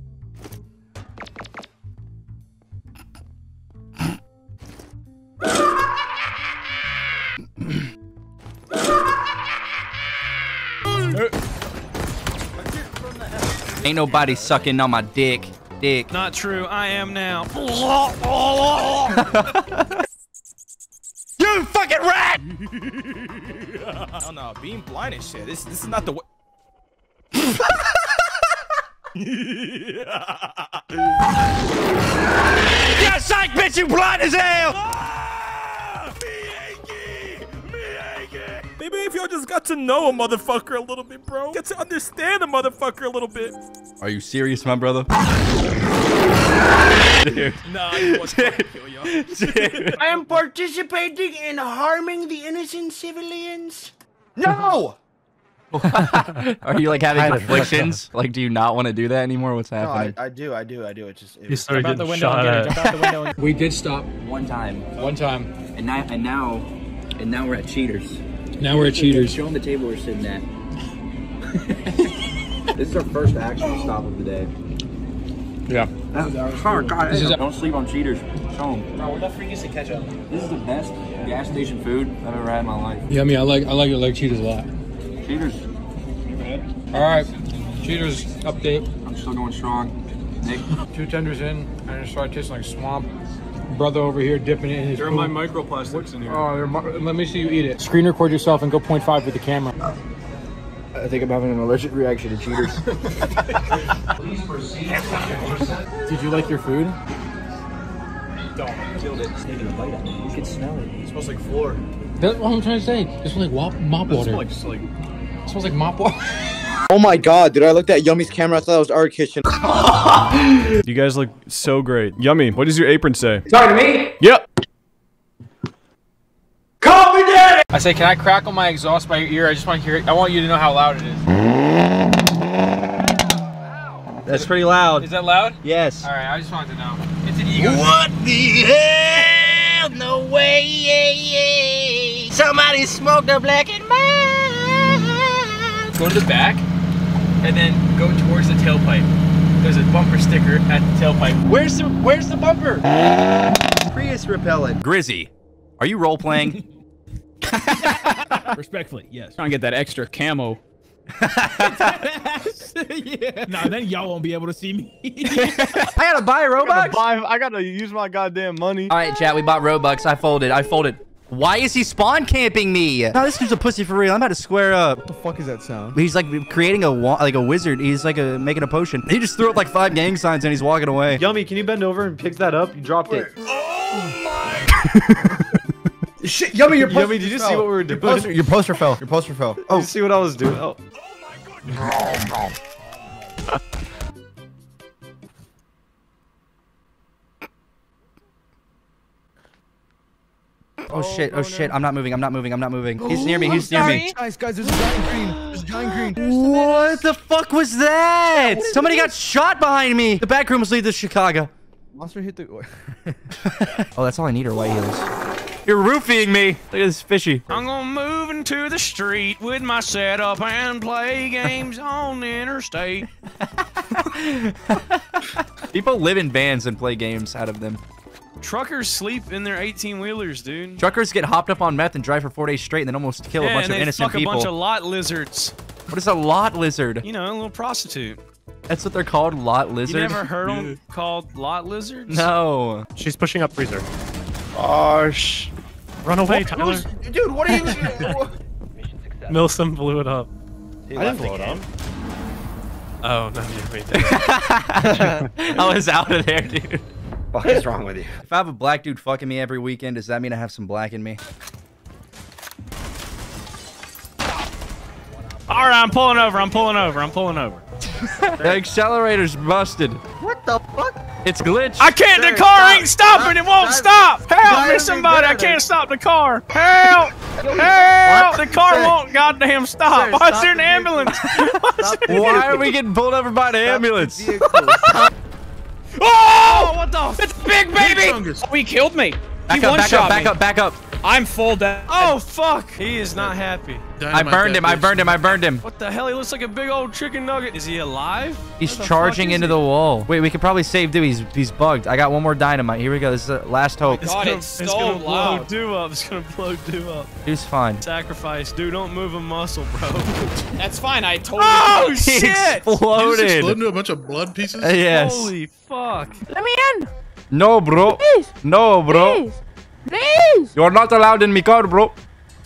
Ain't nobody sucking on my dick. Dick. Not true. I am now. You fucking rat! Oh no, being blind and shit. This is not the way. Yeah, psych, bitch, you blind as hell! Ah, me Aggie. Maybe if y'all just got to know a motherfucker a little bit, bro. Get to understand a motherfucker a little bit. Are you serious, my brother? Dude. Nah, I want to kill y'all. I am participating in harming the innocent civilians. No! Are you like having afflictions? Like, do you not want to do that anymore? What's happening? No, I do. It just. It sorry, about the window again. About the window again. We did stop one time. And now we're at Cheaters. Now we're at Cheaters. Show them the table we're sitting at. This is our first actual stop of the day. Yeah. Don't sleep on Cheaters. Show them. Bro, what the freak is the ketchup? This is the best gas station food I've ever had in my life. Yeah, I mean, I like Cheaters a lot. Cheaters. All right. Cheaters update. I'm still going strong. Nick. Two tenders in, and it started tasting like swamp. Brother over here dipping it in his. There are my microplastics in here. Oh, let me see you eat it. Screen record yourself and go 0.5 with the camera. I think I'm having an allergic reaction to Cheaters. Please proceed. Did you like your food? Don't. Killed it. It's taking a bite out. You can smell it. It smells like floor. That's what I'm trying to say. It smells like mop water. It smells like mop water. Oh my God, dude. I looked at Yummy's camera. I thought it was our kitchen. You guys look so great. Yummy, what does your apron say? Sorry to me? Yep. Call me daddy! I say, can I crackle my exhaust by your ear? I just want to hear it. I want you to know how loud it is. That's pretty loud. Is that loud? Yes. All right, I just wanted to know. It's an ego. What the hell? No way. Somebody smoked a black and mild. Go to the back and then go towards the tailpipe. There's a bumper sticker at the tailpipe. Where's the bumper? Prius repellent. Grizzy, are you role playing? Respectfully, yes. Trying to get that extra camo. Yeah. Nah, then y'all won't be able to see me. I gotta buy Robux. I gotta use my goddamn money. All right, chat. We bought Robux. I folded. Why is he spawn camping me? No, this dude's a pussy for real. I'm about to square up. What the fuck is that sound? He's like creating a wizard. He's like making a potion. He just threw up like 5 gang signs and he's walking away. Yummy, can you bend over and pick that up? You dropped it. Oh my. Shit, Yummy, your poster fell. Did you see what we were doing? Your poster fell. Oh. Did you see what I was doing? Oh. Oh my God, Oh shit, oh shit, I'm not moving, I'm not moving, I'm not moving. He's near me, he's near me. Guys, guys, there's a giant green. There's a giant green. What the fuck was that? Somebody got shot behind me. The back rooms lead to Chicago. Monster hit the... Oh, that's all I need are white heels. You're roofing me. Look at this fishy. I'm gonna move into the street with my setup and play games on the interstate. People live in vans and play games out of them. Truckers sleep in their 18-wheelers, dude. Truckers get hopped up on meth and drive for 4 days straight and then almost kill a bunch of innocent people. Yeah, and they fuck a bunch of lot lizards. What is a lot lizard? You know, a little prostitute. That's what they're called, lot lizards? You never heard them called lot lizards? No. She's pushing up freezer. Oh, shh. Run away, Tyler. Dude, what are you... Milsom blew it up. I didn't blow it up. Oh, no, you wait there. I was out of there, dude. What is wrong with you? If I have a black dude fucking me every weekend, does that mean I have some black in me? All right, I'm pulling over. I'm pulling over. I'm pulling over. The accelerator's busted. What the fuck? It's glitched. I can't. The car ain't stopping. It won't stop. Help me, somebody. I can't stop the car. Help. Help. The car won't goddamn stop. Why is there an ambulance? Why are we getting pulled over by an ambulance? Oh! What the? It's big baby! Oh, he killed me. Back up, back up, back up, back up. I'm full dead. Oh, fuck. He is not happy. I burned him, I burned him, I burned him. What the hell? He looks like a big old chicken nugget. Is he alive? He's charging into the wall. Wait, we could probably save dude. He's bugged. I got one more dynamite. Here we go. This is the last hope. God, it's so loud. It's gonna blow Dew up. It's gonna blow Dew up. Dude's fine. Sacrifice. Dude, don't move a muscle, bro. That's fine. I told you. Oh, shit. He exploded. He exploded into a bunch of blood pieces? Yes. Holy fuck. Let me in. No, bro. Please. No, bro. Please. Please! You're not allowed in my car, bro.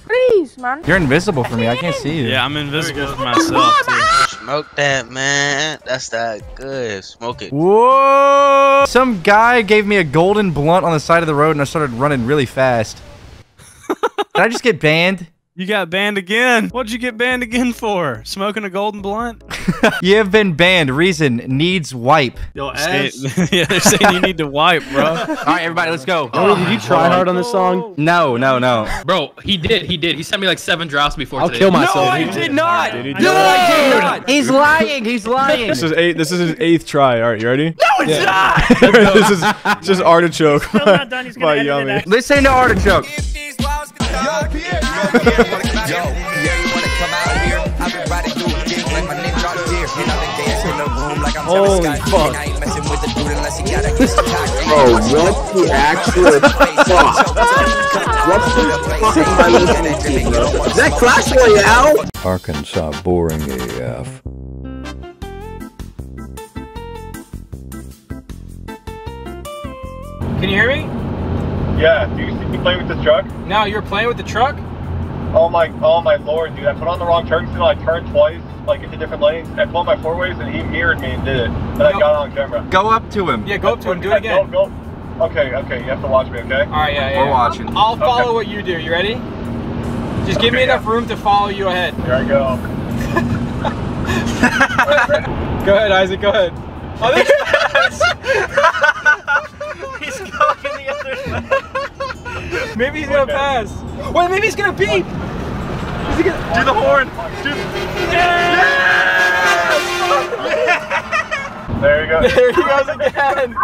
Please, man. You're invisible for me. I can't see you. Yeah, I'm invisible for myself, too. Smoke that, man. That's that good. Smoke it. Whoa! Some guy gave me a golden blunt on the side of the road, and I started running really fast. Did I just get banned? You got banned again. What'd you get banned again for? Smoking a golden blunt? You have been banned. Reason needs wipe. Yo, ass. Yeah, they're saying you need to wipe, bro. All right, everybody, let's go. Oh, did you try hard on this song? No, no, no. Bro, he did. He did. He sent me like 7 drops before today. I'll kill myself. No, I did not. No, I did not. He's lying. He's lying. This is his 8th try. All right, you ready? No, it's not. This is just Artichoke. Still not done. He's gonna edit it out. Listen to Artichoke. Holy fuck. Bro, what the actual fuck? What the fuck am I listening to, bro? Is that Clash Royale? Arkansas boring AF. Can you hear me? Yeah, dude, did you play with this truck? No, you were playing with the truck? Oh my lord, dude, I put on the wrong turn signal, I turned twice, like into different lanes, and I pulled my 4-ways and he mirrored me and did it, and I got on camera. Go up to him. Yeah, go up to him, do it again. Go, go. Okay, okay, you have to watch me, okay? Alright, yeah. We're watching. I'll follow what you do, you ready? Just give me enough room to follow you ahead. Here I go. Go ahead, Isaac, go ahead. Oh, there He's going the other way. Maybe he's gonna pass. Wait, maybe he's gonna beep. Do the horn. Yes! There you go. There he goes again.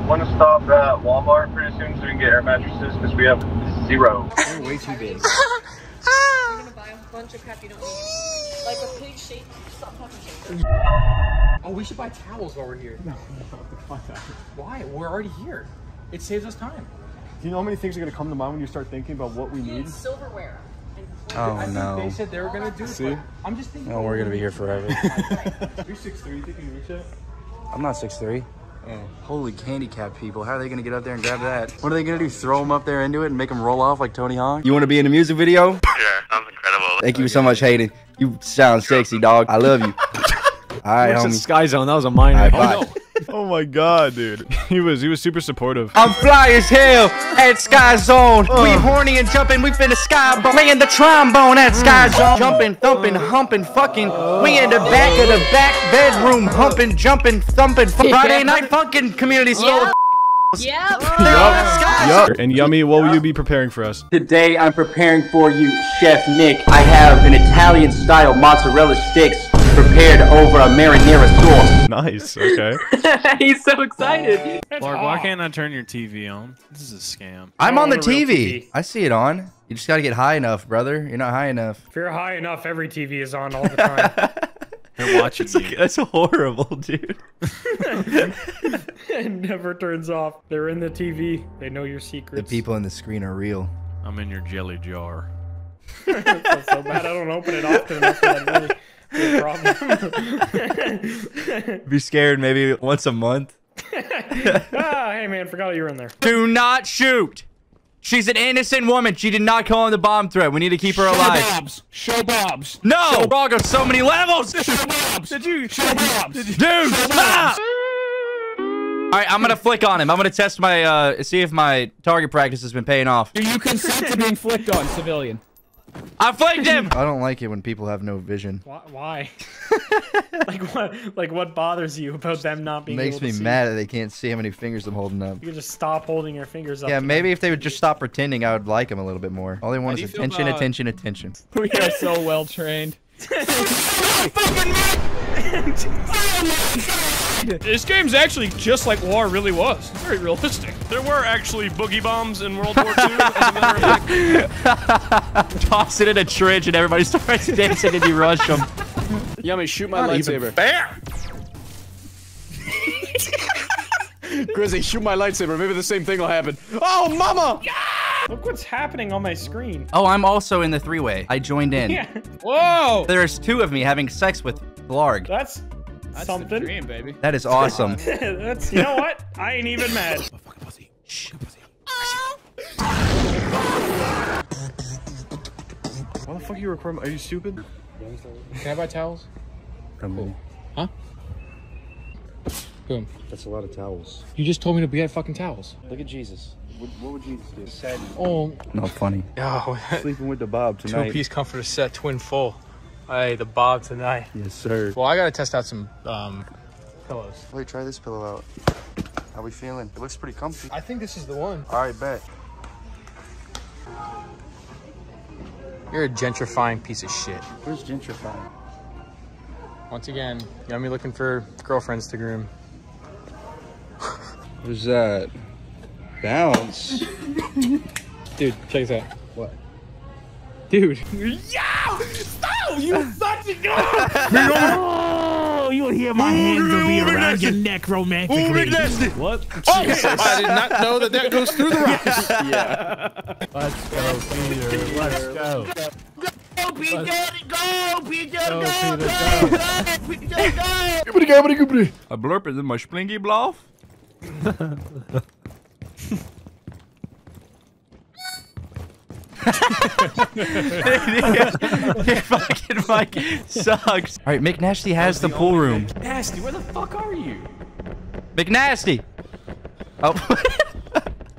I want to stop at Walmart pretty soon so we can get air mattresses because we have 0. You're way too big. I'm gonna buy a bunch of crap you don't need. Like a pig shape. Stop talking. Oh, we should buy towels while we're here. No, no. Why? We're already here. It saves us time. Do you know how many things are gonna come to mind when you start thinking about what we need? Silverware. Oh, no. They said they were gonna do it. I'm just thinking. No, we're gonna be here forever. You're 6'3", you think you can reach that? I'm not 6'3". Oh. Holy handicapped people. How are they gonna get up there and grab that? What are they gonna do? Throw them up there into it and make them roll off like Tony Hawk? You wanna be in a music video? Yeah, sounds incredible. Thank you so much, Hayden. You sound sexy, dog. I love you. All right, homie. Sky Zone. That was a minor. All right, bye. Oh my god, dude. He was super supportive. I'm fly as hell at Sky Zone. We horny and jumping, we finna sky bone. Playing the trombone at Sky Zone. Jumping, thumping, humping, fucking. We in the back of the back bedroom. Humping, jumping, thumping. Friday night funkin' community store. Yep. And Yummy, what will you be preparing for us? Today I'm preparing for you, Chef Nick. I have an Italian-style mozzarella sticks prepared over a marinara sauce. Nice, okay. He's so excited. Mark, why can't I turn your TV on? This is a scam. I'm on the TV. I see it on. You just gotta get high enough, brother. You're not high enough. If you're high enough, every TV is on all the time. They're watching you. Like, that's horrible, dude. It never turns off. They're in the TV. They know your secrets. The people in the screen are real. I'm in your jelly jar. I feel so bad I don't open it often enough for that really be a problem. Be scared maybe once a month. Hey man, forgot you were in there. Do not shoot. She's an innocent woman. She did not call in the bomb threat. We need to keep her alive. Show Bob's. No! Show wrong on so many levels! Show Bob's. Did you? Show Bob's. Did you? Dude! Stop! Alright, I'm gonna flick on him. I'm gonna test my, see if my target practice has been paying off. Do you consent to being flicked on, civilian? I flanked him! I don't like it when people have no vision. Why? like what bothers you about them not being able to see? Makes me mad that they can't see how many fingers I'm holding up. You could just stop holding your fingers up. Yeah, maybe if they would just stop pretending, I would like them a little bit more. All they want is attention, attention, attention. We are so well trained. This game's actually just like war really was. It's very realistic. There were actually boogie bombs in World War II. As a matter of fact. Toss it in a trench and everybody starts dancing and you rush them. Yummy, shoot my lightsaber. Bam! Grizzly, shoot my lightsaber. Maybe the same thing will happen. Oh, mama! Yeah! Look what's happening on my screen. Oh, I'm also in the three-way. I joined in. Yeah. Whoa! There's two of me having sex with Larg. That's something. The dream, baby. That is awesome. That's, you know what? I ain't even mad. Oh, fucking pussy. Shh. Why the fuck are you recording? Are you stupid? Can I buy towels? Come on. Huh? Boom. That's a lot of towels. You just told me to get fucking towels. Look at Jesus. What would Jesus do? Sadness. Oh. Not funny. Oh, sleeping with the Bob tonight. Two-piece comforter set, twin full. Hey, the Bob tonight. Yes, sir. Well, I gotta test out some pillows. Wait, try this pillow out. How we feeling? It looks pretty comfy. I think this is the one. All right, bet. You're a gentrifying piece of shit. Where's gentrifying? Once again, Yummy looking for girlfriends to groom. Who's that? Bounce. Dude, check this out. What? Dude. Yeah! Stop! You such a girl! You'll hear my hands will be around your neck romantically. What? Oh, I did not know that that goes through the rocks. Yeah. Let's go, Peter. Let's go. Go, Peter. Go, Peter. Go, Peter. Go, Peter. Go. A blurp is in my splingy bloff. Fucking Mike sucks. All right, McNasty has the pool room. McNasty, where the fuck are you? McNasty! Oh.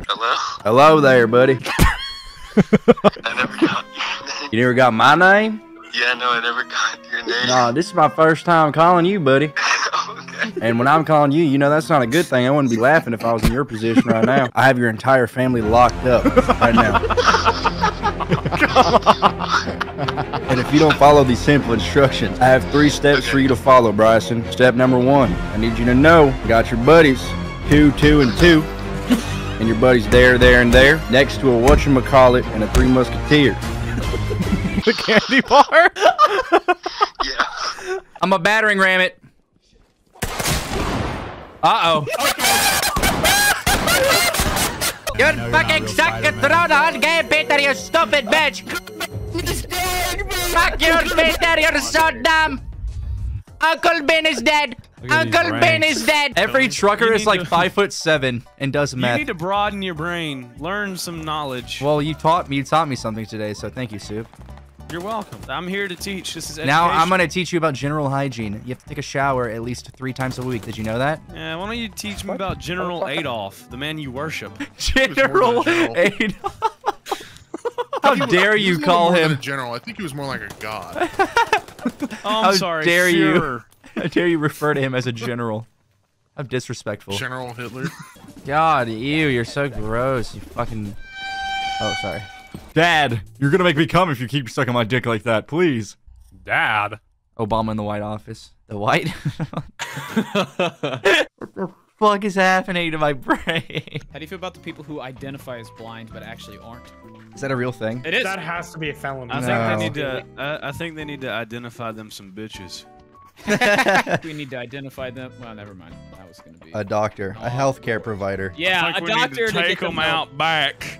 Hello? Hello there, buddy. I never got your name. You never got my name? Yeah, no, I never got your name. Nah, this is my first time calling you, buddy. Okay. And when I'm calling you, you know that's not a good thing. I wouldn't be laughing if I was in your position right now. I have your entire family locked up right now. And if you don't follow these simple instructions, I have 3 steps for you to follow, Bryson. Step number 1, I need you to know you got your buddies, 2, 2, and 2, and your buddies there, and there, next to a whatchamacallit and a 3 musketeer. The candy bar? Yeah. I'm a battering ram it. Uh-oh. You fucking suck your throat on game, Peter, you stupid bitch! Fuck you, Peter, you're so dumb! Uncle Ben is dead! Uncle Ben is dead! Every trucker is like 5'7" and does math. You need to broaden your brain. Learn some knowledge. Well, you taught me something today, so thank you, Soup. You're welcome. I'm here to teach. This is education. Now I'm going to teach you about general hygiene. You have to take a shower at least 3 times a week. Did you know that? Yeah, why don't you teach me about General Adolf, the man you worship. General Adolf. How dare you call him general? I think he was more like a god. I'm sorry. How dare you? How dare you refer to him as a general? I'm disrespectful. General Hitler. God, ew, you're so gross. You fucking. Oh, sorry. Dad, you're gonna make me come if you keep sucking my dick like that, please. Dad. Obama in the White Office. The White? What the fuck is happening to my brain? How do you feel about the people who identify as blind but actually aren't? Is that a real thing? It is. That has to be a felony. I think they need to identify them some bitches. We need to identify them. Well, never mind. That was gonna be a doctor, a healthcare provider. Yeah, like a doctor to take them out back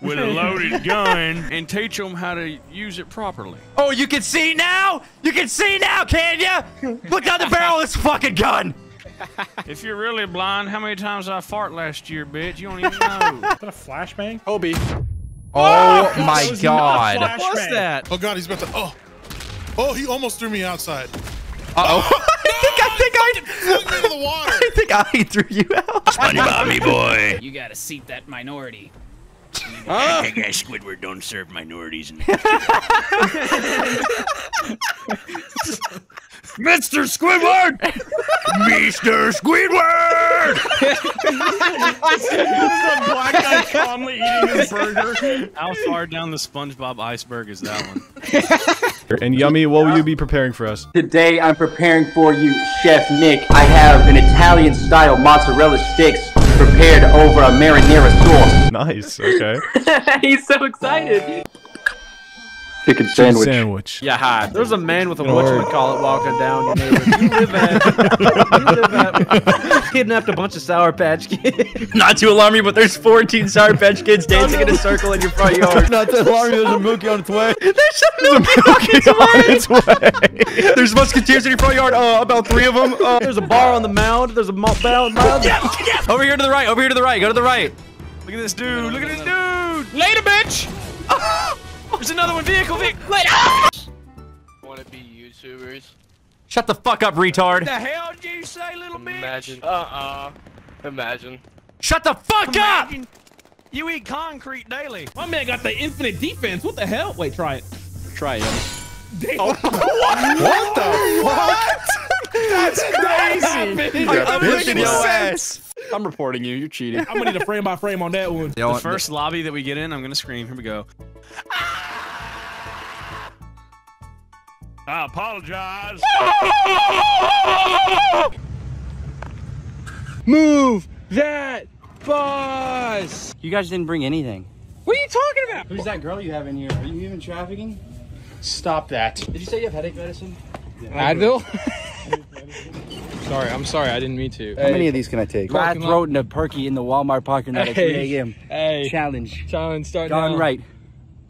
with a loaded gun and teach them how to use it properly. Oh, you can see now? You can see now, can you? Look down the barrel of this fucking gun. If you're really blind, how many times did I fart last year, bitch? You don't even know. Is that a flashbang? Hobie. Oh, oh my God. What was that? Oh God, he's about to. Oh. Oh, he almost threw me outside. Uh-oh. No, I think I threw you out. SpongeBob, me boy. You gotta seat that minority. Oh. Hey guys, Squidward don't serve minorities. In Mr. Squidward! Mr. Squidward! This is a black guy calmly eating his burger. How far down the SpongeBob iceberg is that one? And Yummy, what will you be preparing for us? Today I'm preparing for you, Chef Nick. I have an Italian-style mozzarella sticks prepared over a marinara sauce. Nice, okay. He's so excited. Chicken sandwich. Yeah, hi. There's a man with a whatchamacallit walking down your neighborhood. You kidnapped a bunch of Sour Patch Kids. Not to alarm you, but there's 14 Sour Patch Kids dancing in a circle in your front yard. Not to alarm you, there's a Mookie on its way. There's a Mookie on its way. There's musketeers in your front yard. About 3 of them. There's a bar on the mound. There's a mound. Yeah. Over here to the right. Over here to the right. Go to the right. Look at this dude. Look at this dude. Later, bitch. There's another one! Vehicle! Wait! Ah! Wanna be YouTubers? Shut the fuck up, retard! What the hell did you say, little bitch? Imagine. Imagine. Shut the fuck up! You eat concrete daily. My man got the infinite defense. What the hell? Wait, try it. Try it. Damn. Oh, what the fuck? That's crazy! I'm looking at your ass. I'm reporting you. You're cheating. I'm gonna need a frame by frame on that one. The first lobby that we get in, I'm gonna scream. Here we go. I apologize. Move that bus. You guys didn't bring anything. What are you talking about? Who's that girl you have in here? Are you human trafficking? Stop that. Did you say you have headache medicine? Yeah. Advil? Sorry, I'm sorry, I didn't mean to. How many of these can I take? I throat in a perky in the Walmart parking lot at 3 a.m. Hey. Challenge. Challenge starting out. Gone right.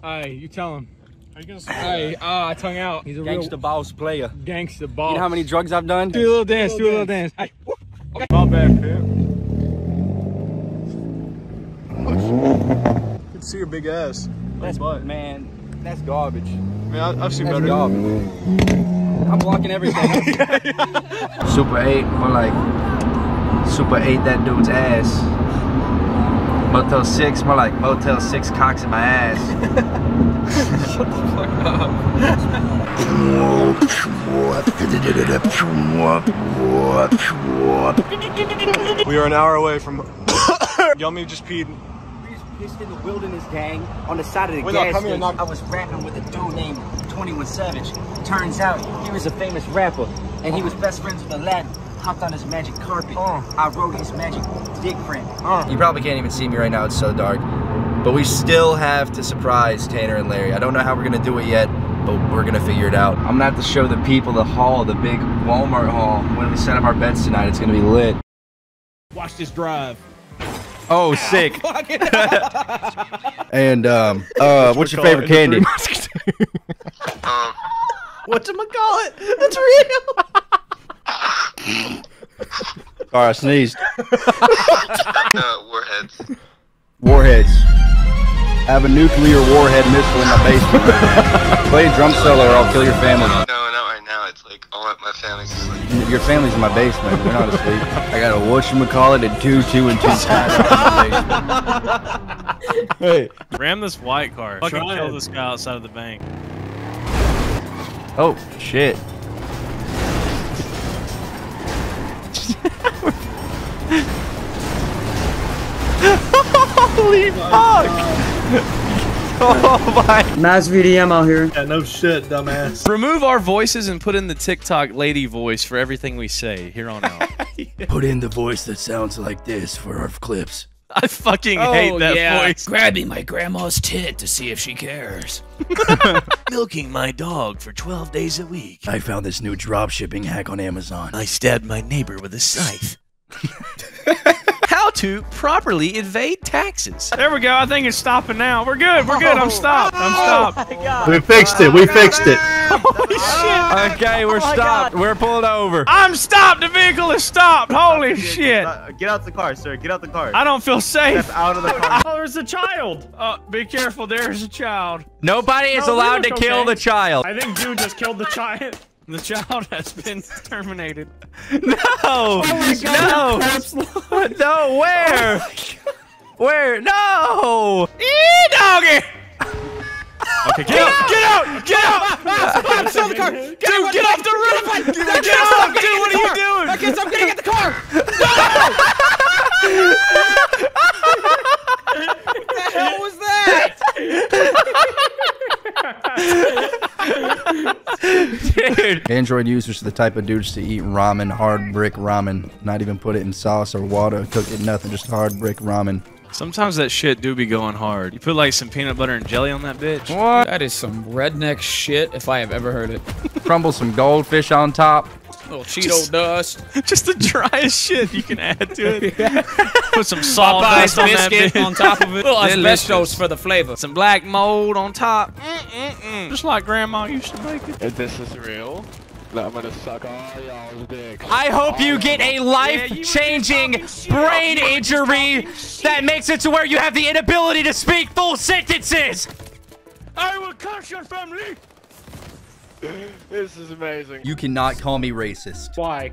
Hey, you tell him. How you gonna say that? Hey, I tongue out. He's a gangsta real boss player. Gangsta boss. You know how many drugs I've done? Do a little dance, do a little dance. Hey. Okay. My bad, pimp. Good to see your big ass. That's butt. Man, that's garbage. Man, I've seen better. Garbage. I'm blocking everything. Super 8, more like Super 8 that dude's ass. Motel 6, more like Motel 6 cocks in my ass. Shut the fuck up. We are an hour away from... Yummy just peed. Just in the wilderness, gang, on the side of the gas station. I was rapping with a dude named 21 Savage. Turns out he was a famous rapper, and he was best friends with Aladdin. Hopped on his magic carpet. I rode his magic dick friend. You probably can't even see me right now. It's so dark. But we still have to surprise Tanner and Larry. I don't know how we're gonna do it yet, but we're gonna figure it out. I'm gonna have to show the people the hall, the big Walmart hall. When we set up our beds tonight, it's gonna be lit. Watch this drive. Oh, sick. And, what's your favorite candy? Whatchamacallit? That's real. Sorry, I sneezed. Warheads. I have a nuclear warhead missile in my basement right now. Play a drum solo or I'll kill your family. No, not right now. It's like all my family's asleep. Your family's in my basement. We're not asleep. I got a whatchamacallit and two times. Hey, ram this white car. Fucking kill this guy outside of the bank. Oh, shit. Holy fuck! Oh my. Nice VDM out here. Yeah, no shit, dumbass. Remove our voices and put in the TikTok lady voice for everything we say here on out. Yeah. Put in the voice that sounds like this for our clips. I fucking hate that voice. Grabbing my grandma's tit to see if she cares. Milking my dog for 12 days a week. I found this new dropshipping hack on Amazon. I stabbed my neighbor with a scythe. How to properly evade taxes. There we go. I think it's stopping now. We're good. We're good. I'm stopped. I'm stopped. Oh, we fixed it. We fixed it. Holy shit. Okay, we're stopped. We're pulled over. I'm stopped. The vehicle is stopped. Holy shit. Get out the car, sir. Get out the car. I don't feel safe. Step out of the car. Oh, there's a child. Be careful. There's a child. Nobody is allowed to kill the child. I think dude just killed the child. The child has been terminated. No! Oh no! No, where? Oh where? No! Eee, doggy! Okay, get out! Get out! Get out! Get out of the car! Dude, get off the roof! Get off! Dude, what are you doing? Okay, so I'm gonna get the car! No! What the hell was that? Dude. Android users are the type of dudes to eat ramen, hard brick ramen. Not even put it in sauce or water, cook it, nothing, just hard brick ramen. Sometimes that shit do be going hard. You put like some peanut butter and jelly on that bitch. What? That is some redneck shit if I have ever heard it. Crumble some goldfish on top. Little Cheeto dust. Just the driest shit you can add to it. Yeah. Put some sawdust biscuit on top of it. Little asbestos for the flavor. Some black mold on top. Just like Grandma used to make it. If this is real, I'm gonna suck all y'all's dick. I hope you get a life-changing brain injury that makes it to where you have the inability to speak full sentences. I will curse your family. This is amazing. You cannot call me racist. Why?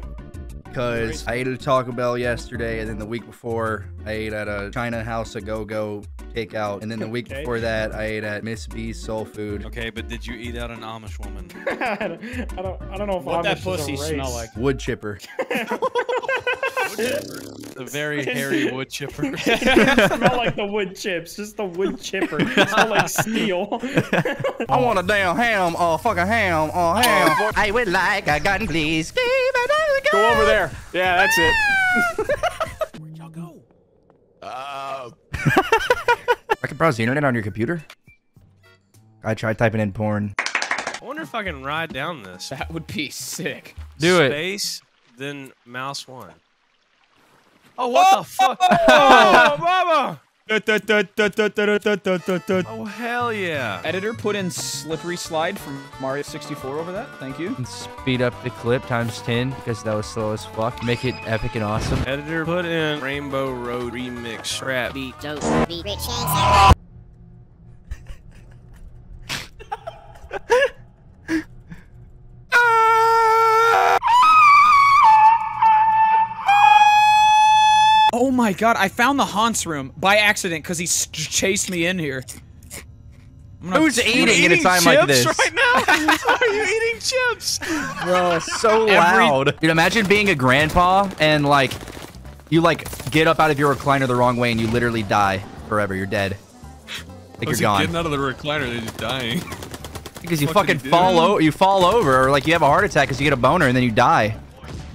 Because I ate at a Taco Bell yesterday, and then the week before, I ate at a China House of Go-Go takeout, and then the week before that, I ate at Miss B's Soul Food. Okay, but did you eat out an Amish woman? I don't know if what Amish that pussy is a race. Smell like. Wood chipper. The very hairy wood chipper. It smell like the wood chips, just the wood chipper. It smell like steel. I want a damn ham, fuck a ham, ham. I would like a gun, please. Go over there. Yeah, that's it. Where'd y'all go? I can browse the internet on your computer. I tried typing in porn. I wonder if I can ride down this. That would be sick. Do it. Space, then mouse one. Oh, what the fuck? Oh, mama! Oh, hell yeah. Editor, put in Slippery Slide from Mario 64 over that. Thank you. And speed up the clip times 10 because that was slow as fuck. Make it epic and awesome. Editor, put in Rainbow Road Remix Trap Beat. Oh my god, I found the Haunts room by accident because he chased me in here. Who's eating at a time like this? Right now? Are you eating chips? Bro, it's so loud. Dude, imagine being a grandpa and like, you like get up out of your recliner the wrong way and you literally die forever. You're dead. Like you're gone. Getting out of the recliner, they're just dying. Because you fucking fall over or like you have a heart attack because you get a boner and then you die.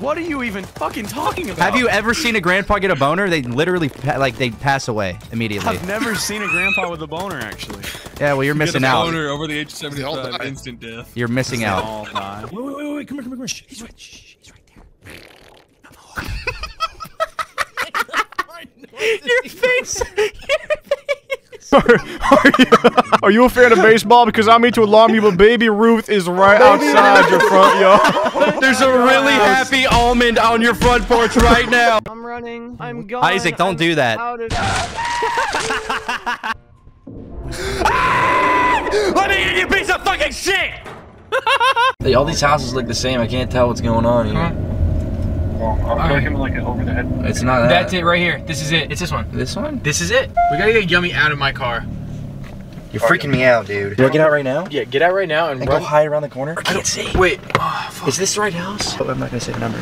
What are you even fucking talking about? Have you ever seen a grandpa get a boner? They literally, like, they pass away immediately. I've never seen a grandpa with a boner, actually. Yeah, well, you're missing out. Boner over the age of 75, instant death. You're missing out. All time. Wait, come here. Shh, he's right. Shh, he's right there. Your face. Are you a fan of baseball? Because I'm here to alarm you, but Baby Ruth is right outside your front yard. There's a really happy almond on your front porch right now. I'm running. I'm gone. Isaac, don't do that. Let me in, you piece of fucking shit! Hey, all these houses look the same. I can't tell what's going on here. Well, I'm looking like an over the head. It's not that. That's it right here. This is it. It's this one. This one? This is it. We gotta get Yummy out of my car. You're freaking me out, dude. Do I get out right now? Yeah, get out right now and run. Go hide around the corner? I can't see. Wait. Oh, fuck. Is this the right house? Oh, I'm not gonna say the number.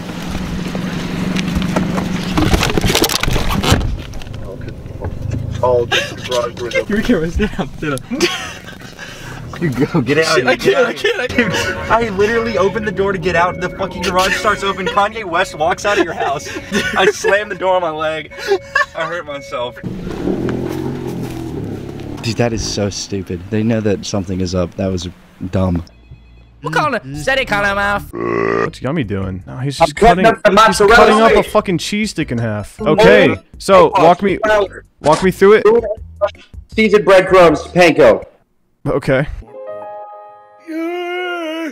Oh, this is right. Your camera's down. You go, get out. Shit, I can't. I literally opened the door to get out, the fucking garage starts open, Kanye West walks out of your house. I slammed the door on my leg. I hurt myself. Dude, that is so stupid. They know that something is up. That was dumb. We're calling it. Steady, cut him off. What's Yummy doing? No, he's just cutting up a fucking cheese stick in half. Okay, so walk me through it. Seasoned breadcrumbs, panko. Okay.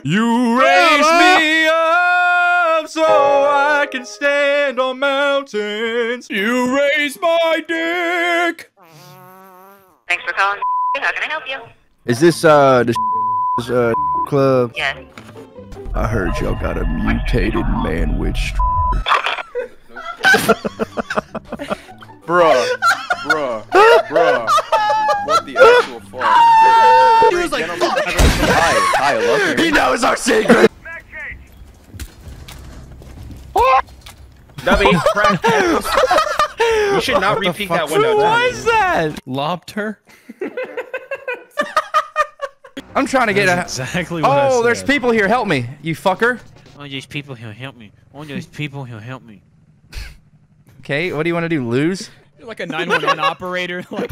You raise me up so I can stand on mountains. You raise my dick. Thanks for calling. How can I help you? Is this the club? Yes. I heard y'all got a mutated man witch. Bruh. What the actual fuck? He was like, hi, I love you. He knows our secret. That means practice. You should not repeat that window. What was that? Lobbed her? I'm trying to get out. Exactly what I said. Oh, there's people here. Help me, you fucker. One of these people here, help me. Okay, what do you want to do? Lose? You're like a 911 operator. Like,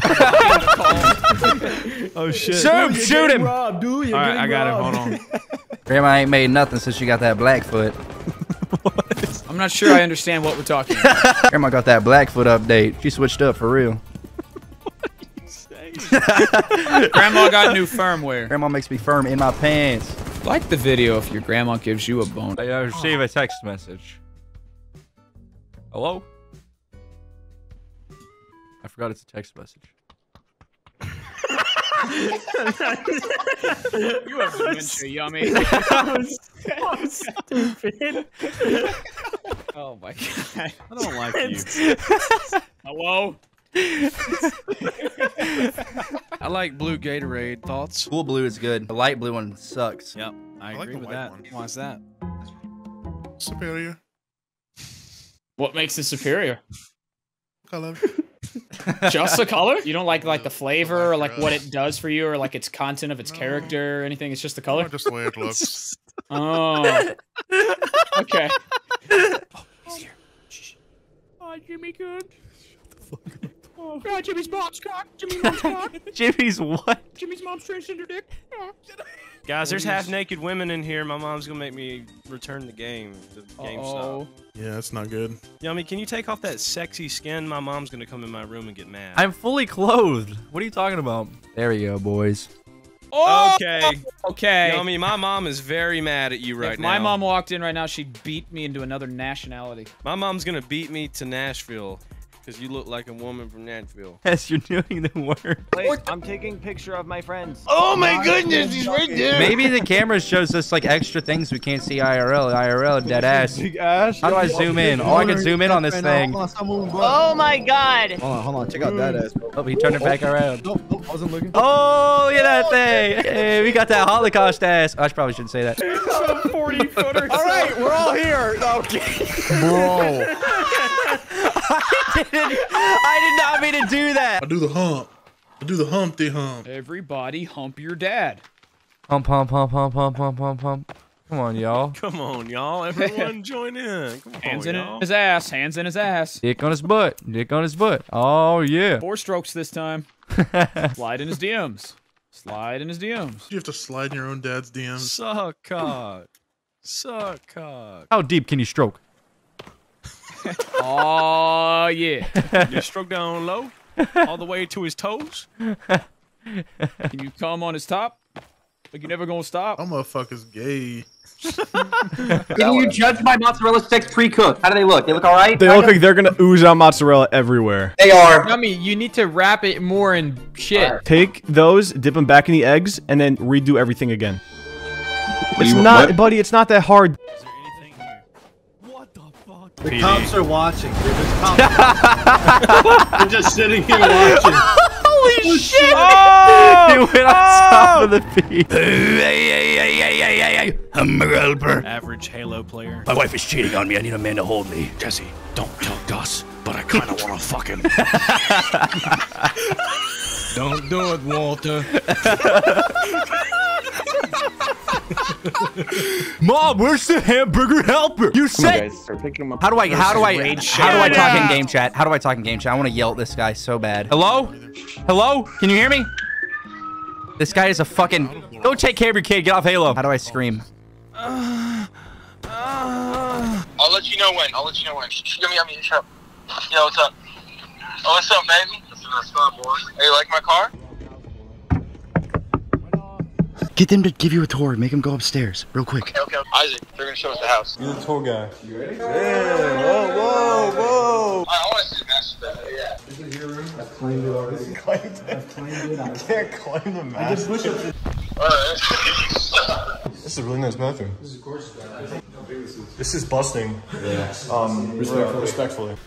oh shit! Shoot him! Robbed, dude. All right, I got him. Hold on. Grandma ain't made nothing since she got that Blackfoot. What? I'm not sure I understand what we're talking about. Grandma got that Blackfoot update. She switched up for real. Grandma got new firmware. Grandma makes me firm in my pants. Like the video if your grandma gives you a bone. I receive a text message. Hello? I forgot it's a text message. You have been so Yummy. That was so stupid. Oh my god. I don't like you. Hello? I like blue Gatorade. Thoughts? Cool blue is good. The light blue one sucks. Yep, I agree with that. Why is that? Superior. What makes it superior? Color. Just the color? You don't like the flavor or like what it does for you or like its content of its character or anything? It's just the color? No, just the way it looks. Oh. Okay. Oh, he's here. Shh. Oh, Jimmy good. Shut the fuck up. Oh, God, Jimmy's mom's cock. Jimmy's mom's cock. Jimmy's what? Jimmy's mom's transgender dick. Oh. Guys, there's half-naked women in here. My mom's gonna make me return the game. The GameStop. Yeah, that's not good. Yummy, can you take off that sexy skin? My mom's gonna come in my room and get mad. I'm fully clothed. What are you talking about? There we go, boys. Oh! Okay. Okay. Yummy, my mom is very mad at you right now. If my mom walked in right now, she'd beat me into another nationality. My mom's gonna beat me to Nashville. Because you look like a woman from Nashville. Yes, you're doing the work. I'm taking picture of my friends. Oh my goodness, he's right there. Maybe the camera shows us like extra things we can't see IRL. IRL, dead ass. Big ass. How do I zoom in? Oh, I can zoom in on this thing. Oh my god. Hold on, check out that ass, bro. Oh, he turned it back around. Oh, I wasn't looking. Oh, look at that thing. Hey, we got that Holocaust ass. Oh, I probably shouldn't say that. It's a 40 footer. All right, we're all here. Okay. Bro. I did not mean to do that. I do the hump. I do the humpty hump. Everybody hump your dad. Hump. Come on, y'all. Come on, y'all. Everyone join in. Come on, hands in his ass. Hands in his ass. Dick on his butt. Dick on his butt. Oh, yeah. 4 strokes this time. Slide in his DMs. Slide in his DMs. You have to slide in your own dad's DMs. Suck cock. Suck cock. How deep can you stroke? Oh yeah. You stroke down low, all the way to his toes. Can you come on his top? Like, you're never gonna stop. I'm motherfuckers gay. Can you judge my mozzarella sticks pre-cooked? How do they look? They look all right? They look like they're gonna ooze out mozzarella everywhere. They are. I mean, you need to wrap it more in shit. Right. Take those, dip them back in the eggs, and then redo everything again. It's not, what? Buddy, it's not that hard. Is there anything here? What the fuck? The cops are watching, dude. They're just sitting here watching. Holy shit! Oh, he went on top of the feet. I'm a helper. Average Halo player. My wife is cheating on me. I need a man to hold me. Jesse, don't tell Gus, but I kind of want to fuck him. Don't do it, Walter. Mom, where's the hamburger helper? You said. How do I talk in game chat? How do I talk in game chat? I want to yell at this guy so bad. Hello? Hello? Can you hear me? This guy is a fucking. Go take care of your kid. Get off Halo. How do I scream? I'll let you know when. I'll let you know when. Give me shut up. Yo, what's up? Oh, what's up, baby? What's up, boy? Hey, you like my car? Get them to give you a tour. Make them go upstairs real quick. Okay, okay. Isaac, they're gonna show us the house. You're the tour guy. You ready? Yeah. Whoa, whoa, whoa. I want to see that. Yeah. This is your room. I've claimed it already. I've claimed it. I can't claim the master. I just push up. This is a really nice bathroom. This is gorgeous bathroom. How big this is? This is busting. Yeah. Respectfully.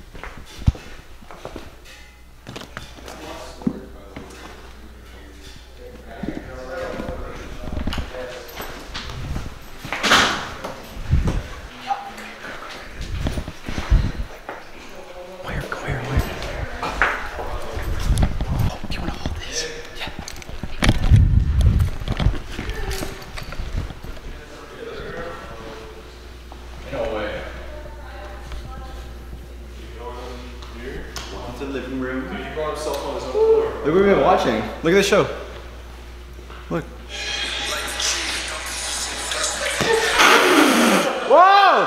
Look at this show. Look. Whoa!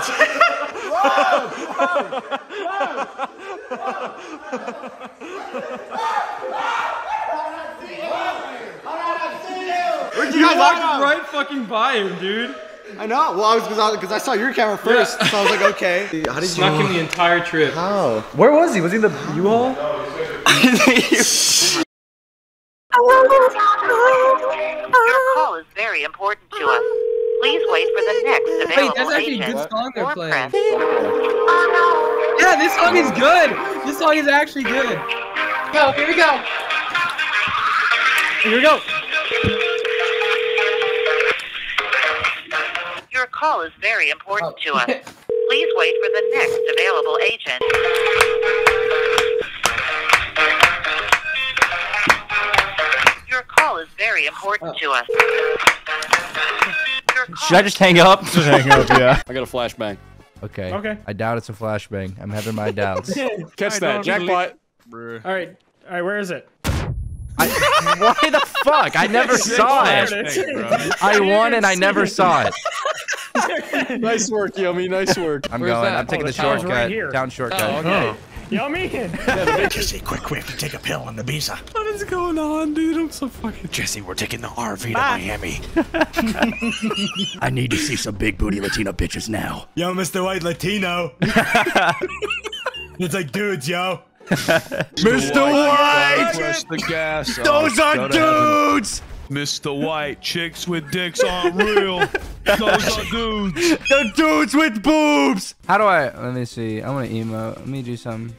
Whoa! Whoa! Where'd you guys walk right fucking by him, dude? I know. Well, I was because I saw your camera first, yeah. So I was like, okay. How did you snuck him the entire trip? How? Where was he? Was he in the U-Haul? No, your call is very important to us. Please wait for the next available. Wait, that's actually a good song they're playing. Yeah, this song is good. This song is actually good. Go, here we go. Here we go. Your call is very important to us. Please wait for the next available agent. Is very important to us. Should I just hang up? Just hang up, yeah. I got a flashbang. Okay. Okay. I doubt it's a flashbang. I'm having my doubts. Catch that. Jackpot. Really... Alright. Alright, where is it? Why the fuck? I never saw it. I won and I never saw it. Nice work, Yomi. Nice work. I'm going. I'm taking the shortcut. Right down shortcut. Oh, okay. Oh. Yummy! Yeah, Jesse, quick, we have to take a pill on the visa. What is going on, dude? I'm so fucking... Jesse, we're taking the RV to Miami. I need to see some big booty Latino bitches now. Yo, Mr. White Latino. It's like dudes, yo. Mr. White! Push the gas. Those are dudes! Mr. White, chicks with dicks aren't real. Those are dudes. They're dudes with boobs. How do I? Let me see. I want to emote. Let me do something.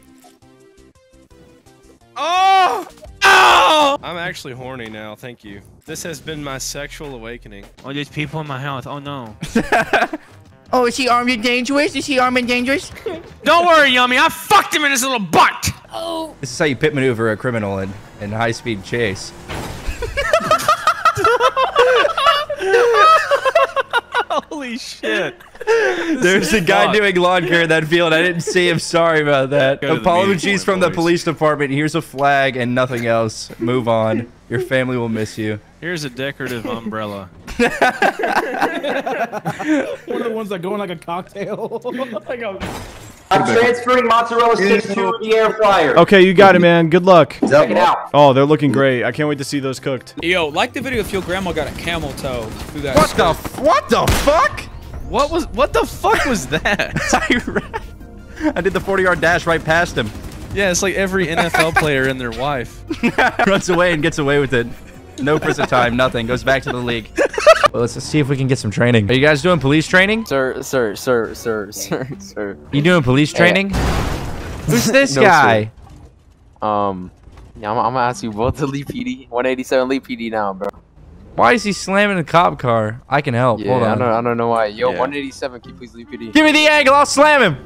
Oh! Oh! I'm actually horny now. Thank you. This has been my sexual awakening. All these people in my house. Oh no. Oh, is he armed and dangerous? Is he armed and dangerous? Don't worry, Yummy. I fucked him in his little butt. Oh. This is how you pit maneuver a criminal in high-speed chase. Holy shit. There's a guy doing lawn care in that field. I didn't see him. Sorry about that. Apologies from the police department. Here's a flag and nothing else. Move on. Your family will miss you. Here's a decorative umbrella. One of the ones that go in like a cocktail. Like a... I'm transferring mozzarella sticks to the air fryer. Okay, you got it, man. Good luck. Check it out. Oh, they're looking great. I can't wait to see those cooked. Yo, like the video if your grandma got a camel toe. What the fuck? What the fuck was that? I did the 40-yard dash right past him. Yeah, it's like every NFL player and their wife. Runs away and gets away with it. No prison time, nothing. Goes back to the league. Well, let's see if we can get some training. Are you guys doing police training? Sir. You doing police training? Who's this guy? Sir. I'm gonna ask you both to leave PD. 187 leave PD now, bro. Why is he slamming a cop car? I can help. Yeah, hold on. I don't know why. Yo, 187, can you please leave PD? Give me the angle, I'll slam him.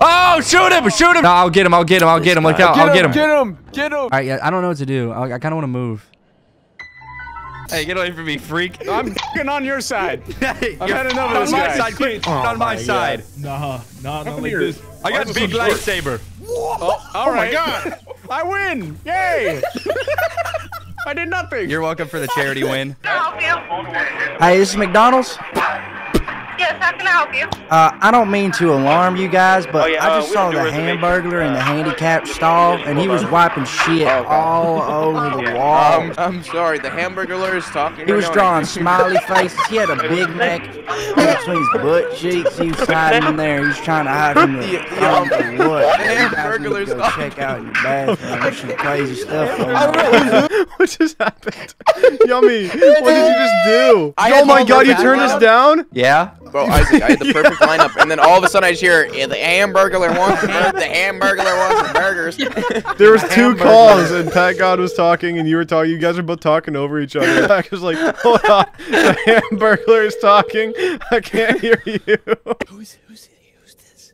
Oh, shoot him! Shoot him! No, I'll get him. Look out! I'll get him! Get him! All right, yeah, I don't know what to do. I kind of want to move. Hey, get away from me, freak! I'm fucking on your side. I've had enough of this guy. On my side. Nah, not like this. I got a big lightsaber. Oh, all right. Oh my God! I win! Yay! I did nothing. You're welcome for the charity win. Hey, this is McDonald's. Yes, how can I help you? I don't mean to alarm you guys, but I just saw the hamburglar in the handicapped stall, and he was wiping shit all over the wall. I'm sorry, the hamburglar is talking. He was drawing smiley faces. He had a Big Mac between his butt cheeks. He was hiding in there. He was trying to hide from the thumbs and what. The hamburglar's talking. Check out your bathroom. There's some crazy stuff going on. What just happened? Yummy, what did you just do? Oh my God, you turned us down? Yeah. Bro, Isaac, I had the perfect lineup, and then all of a sudden I just hear the hamburglar wants the hamburglar wants burgers. There was two calls, and Pat God was talking, and you were talking. You guys were both talking over each other. I was like, hold on, the hamburglar is talking. I can't hear you. Who's this?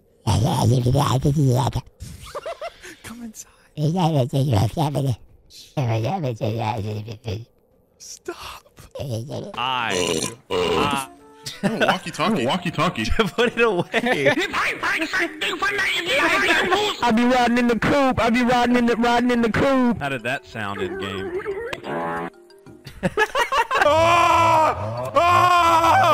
Come inside. Stop. Walkie-talkie. Put it away. I'll be riding in the coupe. How did that sound in game?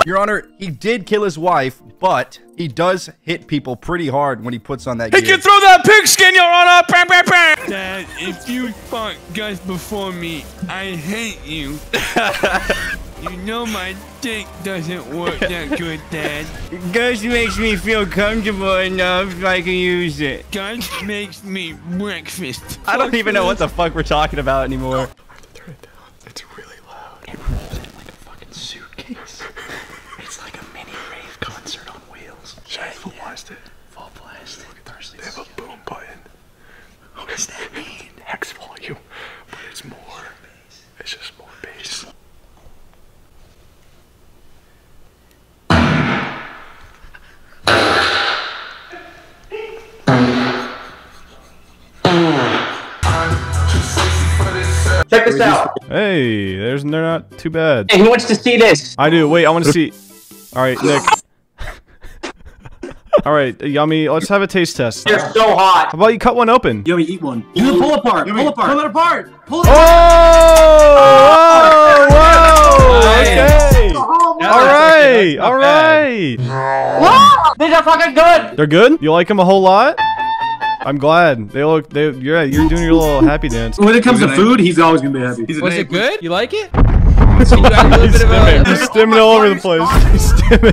Your Honor, he did kill his wife, but he does hit people pretty hard when he puts on that gear. He can throw that pigskin, Your Honor! Bam, bam, bam. Dad, if you fought guys before me, I hate you. You know my dick doesn't work that good, Dad. Gus makes me feel comfortable enough I can use it. Gus makes me breakfast. I don't even know what the fuck we're talking about anymore. I have to turn it down. It's really loud. It rolls in like a fucking suitcase. It's like a mini rave concert on wheels. Yeah, full plastic. Full plastic. They have a boom button. What does that mean? X volume. But it's more. It's just more bass. Check this out. Hey, they're not too bad. Hey, who wants to see this? I do. Wait, I want to see. All right, Nick. All right, Yummy, let's have a taste test. They're so hot. How about you cut one open? Yummy, eat one. Do the pull apart. Pull it apart. Oh, okay. All right. Whoa, these are fucking good. They're good? You like them a whole lot? I'm glad you're doing your little happy dance. When it comes to food, he's always gonna be happy. Was it good? You like it? He's stimming all over the place. He's stimming.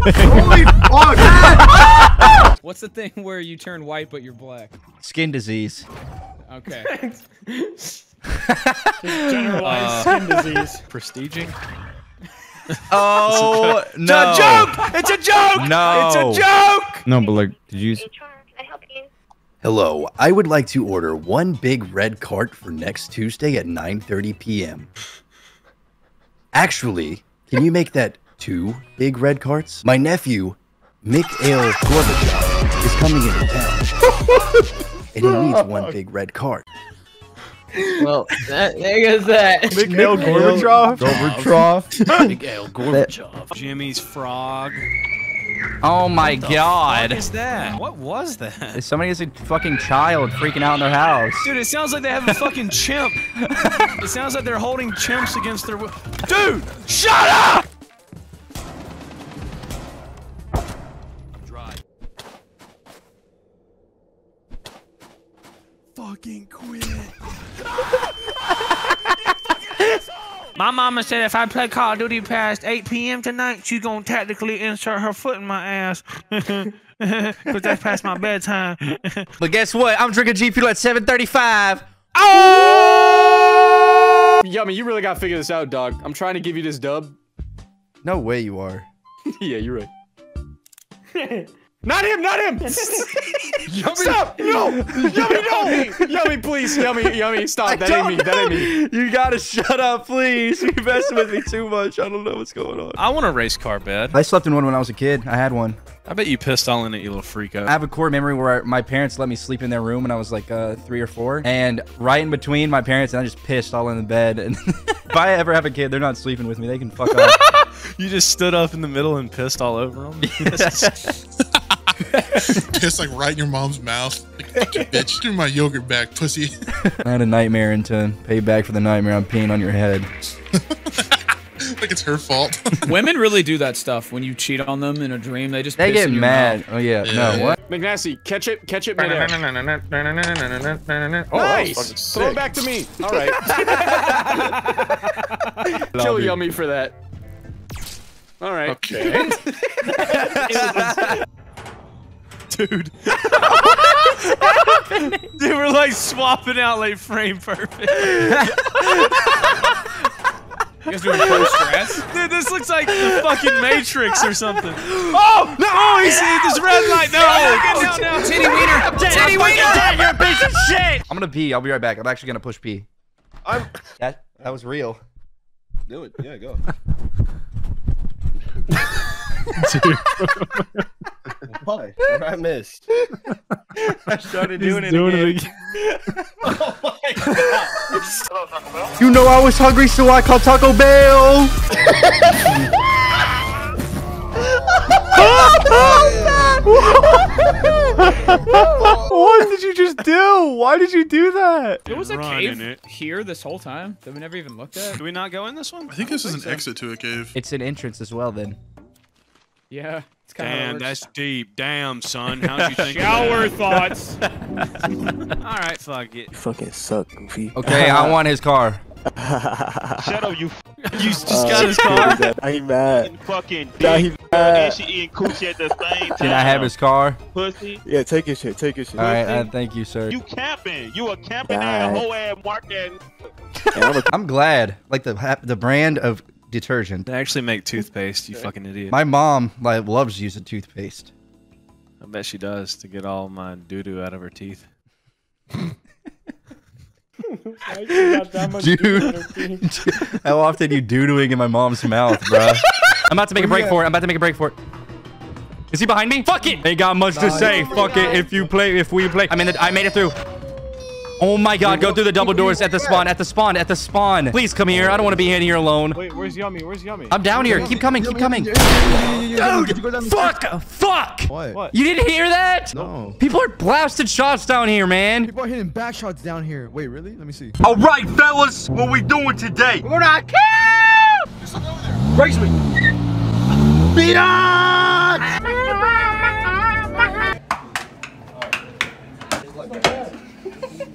Holy fuck! What's the thing where you turn white but you're black? Skin disease. Okay. Generalized skin disease. Prestiging. Oh no! It's a joke! It's a joke! No! It's a joke! No, but like, did you? Hello, I would like to order one big red cart for next Tuesday at 9:30 p.m. Actually, can you make that two big red carts? My nephew, Mikhail Gorbachev, is coming into town, and he needs one big red cart. Well, there goes that. Mikhail Gorbachev? Mikhail Gorbachev. Jimmy's frog. Oh my God! What is that? What was that? Somebody has a fucking child freaking out in their house. Dude, it sounds like they have a fucking chimp. It sounds like they're holding chimps against their will. Dude, shut up! I'm dry. fucking quit. My mama said if I play Call of Duty past 8 p.m. tonight, she gonna tactically insert her foot in my ass. Because that's past my bedtime. But guess what? I'm drinking G Fuel at 7:35. Oh! Yummy, you really gotta figure this out, dog. I'm trying to give you this dub. No way you are. Yeah, you're right. Not him! Not him! Yummy. Stop! No! Yummy, no! Yummy, please! Yummy, stop! That ain't me! That ain't me! You gotta shut up, please! You're messing with me too much. I don't know what's going on. I want a race car bed. I slept in one when I was a kid. I had one. I bet you pissed all in it, you little freako. I have a core memory where my parents let me sleep in their room when I was like 3 or 4, and right in between my parents and I just pissed all in the bed. And if I ever have a kid, they're not sleeping with me. They can fuck off. You just stood up in the middle and pissed all over them. Just like right in your mom's mouth. Like, fuck you, bitch. Give me my yogurt back, pussy. I had a nightmare, and to pay back for the nightmare, I'm peeing on your head. Like it's her fault. Women really do that stuff when you cheat on them in a dream. They just get mad. Mouth. Oh yeah. Yeah. No. What? McNasty, catch it. Oh, nice. Throw it back to me. All right. Kill Yummy for that. All right. Okay. Dude. They were like swapping out like frame perfect. You guys doing post-stress? Dude, this looks like the fucking Matrix or something. Oh! No! Oh, he's this red light. No! No. Titty wiener! Titty wiener! You're a piece of shit! I'm gonna pee. I'll be right back. I'm actually gonna push pee. That was real. Do it. Yeah, go. Dude. What I missed? I started doing it again. Oh my god! Hello, Taco Bell. You know I was hungry, so I called Taco Bell. What did you just do? Why did you do that? There was a cave here this whole time that we never even looked at. Do we not go in this one? I think this is an exit to a cave. It's an entrance as well, then. Yeah. It's damn, that's deep. Damn, son. How'd you think? Shower thoughts. Alright, fuck it. You fucking suck, Goofy. Okay, I want his car. Shut up, you. You just got his car? I'm mad. Fucking dick. And she eating coochie at the same time. Can I have his car? Pussy. Yeah, take his shit. Take his shit. Alright, thank you, sir. You camping. You a camping ass, whole ass, mark ass. I'm glad. Like the brand of detergent. They actually make toothpaste, you fucking idiot. My mom loves using toothpaste. I bet she does to get all my doo-doo out of her teeth. Dude, how often you doo-dooing in my mom's mouth, bro? I'm about to make a break for it. I'm about to make a break for it. Is he behind me? Fuck it! Ain't got much to say. Fuck it. If we play. I made it through. Oh my god, go through the double doors at the spawn, at the spawn, at the spawn. Please come here. I don't want to be in here alone. Wait, where's Yummy? Where's Yummy? I'm down here. Keep coming, keep coming. Dude, fuck! What? You didn't hear that? No. People are blasting shots down here, man. People are hitting back shots down here. Wait, really? Let me see. All right, fellas, what we doing today? We're gonna kill! Just look over there. Race me. Beat us!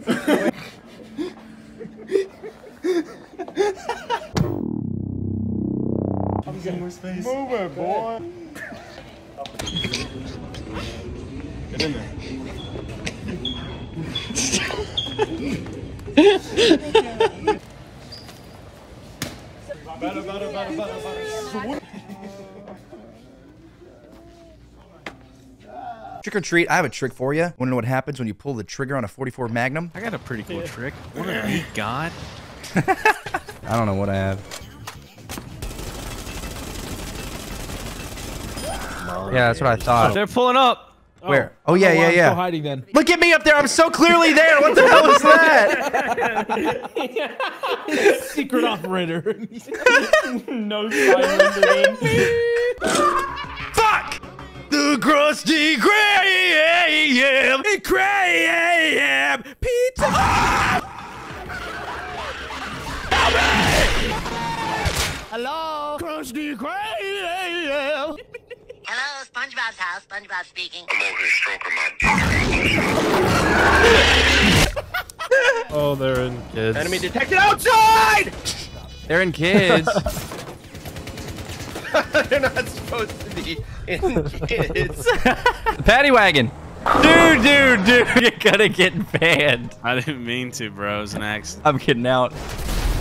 I'm getting more space. Move it, boy. Get in there. Better. Trick or treat, I have a trick for you. Want to know what happens when you pull the trigger on a .44 Magnum? I got a pretty cool trick. What do you got? I don't know what I have. Yeah, that's what I thought. They're pulling up. Where? Oh, yeah. I'm still hiding then. Look at me up there. I'm so clearly there. What the hell is that? Secret operator. No silence. The crusty crab pizza. Hello, crusty crab. Hello, SpongeBob's house. SpongeBob speaking. I'm over here stroking my dick. Oh, they're in kids. Enemy detected outside! They're in kids. They're not supposed to be in kids. Paddy wagon. Dude, you're gonna get banned. I didn't mean to, bro. It was an accident. I'm kidding out.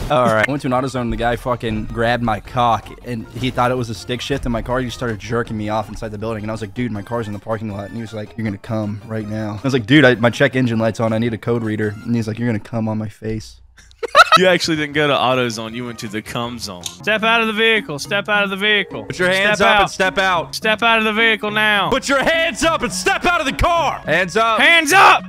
All right. I went to an AutoZone and the guy fucking grabbed my cock and he thought it was a stick shift and my car just started jerking me off inside the building. And I was like, dude, my car's in the parking lot. And he was like, you're going to come right now. I was like, dude, my check engine light's on. I need a code reader. And he's like, you're going to come on my face. You actually didn't go to AutoZone. You went to the cum zone. Step out of the vehicle. Step out of the vehicle. Put your hands up and step out. Step out of the vehicle now. Put your hands up and step out of the car. Hands up. Hands up.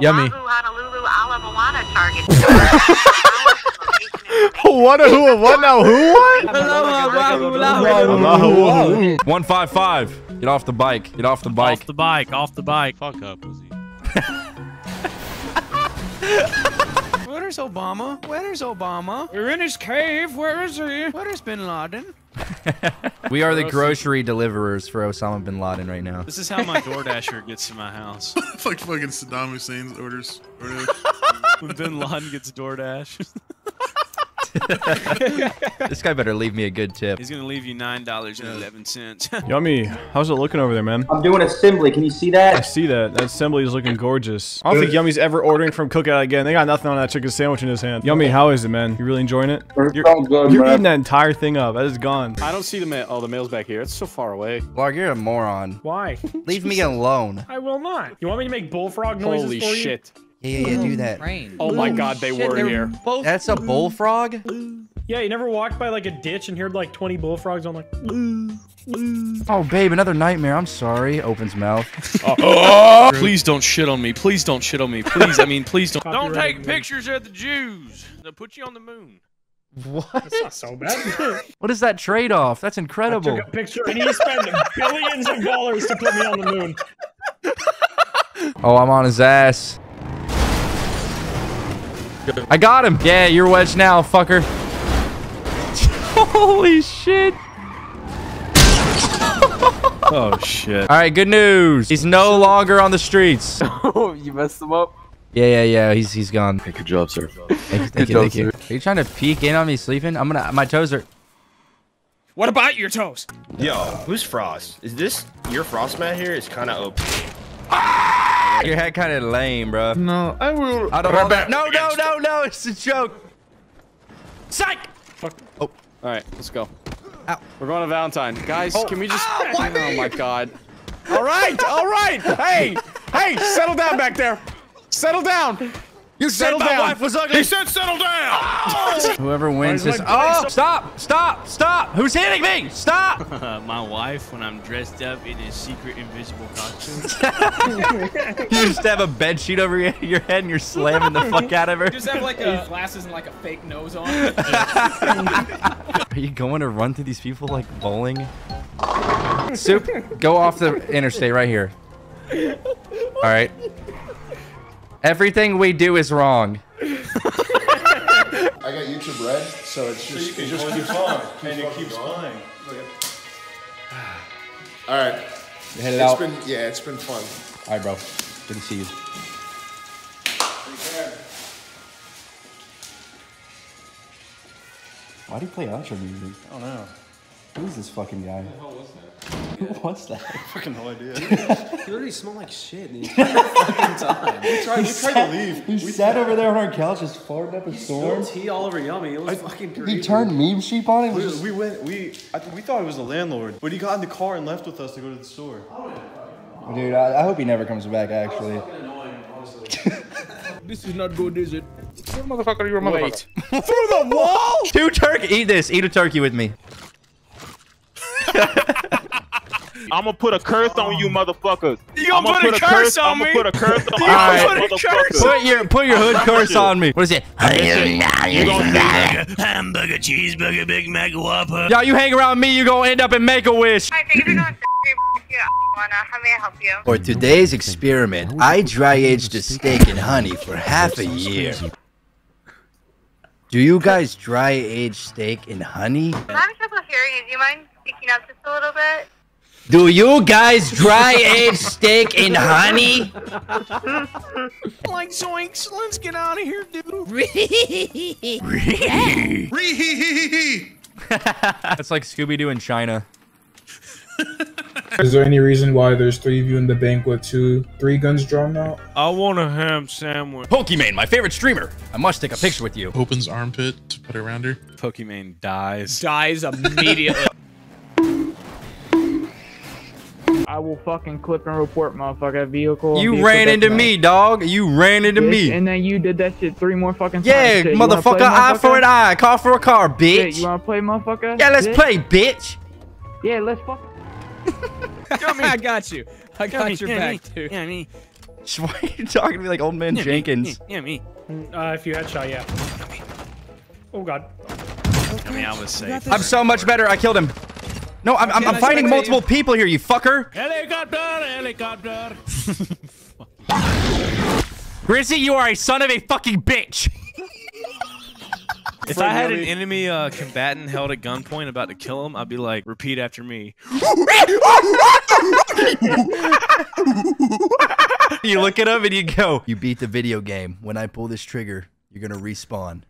Yummy. What? 155. Get off the bike. Get off the bike. Off the bike. Off the bike. Fuck up, pussy. Where is Obama? Where is Obama? We're in his cave. Where is he? Where is Bin Laden? We are the grocery deliverers for Osama Bin Laden right now. This is how my DoorDasher gets to my house. Like fucking Saddam Hussein's orders. When Bin Laden gets DoorDash. This guy better leave me a good tip. He's gonna leave you $9.11. Yummy. How's it looking over there, man? I'm doing assembly. Can you see that? I see that. That assembly is looking gorgeous. I don't think Yummy's ever ordering from Cookout again. They got nothing on that chicken sandwich in his hand. Yummy, how is it, man? You really enjoying it? You're eating that entire thing up. That is gone. I don't see the mail. Oh, the mail's back here. It's so far away. Blarg, you're a moron. Why? Leave me alone. I will not. You want me to make bullfrog noises for you? Holy shit. Yeah, do that. Rain. Oh my god, they were here. That's a bullfrog? Yeah, you never walked by like a ditch and heard like 20 bullfrogs on like... Oh, babe, another nightmare. I'm sorry. Opens mouth. Oh. Please don't shit on me. Please don't shit on me. Please, I mean, please don't. Don't take pictures of the Jews. They'll put you on the moon. What? That's not so bad. What is that trade-off? That's incredible. I took a picture and he spent billions of dollars to put me on the moon. Oh, I'm on his ass. I got him. Yeah, you're wedged now, fucker. Holy shit. Oh, shit. All right, good news. He's no longer on the streets. Oh, you messed him up? Yeah. He's gone. Hey, good job, sir. Thank you. Are you trying to peek in on me sleeping? My toes are... What about your toes? Yo, who's Frost? Is this your Frost mat here? It's kind of open. Ah! Your head kind of lame, bro. No, I will. I don't want that. No. It's a joke. Psych. Fuck. Oh. All right, let's go. Ow. We're going to Valentine, guys. Oh. Can we just? Ow, oh my god. All right. Hey, settle down back there. Settle down. You settle down. My wife was ugly. He said settle down. Oh. Whoever wins this. Oh, stop. Who's hitting me? Stop. My wife when I'm dressed up in a secret invisible costume. You just have a bed sheet over your head and you're slamming the fuck out of her. You just have like glasses and like a fake nose on. Are you going to run through these people like bowling? Soup, go off the interstate right here. All right. Everything we do is wrong. I got YouTube Red, so it's just so it just keeps on and it keeps going. All right, it's been fun. All right, bro, good to see you. Take care. Why do you play outro music? I don't know. Who's this fucking guy? Who the hell was that? Yeah. What's that? I fucking no idea. He literally smelled like shit the entire fucking time. We tried to leave. We sat over there on our couch just farting up a storm. He spilled tea all over Yummy. It was fucking crazy. He turned meme sheep on him? We thought he was the landlord, but he got in the car and left with us to go to the store. Dude, I hope he never comes back, actually. That was fucking annoying, honestly. This is not good, is it? Motherfucker, you're a motherfucker. Wait. Through the wall? Two turkey. Eat this. Eat a turkey with me. I'm gonna put a curse on you, motherfuckers. You gonna put a curse on me? I'm gonna put a curse on you. Put your hood curse on me. What is it? You gonna do hamburger, cheeseburger, Big Mac, Whopper. Y'all, you hang around me, you gonna end up in Make-A-Wish. How may I help you? For today's experiment, I dry aged a steak in honey for half a year. Do you guys dry age steak in honey? I'm having trouble hearing you. Do you mind speaking up just a little bit? Do you guys dry-aged steak in honey? Like zoinks, let's get out of here, dude. That's like Scooby-Doo in China. Is there any reason why there's three of you in the bank with three guns drawn out? I want a ham sandwich. Pokimane, my favorite streamer. I must take a picture with you. Opens armpit to put it around her. Pokimane dies. Dies immediately. I will fucking clip and report, motherfucker. Vehicle. You ran into me, dog. You ran into me. And then you did that shit three more fucking times. Yeah, motherfucker. Eye for an eye, car for a car, bitch. You wanna play, motherfucker? Yeah, let's play, bitch. Yeah, let's fuck. I got you. I got your back, dude. Yeah, me. Why are you talking to me like old man Jenkins? Yeah, me. If you headshot, yeah. Oh god. I mean, I was safe. I'm so much better. I killed him. No, I'm fighting multiple people here, you fucker. Helicopter. Grizzy, you are a son of a fucking bitch. If I had an enemy combatant held at gunpoint about to kill him, I'd be like, repeat after me. You look at him and you go, you beat the video game. When I pull this trigger, you're going to respawn.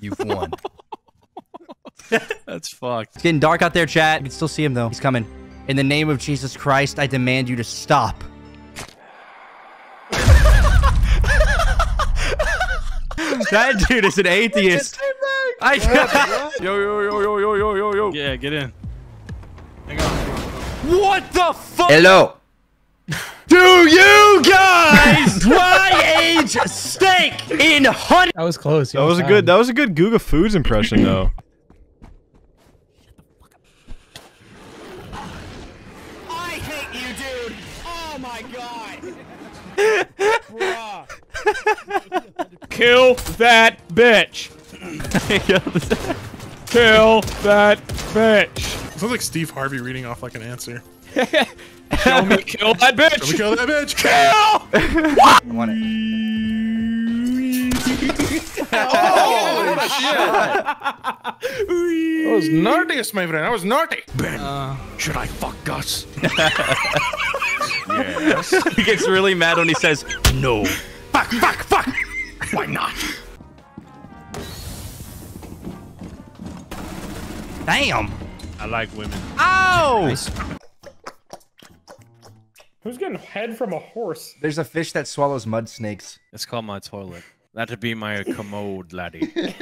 You've won. That's fucked. It's getting dark out there, chat. You can still see him, though. He's coming. In the name of Jesus Christ, I demand you to stop. That dude is an atheist. Yo. Yeah, get in. Hang on. What the fuck? Hello. Do you guys dry age steak in honey? That was close. That was a good. That was a good Guga Foods impression, though. I hate you, dude. Oh my god. Kill that bitch. Kill that bitch. Sounds like Steve Harvey reading off like an answer. Kill me, kill that bitch. Show me, kill that bitch. Kill. What? I want it. Oh shit! That was naughty, my friend. I was naughty. Ben, should I fuck Gus? Yes. He gets really mad when he says no. Fuck! Fuck! Fuck! Why not? Damn! I like women. Oh! Nice. Who's getting head from a horse? There's a fish that swallows mud snakes. It's called my toilet. That'd be my commode, laddie. Dude,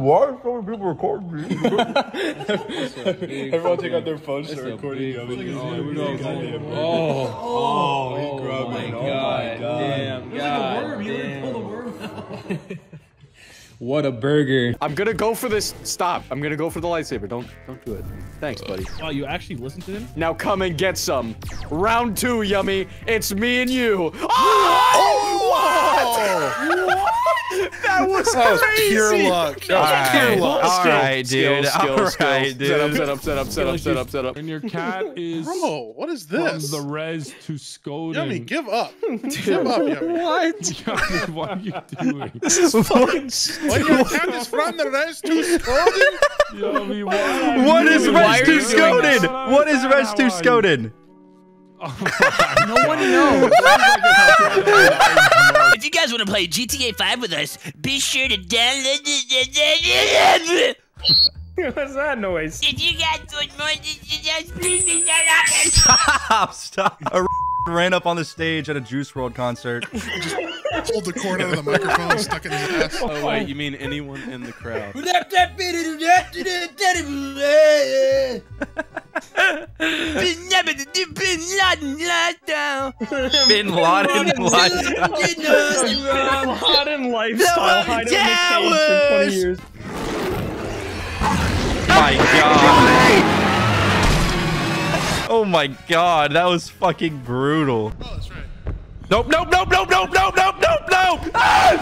why are so many people recording me? Everyone take out their phones and recording you. Oh, he grabbed me. Oh my god. Damn. There's like a worm. You didn't pull the worm out. What a burger. I'm gonna go for this. Stop. I'm gonna go for the lightsaber. Don't do it. Thanks, buddy. Wow, you actually listened to him? Now come and get some. Round two, yummy. It's me and you. Oh! What? What? That was crazy. That was pure luck. That was pure luck. Alright, dude. Alright, dude. Set up. And your cat is... Bro, what is this? From the res to Skoden. Yummy, give up. Give up, Yummy. What? Yummy, what are you doing? This is fucking stupid. When your cat is from the res to Skoden? Yummy, what is res to Skoden? What is res to Skoden? No one knows. If you guys want to play GTA 5 with us, be sure to download the... What's that noise? If you guys want more, just please stop. Stop. A ran up on the stage at a Juice WRLD concert. Just pulled the cord out of the microphone and stuck it in his ass. Oh wait, you mean anyone in the crowd? Bin Laden lifestyle hiding in the cage for 20 years. My god. Oh my god, that was fucking brutal. Oh, that's right. Nope. Ah!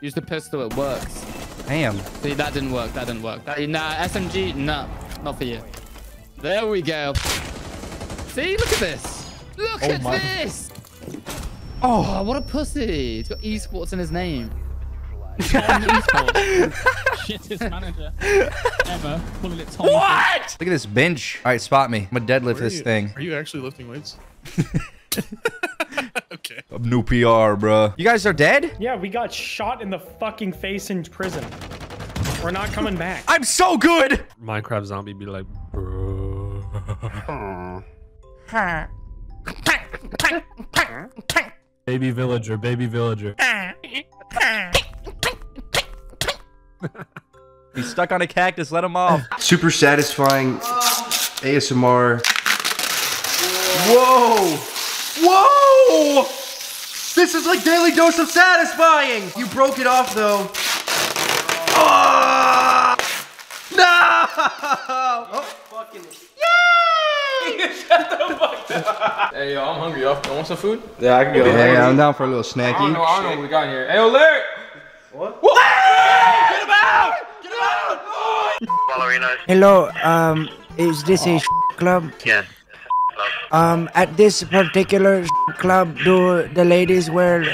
Use the pistol, it works. Damn. See, that didn't work, nah, SMG, nah. Not for you. There we go. See, look at this. Look at this. Oh, what a pussy. He's got esports in his name. Shittest manager ever. Calling it Tom. What? Look at this bench. All right, spot me. I'm gonna deadlift this thing. Are you actually lifting weights? Okay. I'm new PR, bro. You guys are dead? Yeah, we got shot in the fucking face in prison. We're not coming back. I'm so good. Minecraft zombie be like, baby villager, baby villager. He's stuck on a cactus. Let him off. Super satisfying ASMR. Whoa! Whoa! This is like daily dose of satisfying. You broke it off though. Oh! No! Oh, fucking. Yay! Shut the fuck up. Hey, yo, I'm hungry, yo. You want some food? Yeah, I can go. Hey, I'm down for a little snacky. I don't know what we got here. Hey, yo, Larry! What? What? Hey! Get him out! Get him out! Oh! Hello, is this a club? Yeah. At this particular club, do the ladies wear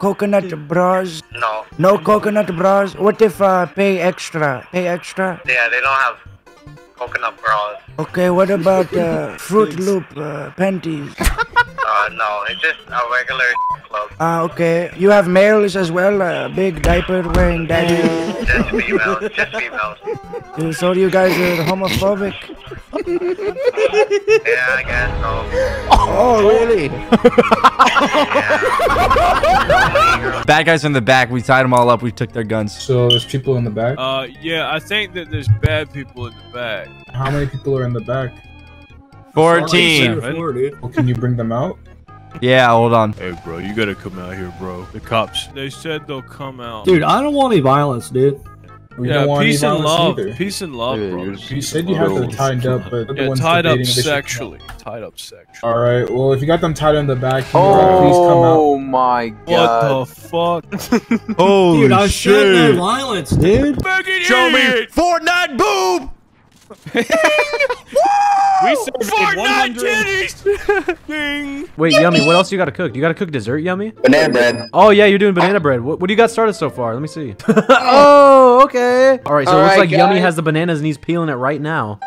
coconut bras? No. No coconut bras? What if pay extra? Pay extra? Yeah, they don't have coconut bras. Okay, what about Fruit Loop panties? No, it's just a regular club. Okay. You have males as well? Big diaper wearing daddy? Just females. Just females. So you guys are homophobic? Yeah, I guess so. Oh, really? Yeah. Bad guys in the back. We tied them all up. We took their guns. So there's people in the back? Yeah, I think that there's bad people in the back. How many people are in the back? 14. Well, can you bring them out? Yeah, hold on. Hey, bro, you gotta come out here, bro. The cops. They said they'll come out. Dude, I don't want any violence, dude. We don't want peace and love. Either. Peace and love, yeah, bro. You said you had them tied up, but yeah, the tied up sexually. Tied up sexually. All right. Well, if you got them tied in the back, oh, please come out. What the fuck? Holy dude, I shit! No violence, dude. Show me Fortnite boob. We served 100 titties. Ding. Wait, Yummy, what else you gotta cook? You gotta cook dessert, Yummy? Banana bread. Oh yeah, you're doing banana bread. What do you got started so far? Let me see. Oh, okay. All right, so it looks like Yummy has the bananas and he's peeling it right now.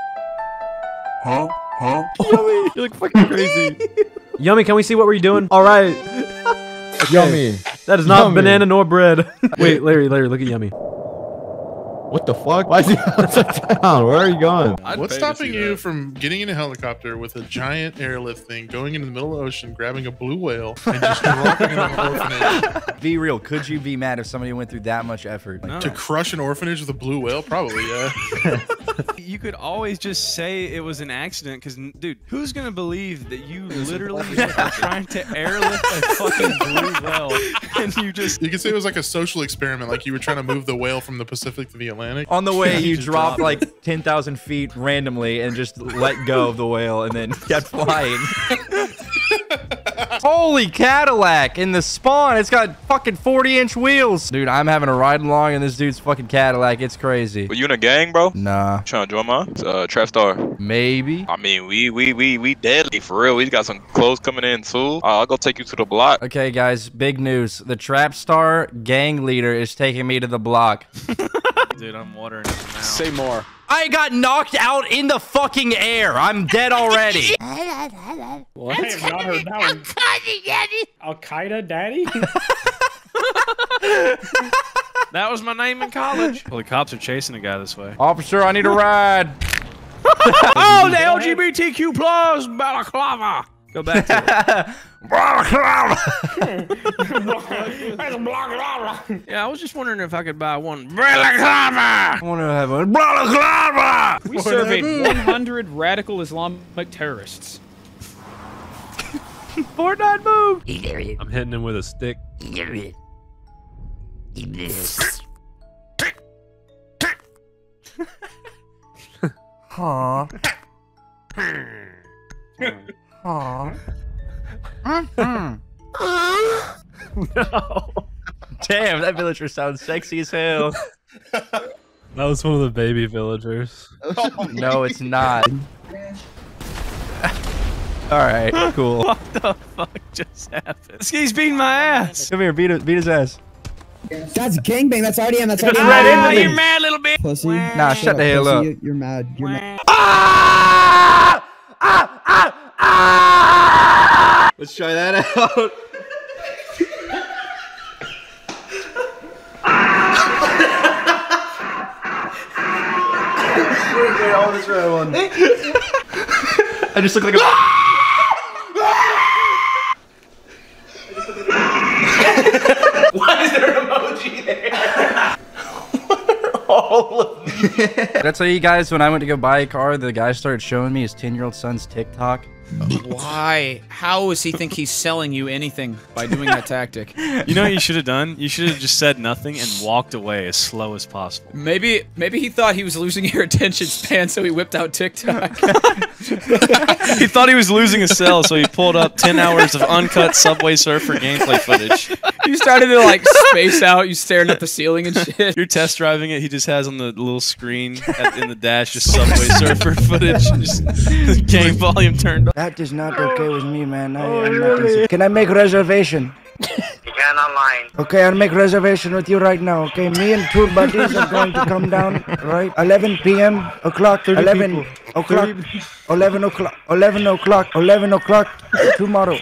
Huh? Huh? Yummy, you look fucking crazy. Yummy, can we see what we're doing? All right. Okay. Yummy. That is not banana nor bread. Wait, Larry, look at Yummy. What the fuck? Why is he upside down? Where are you going? What's stopping you from getting in a helicopter with a giant airlift thing, going into the middle of the ocean, grabbing a blue whale, and just dropping in an orphanage? Be real. Could you be mad if somebody went through that much effort? No. To crush an orphanage with a blue whale? Probably, yeah. You could always just say it was an accident, because, dude, who's going to believe that you literally are trying to airlift a fucking blue whale, and you just... You could say it was like a social experiment, like you were trying to move the whale from the Pacific to the Atlantic. On the way, you dropped like 10,000 feet randomly and just let go of the whale and then kept flying. Holy Cadillac in the spawn. It's got fucking 40-inch wheels. Dude, I'm having a ride along in this dude's fucking Cadillac. It's crazy. Were you in a gang, bro? Nah. Trying to join my Trap Star? Maybe. I mean, we deadly for real. We got some clothes coming in too. I'll go take you to the block. Okay, guys, big news. The Trap Star gang leader is taking me to the block. Dude, I'm watering it now. Say more. I got knocked out in the fucking air. I'm dead already. What? I have not heard that one. Al-Qaeda Daddy? That was my name in college. Well, the cops are chasing a guy this way. Officer, I need a ride. Oh, the LGBTQ plus balaclava. Go back to it. Yeah, I was just wondering if I could buy one. I want to have one. We surveyed 100 radical Islamic terrorists. Fortnite move. I'm hitting him with a stick. Huh. Aww. No. Damn, that villager sounds sexy as hell. That was one of the baby villagers. No, it's not. Alright, cool. What the fuck just happened? This guy's beating my ass. Come here, beat his ass. That's gangbang. That's RDM. That's already in. You're mad, little bitch. Pussy. Nah, shut the hell up. You're mad. You're mad. Ah! Ah! Ah! Ah! Let's try that out. I just look like a. Why is there an emoji there? What are all of these? Did I tell you guys when I went to go buy a car, the guy started showing me his 10-year-old son's TikTok? Why? How does he think he's selling you anything by doing that tactic? You know what you should have done? You should have just said nothing and walked away as slow as possible. Maybe he thought he was losing your attention span, so he whipped out TikTok. He thought he was losing a sale, so he pulled up 10 hours of uncut Subway Surfer gameplay footage. You started to, like, space out. You staring at the ceiling and shit. You're test driving it. He just has on the little screen in the dash just Subway Surfer footage. Just game volume turned up. That is not okay with me, man. I'm not easy. Can I make reservation? You can online. Okay, I'll make reservation with you right now. Okay, me and two buddies are going to come down, right? 11 o'clock tomorrow.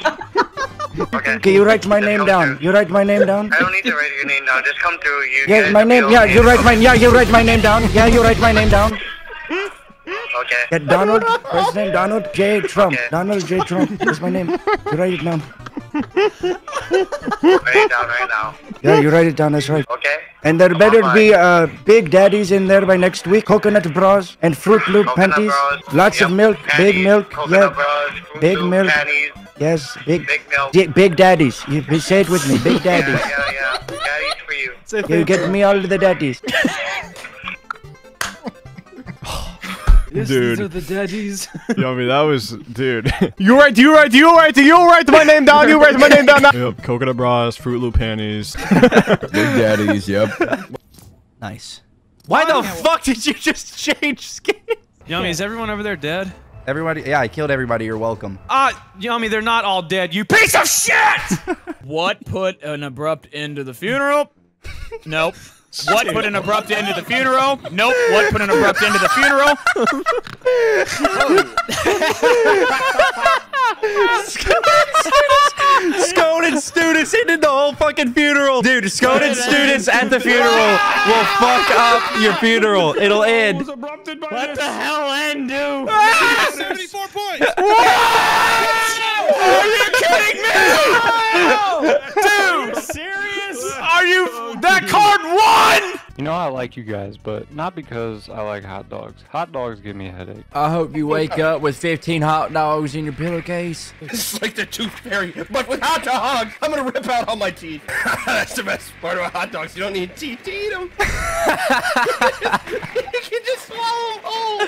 Okay. Okay, you write my name down. You write my name down. I don't need to write your name down. Just come through. Yeah, my name. Yeah, you write my. Yeah, you write my name down. Yeah, you write my name down. Okay. Yeah, Donald, first name Donald J. Trump. Okay. Donald J. Trump is my name. You write it down. Write it down right now. Yeah, you write it down, that's right. Okay. And there better be Big Daddies in there by next week. Coconut bras and Fruit Loop panties. Bras. Lots of milk, panties, big milk. Coconut bras, Fruit big Loop milk. Panties. Yes, big milk. Big Daddies. You say it with me, Big Daddies. Yeah. Daddies for you. You get me all the daddies. Yes, dude. These are the daddies. Yummy, that was, dude. You write my name down. You write my name down. Yep, coconut bras, Fruit Loop panties, Big Daddies. Yep. Nice. Why the fuck did you just change skins? Yummy, is everyone over there dead? Everybody, yeah, I killed everybody. You're welcome. Yummy, they're not all dead. You piece of shit! What put an abrupt end to the funeral? Nope. What put an abrupt end to the funeral? Nope. What put an abrupt end to the funeral? Scolded students into the whole fucking funeral. Dude, scolded students at the funeral will fuck up your funeral. It'll end. What the hell end do? 74 points. What? Are you kidding me? Dude. Are you serious? Are you... That card won! You know, I like you guys, but not because I like hot dogs. Hot dogs give me a headache. I hope you wake up with 15 hot dogs in your pillowcase. It's like the Tooth Fairy, but with hot dogs, I'm gonna rip out all my teeth. That's the best part about hot dogs. You don't need teeth to eat them. You can just swallow them whole.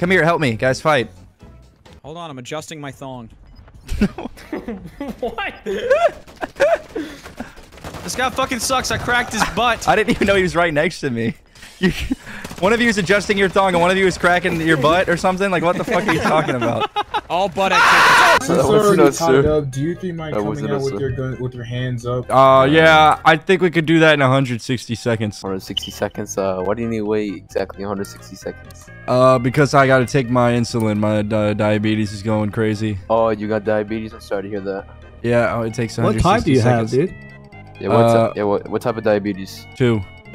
Come here, help me. Guys, fight. Hold on, I'm adjusting my thong. What? This guy fucking sucks. I cracked his butt. I didn't even know he was right next to me. One of you is adjusting your thong and one of you is cracking your butt or something? Like, what the fuck are you talking about? All butt activity. So do you think my coming out with your hands up? Yeah, I think we could do that in 160 seconds. 160 seconds? Why do you need to wait exactly 160 seconds? Because I gotta take my insulin. My diabetes is going crazy. Oh, you got diabetes? I'm sorry to hear that. Yeah, it takes 160 seconds. What time do you have, dude? Yeah, what type of diabetes?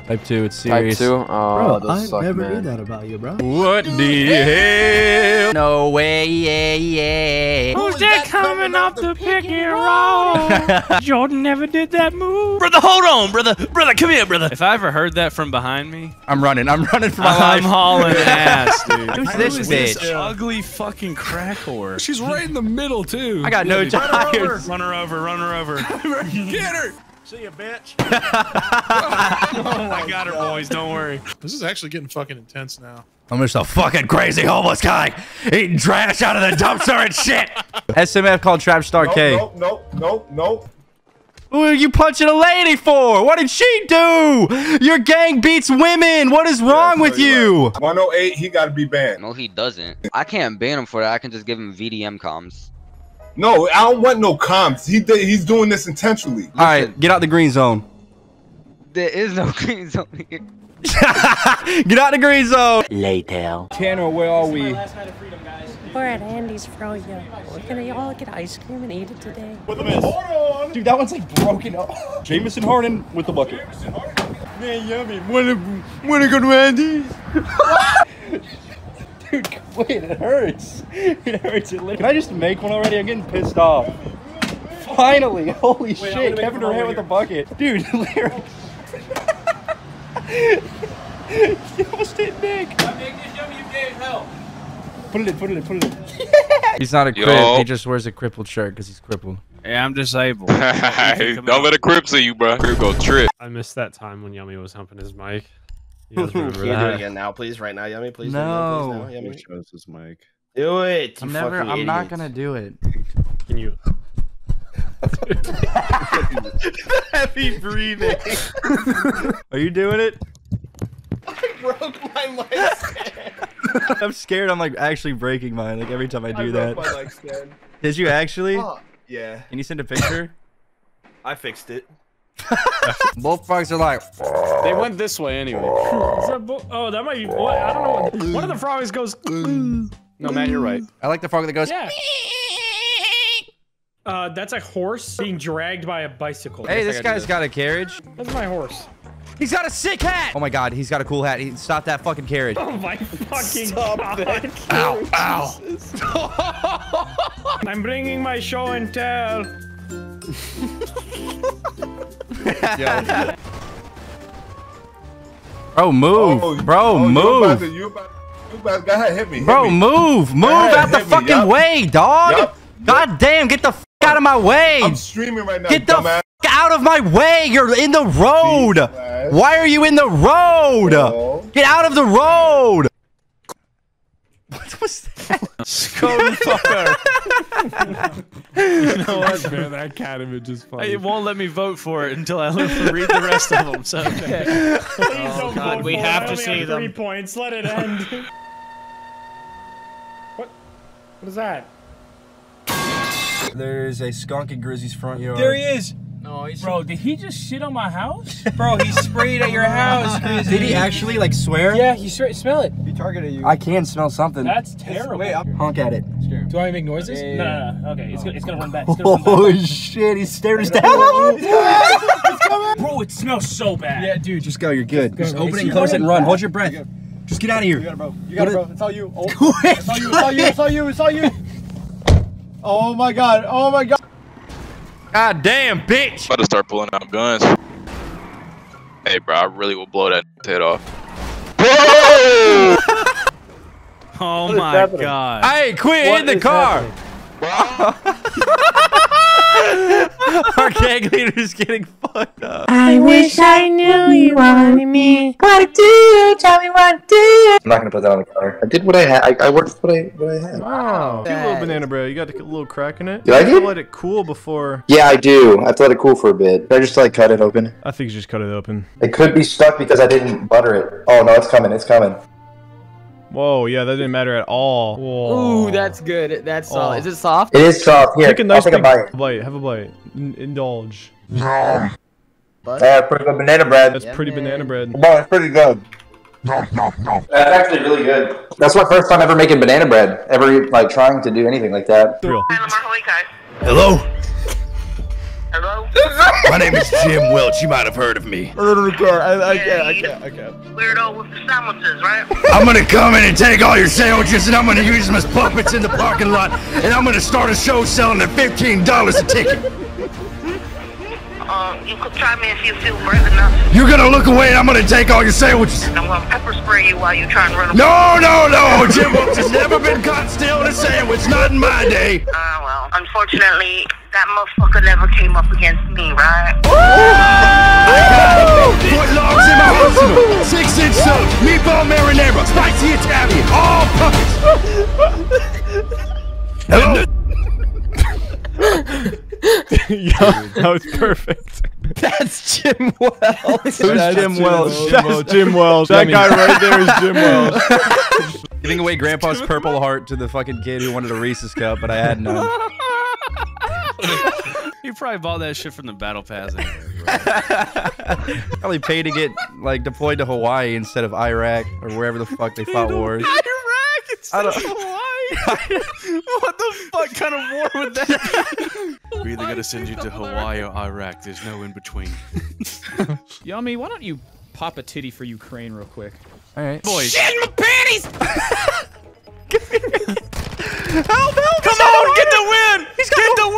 Type 2, it's serious. Type 2? Oh, bro, I never knew that about you, bro. What the hell? No way, yeah. Who's that coming up the pick and roll? Jordan never did that move. Brother, hold on, brother. Brother, come here, brother. If I ever heard that from behind me, I'm running for my life. I'm hauling ass, dude. Who's this bitch? Ugly fucking crack whore. She's right in the middle, too. I got no tires. Run her over. Get her. See ya, bitch. I got her, boys. Don't worry. This is actually getting fucking intense now. I'm just a fucking crazy homeless guy eating trash out of the dumpster and shit. SMF called Trapstar K. Nope. What are you punching a lady for? What did she do? Your gang beats women. What is wrong with you? Right. 108, he got to be banned. No, he doesn't. I can't ban him for that. I can just give him VDM comms. No, I don't want no comms. He's doing this intentionally. Listen. All right, get out the green zone. There is no green zone here. Get out the green zone. Later. Tanner, where are we? We're at Andy's Froyo. We're gonna all get ice cream and eat it today. What the mess? Hold on. Dude, that one's like broken up. Jameson Harden with the bucket. Man, yummy. Wanna go to Andy's? Dude, quit. It hurts. It hurts. Can I just make one already? I'm getting pissed off. Finally. Holy shit. Kevin Durant with the bucket. Dude, Larry. You almost hit Nick. I make this WJ help. Put it in, put it in, put it in. Yeah. He's not a crip. He just wears a crippled shirt because he's crippled. Hey, I'm disabled. Don't let a crip see you, bro. You're going to trip. I missed that time when Yummy was humping his mic. You guys remember that? Can you do it again now, please? Right now, Yummy, please. No. Please, now, Yummy. He chose his mic. Do it. I'm not going to do it. Can you? Heavy breathing. Are you doing it? I broke my leg. I'm scared. I'm like actually breaking mine. Like every time I do that. I broke my leg stand. Did you actually? Yeah. Can you send a picture? I fixed it. Both frogs are like. They went this way anyway. Oh, that might be. I don't know. One of the frogs goes. No, man, you're right. I like the frog that goes. Yeah. That's a horse being dragged by a bicycle. Hey, this guy's got a carriage. That's my horse. He's got a sick hat! Oh my god, he's got a cool hat. He stopped that fucking carriage. Oh my fucking god. That. Ow, ow. I'm bringing my show and tell. Bro, move. Oh, bro, move. You about to go ahead, hit me. Bro, move. Move out the fucking way, dog. God damn, get the f out of my way. I'm streaming right now. Get the f out of my way. You're in the road. Why are you in the road? Oh. Get out of the road. What was that? Scum fucker. You know what, man? That cat image is funny. It won't let me vote for it until I read the rest of them. So, okay. Please don't God, vote we for have it. To see them. 3 points. Let it end. What? What is that? There's a skunk in Grizzly's front yard. There he is. No, he's bro, did he just shit on my house? Bro, he sprayed at your house, Grizzy. Did he actually, like, swear? Yeah, he smell it. He targeted you. I can smell something. That's terrible. Wait, I'll honk at it. Do I want to make noises? Yeah. No. Okay, it's gonna run back. Holy shit, he stared us down. Bro, it smells so bad. Yeah, dude, just go. You're good. Just open it and close it and run. Hold your breath. Just get out of here. You got it, bro. You got it, bro. It's all you. It's all you. It's all you. It's all you. It's all you. Oh my god, oh my god. God damn, bitch. I'm about to start pulling out guns. Hey, bro, I really will blow that head off. Whoa! Oh my god. Hey, quit in the car. Our gang leader's getting fucked up. I wish I knew you wanted me. What do you tell me? What do you? I'm not gonna put that on the counter. I did what I had. I worked with what I had. Wow. You little banana bread. You got a little crack in it. Did I do? Let it cool before. Yeah, I do. I have to let it cool for a bit. Did I just like cut it open? I think you just cut it open. It could be stuck because I didn't butter it. Oh no, it's coming. It's coming. Whoa, yeah, that didn't matter at all. Whoa. Ooh, that's good. That's soft. Is it soft? It is soft. Here, take a bite. Have a bite. Indulge. That's pretty good banana bread. That's pretty banana bread. Well, it's pretty good. That's actually really good. That's my first time ever making banana bread. Ever, like, trying to do anything like that. Hello? Hello? My name is Jim Welch. You might have heard of me. I can't. Weirdo with the sandwiches, right? I'm gonna come in and take all your sandwiches and I'm gonna use them as puppets in the parking lot and I'm gonna start a show selling at $15 a ticket. You could try me if you feel brave enough. You're gonna look away and I'm gonna take all your sandwiches. And I'm gonna pepper spray you while you're trying to run away. No! Jim Welch has never been caught stealing a sandwich. Not in my day. Well, unfortunately, that motherfucker never came up against me, right? Woo! Footlogs in my arsenal, 6-inch subs, meatball marinara, spicy Italian, all puppets. Hello? Yo, that was perfect. That's Jim Welch. That's Jim Welch. That's Jim Welch. That guy right there is Jim Welch. Giving away Grandpa's purple heart to the fucking kid who wanted a Reese's cup, but I had none. You probably bought that shit from the battle pass anyway, bro. Probably paid to get like deployed to Hawaii instead of Iraq or wherever the fuck they fought wars. Iraq instead of Hawaii. What the fuck kind of war would that be? We're either gonna send you to Hawaii or Iraq. There's no in between. Yummy, why don't you pop a titty for Ukraine real quick? All right. Boys. Shit, my panties! Help, help! Come on, get the win! He's got the win!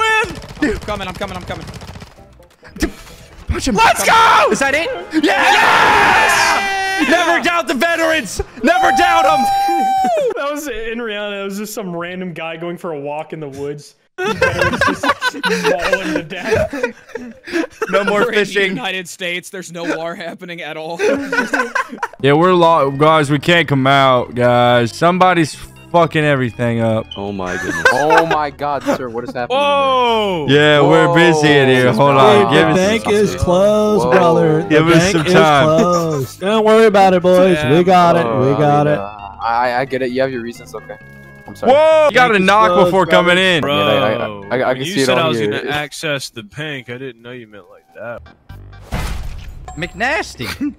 I'm coming, I'm coming, I'm coming. Punch him. Let's go! Is that it? Yes! Yeah! Never doubt the veterans! Never doubt them! That was, in reality, that was just some random guy going for a walk in the woods. No more fishing. In the United States, there's no war happening at all. Yeah, we're lost, guys. We can't come out, guys. Somebody's fucking everything up. Oh my goodness. Oh my God, sir. What is happening? Whoa. Yeah, whoa. We're busy in here. Hold on. Give the bank some is closed, whoa. Brother. The give us some time. Don't worry about it, boys. Damn. We got it. We got it. I get it. You have your reasons. Okay. I'm sorry. Whoa! You gotta knock closed, before brother. Coming in. Bro, I can you see it said on I was here. Gonna access the bank. I didn't know you meant like that. McNasty,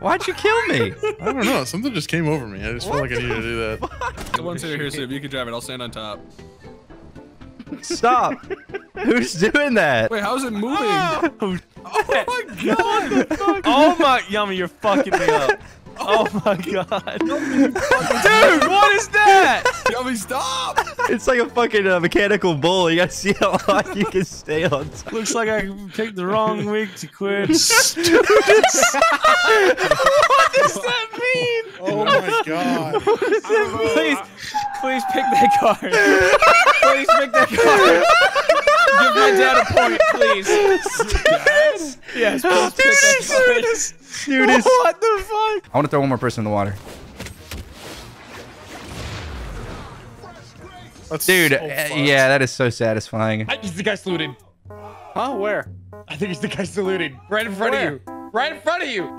why'd you kill me? I don't know. Something just came over me. I just felt like I needed to do that. The one's here, Sib. You can drive it. I'll stand on top. Stop! Who's doing that? Wait, how's it moving? Oh, oh my God! What the fuck? Oh my, Yummy, you're fucking me up. Oh my God. Dude, what is that? Yummy, stop! It's like a fucking mechanical bull. You gotta see how high you can stay on top. Looks like I picked the wrong week to quit. Dude, what does that mean? Oh my God. What does that mean? Please pick that card. Please pick that card. Give my dad a point, please. Students? Yes, please pick that card. Students. What the fuck? I want to throw one more person in the water. That's dude, so yeah, that is so satisfying. He's the guy saluting. Huh? Where? I think he's the guy saluting. Right in front where? Of you. Right in front of you.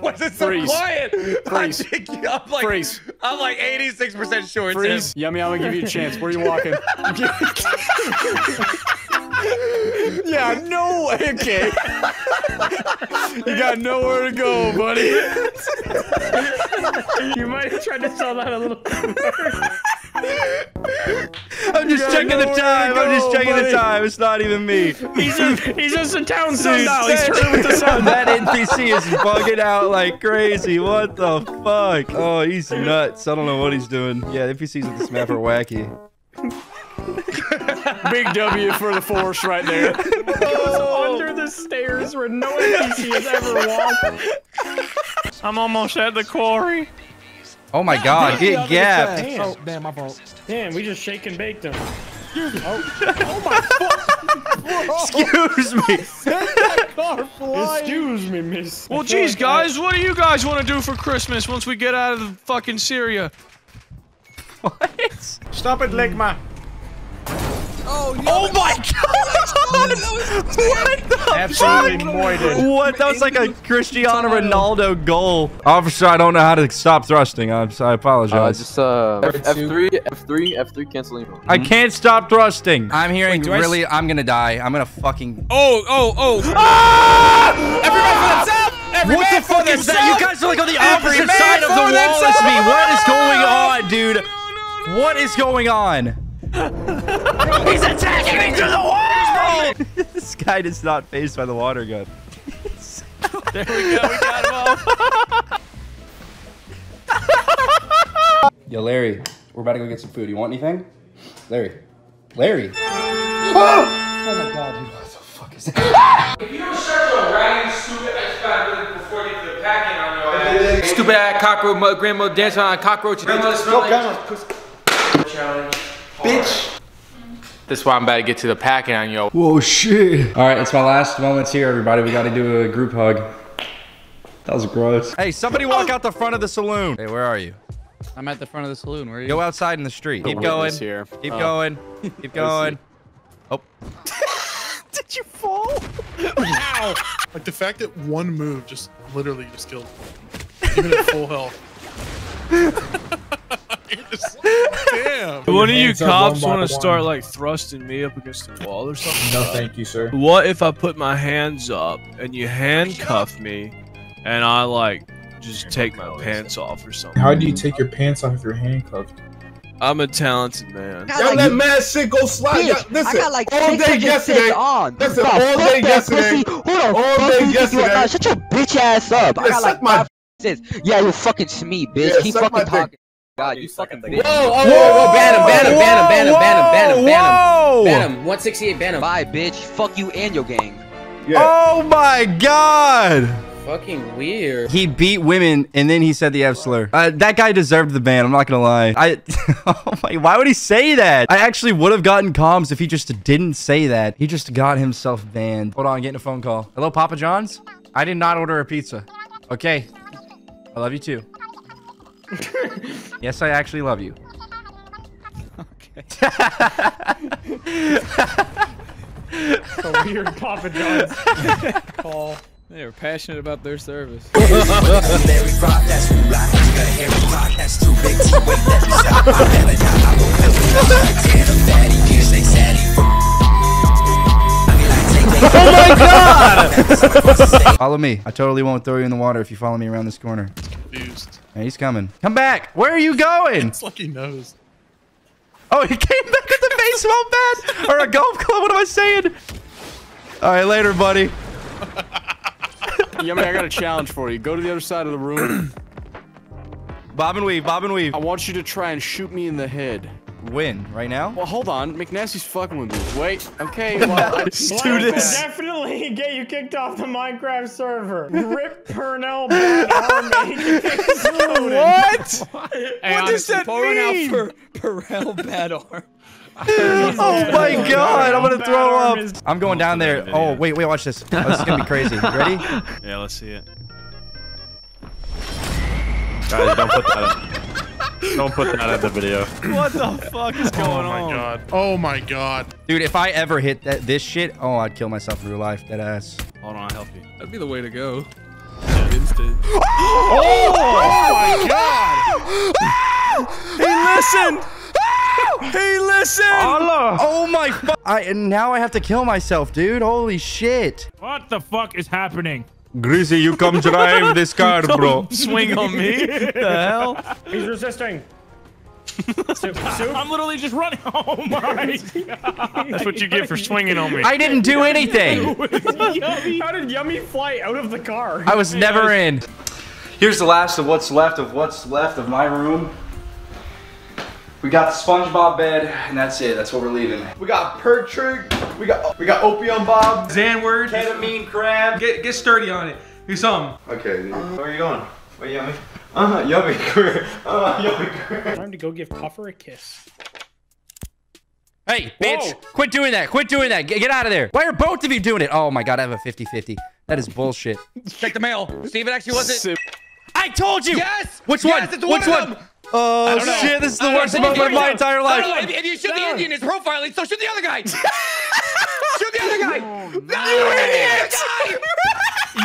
What's it so quiet? Freeze. I'm like, freeze. I'm like 86% sure it's him. Yummy, I'm gonna give you a chance. Where are you walking? Yeah, no way. Okay. You got nowhere to go, buddy. You might have tried to sell that a little bit. I'm just checking the time. Go, I'm just checking buddy. The time. It's not even me. He's just in town somehow. He's turning with the sun. That NPC is bugging out like crazy. What the fuck? Oh, he's nuts. I don't know what he's doing. Yeah, NPCs with this map are wacky. Big W for the force right there. It goes under the stairs where no NPC has ever walked. I'm almost at the quarry. Oh my God, get gapped. Damn. Oh, damn, my fault. Damn, we just shake and baked him. Oh, oh my fuck. Whoa. Excuse me. Excuse me, miss. Well, geez, guys, what do you guys want to do for Christmas once we get out of the fucking Syria? What? Stop it, Ligma. Oh, no. Oh my God! What the fuck? Absolutely moited. What? That was like a Cristiano Ronaldo goal. Officer, I don't know how to stop thrusting. I apologize. Just F3, canceling. I can't stop thrusting. I'm hearing wait, really. I'm gonna die. I'm gonna fucking. Oh! Ah! Everybody for themselves! Everybody what the fuck is that? You guys are like on the opposite side of the wall as me. What is going on, dude? No. What is going on? He's attacking me through the wall! This guy is not phased by the water gun. There we go, we got him all. Yo, Larry, we're about to go get some food. You want anything? Larry! Oh my God, dude, what the fuck is that? If you don't start your raggedy, stupid X5 before you get the packing on your ass. Stupid ass cockroach, grandma dancing on a cockroach. Grandma smells like challenge. Bitch. This is why I'm about to get to the packing on yo. Whoa, shit. All right, it's my last moments here, everybody. We got to do a group hug. That was gross. Hey, somebody walk out the front of the saloon. Hey, where are you? I'm at the front of the saloon. Where are you? Go outside in the street. Keep going. Here. Keep going. Keep going. Oh. Did you fall? Wow. Like the fact that one move just literally just killed me. Even at full health. Damn. One of you cops want to start like thrusting me up against the wall or something? No, thank you, sir. What if I put my hands up and you handcuff me, and I like just take my pants off or something? How do you take your pants off if you're handcuffed? I'm a talented man. Y'all like, let mad shit go slide. Listen, all day yesterday. Listen, all day yesterday. All day yesterday. Shut your bitch ass up. I got like my. Yeah, you fucking Smee, bitch. Keep fucking talking. God, you fucking bitch. Whoa, oh, whoa, ban him, ban him, ban him, ban him, ban him, ban him, ban him. 168, ban him. Bye, bitch. Fuck you and your gang. Oh my god. Fucking weird. He beat women and then he said the F slur. That guy deserved the ban. I'm not gonna lie. Oh my, why would he say that? I actually would have gotten comms if he just didn't say that. He just got himself banned. Hold on, getting a phone call. Hello, Papa John's? I did not order a pizza. Okay. I love you too. Yes, I actually love you. Okay. It's a weird Papa John's call. They were passionate about their service. Oh my god! Follow me. I totally won't throw you in the water if you follow me around this corner. Confused. Hey, he's coming. Come back! Where are you going? It's like he knows. Oh, he came back with the baseball bat or a golf club. What am I saying? All right, later, buddy. Yummy, I got a challenge for you. Go to the other side of the room. Bob and weave, bob and weave. I want you to try and shoot me in the head. Win right now? Well, hold on. McNasty's fucking with me. Wait. Okay. Well, let's do this. Definitely get you kicked off the Minecraft server. Rip Purnell. What? What does that mean? Purnell bad arm. Oh my god, I'm gonna throw up. I'm going down there. Oh, wait, wait, watch this. Oh, this is gonna be crazy. Ready? Yeah, let's see it. Guys, don't put that up. Don't put that in the video. What the fuck is going on? Oh my god. Oh my god. Dude, if I ever hit that this shit, oh, I'd kill myself in real life. That ass. Hold on, I'll help you. That'd be the way to go. Instant. Oh, oh my god. He listened. Hey, listen! Allah. Oh my fuck! And now I have to kill myself, dude. Holy shit! What the fuck is happening? Greasy, you come drive this car, bro. Swing on me? The hell? He's resisting. Soup, soup. I'm literally just running. Oh my god. That's what you get for swinging on me. I didn't do anything. How did Yummy fly out of the car? I was never in. Here's the last of what's left of my room. We got the SpongeBob bed, and that's it. That's what we're leaving. We got Pertrig. We got Opium Bob. Xanword. Ketamine Crab. Get sturdy on it. Do something. Okay, dude. Where are you going? What, Yummy? Yummy girl. Yummy girl. Time to go give Puffer a kiss. Hey, bitch. Whoa. Quit doing that. Quit doing that. Get out of there. Why are both of you doing it? Oh my god, I have a 50-50. That is bullshit. Check the mail. Steve, it actually wasn't. I told you. Yes. Which one? Yes, it's one. Which one? Oh shit, this is the worst moment of my entire life. If you shoot the Indian, his profile, so shoot the other guy. Shoot the other guy. Oh, no, you idiot.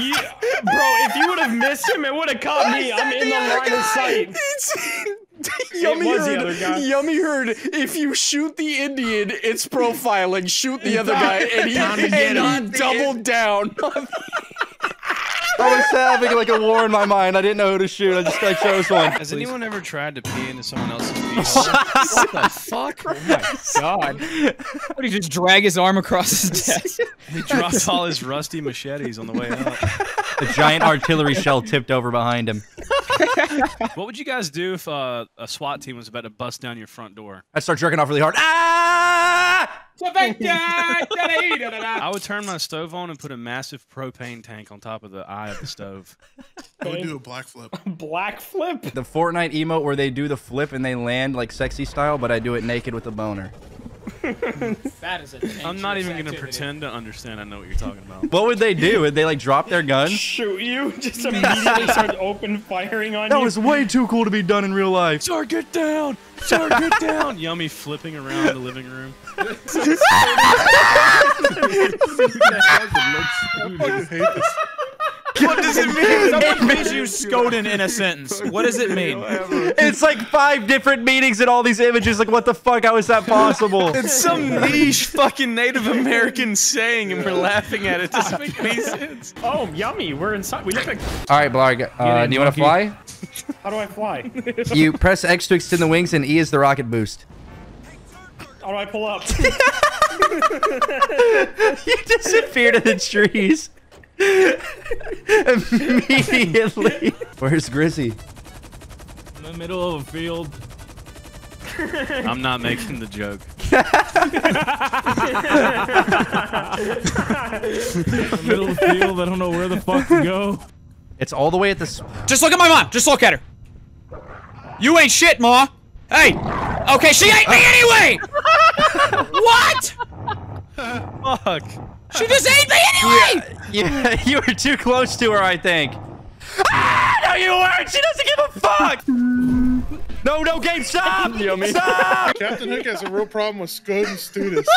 Yeah, bro, if you would have missed him, it would have caught me. I'm in the line of sight. Yummy heard, if you shoot the Indian, it's profiling, shoot the other guy, and he doubled down. I was having like a war in my mind. I didn't know who to shoot. I just like chose one. Has anyone ever tried to pee into someone else's piece? What the fuck? Oh my god. What, he just drag his arm across his desk? He dropped all his rusty machetes on the way out. A giant artillery shell tipped over behind him. What would you guys do if a SWAT team was about to bust down your front door? I'd start jerking off really hard. Ah! I would turn my stove on and put a massive propane tank on top of the eye of the stove. I would do a black flip. Black flip? The Fortnite emote where they do the flip and they land like sexy style, but I do it naked with a boner. That is a I'm not even going to pretend to understand I know what you're talking about. What would they do? Would they like drop their gun? Shoot you? Just immediately start open firing on you? That was way too cool to be done in real life. Sir, get down! Sir, get down! Yummy flipping around the living room. What What does it mean? Someone misuse Skoden in a sentence. What does it mean? It's like 5 different meanings and all these images. Like, what the fuck? How is that possible? It's some niche fucking Native American saying, and we're laughing at it. It doesn't make any sense. Oh, yummy. We're inside. We look like... All right, Blarg. Do you want to fly? How do I fly? You press X to extend the wings, and E is the rocket boost. How do I pull up? You disappeared in the trees. Immediately. Where's Grizzy? In the middle of a field. I'm not making the joke. In the middle of the field, I don't know where the fuck to go. It's all the way at this. Just look at my mom. Just look at her. You ain't shit, Ma. Hey. Okay, she ate me anyway. What? Fuck. She just ate me anyway! Yeah, you were too close to her, I think. Ah, no, you weren't! She doesn't give a fuck! No, no, game, stop! Stop! Captain Hook has a real problem with Skoden students.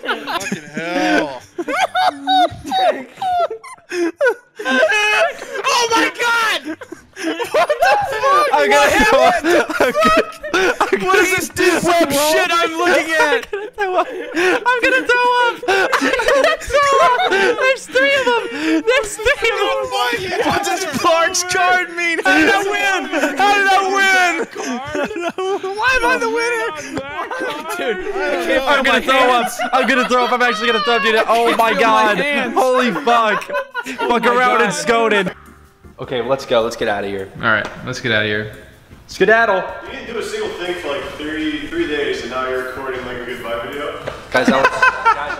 Fucking hell. Oh my god! What the fuck? What the fuck? What is this dude web shit I'm looking at? I'm gonna throw up! There's 3 of them! There's 3 of them! What does Blarg's card mean? How did I win? How did I win? Why am I the winner? Dude, I'm gonna throw up! I'm gonna throw up! I'm actually gonna throw up, dude! Oh my god! Holy fuck! Fuck around and Skoden! Okay, let's go. Let's get out of here. All right, let's get out of here. Skedaddle! You didn't do a single thing for like three days, and now you're recording like a goodbye video? Guys, I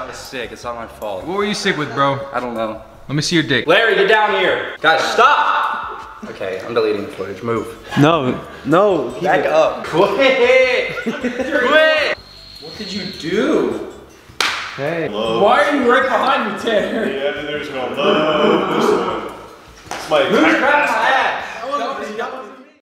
was sick. It's not my fault. What were you sick with, bro? I don't know. Let me see your dick. Larry, get down here! Guys, stop! Okay, I'm deleting the footage. Move. No, no. Back up. Quit! Quit! What did you do? Hey. Hello. Why are you right behind me, Tanner? Yeah, there's no love. This one. It's like, who's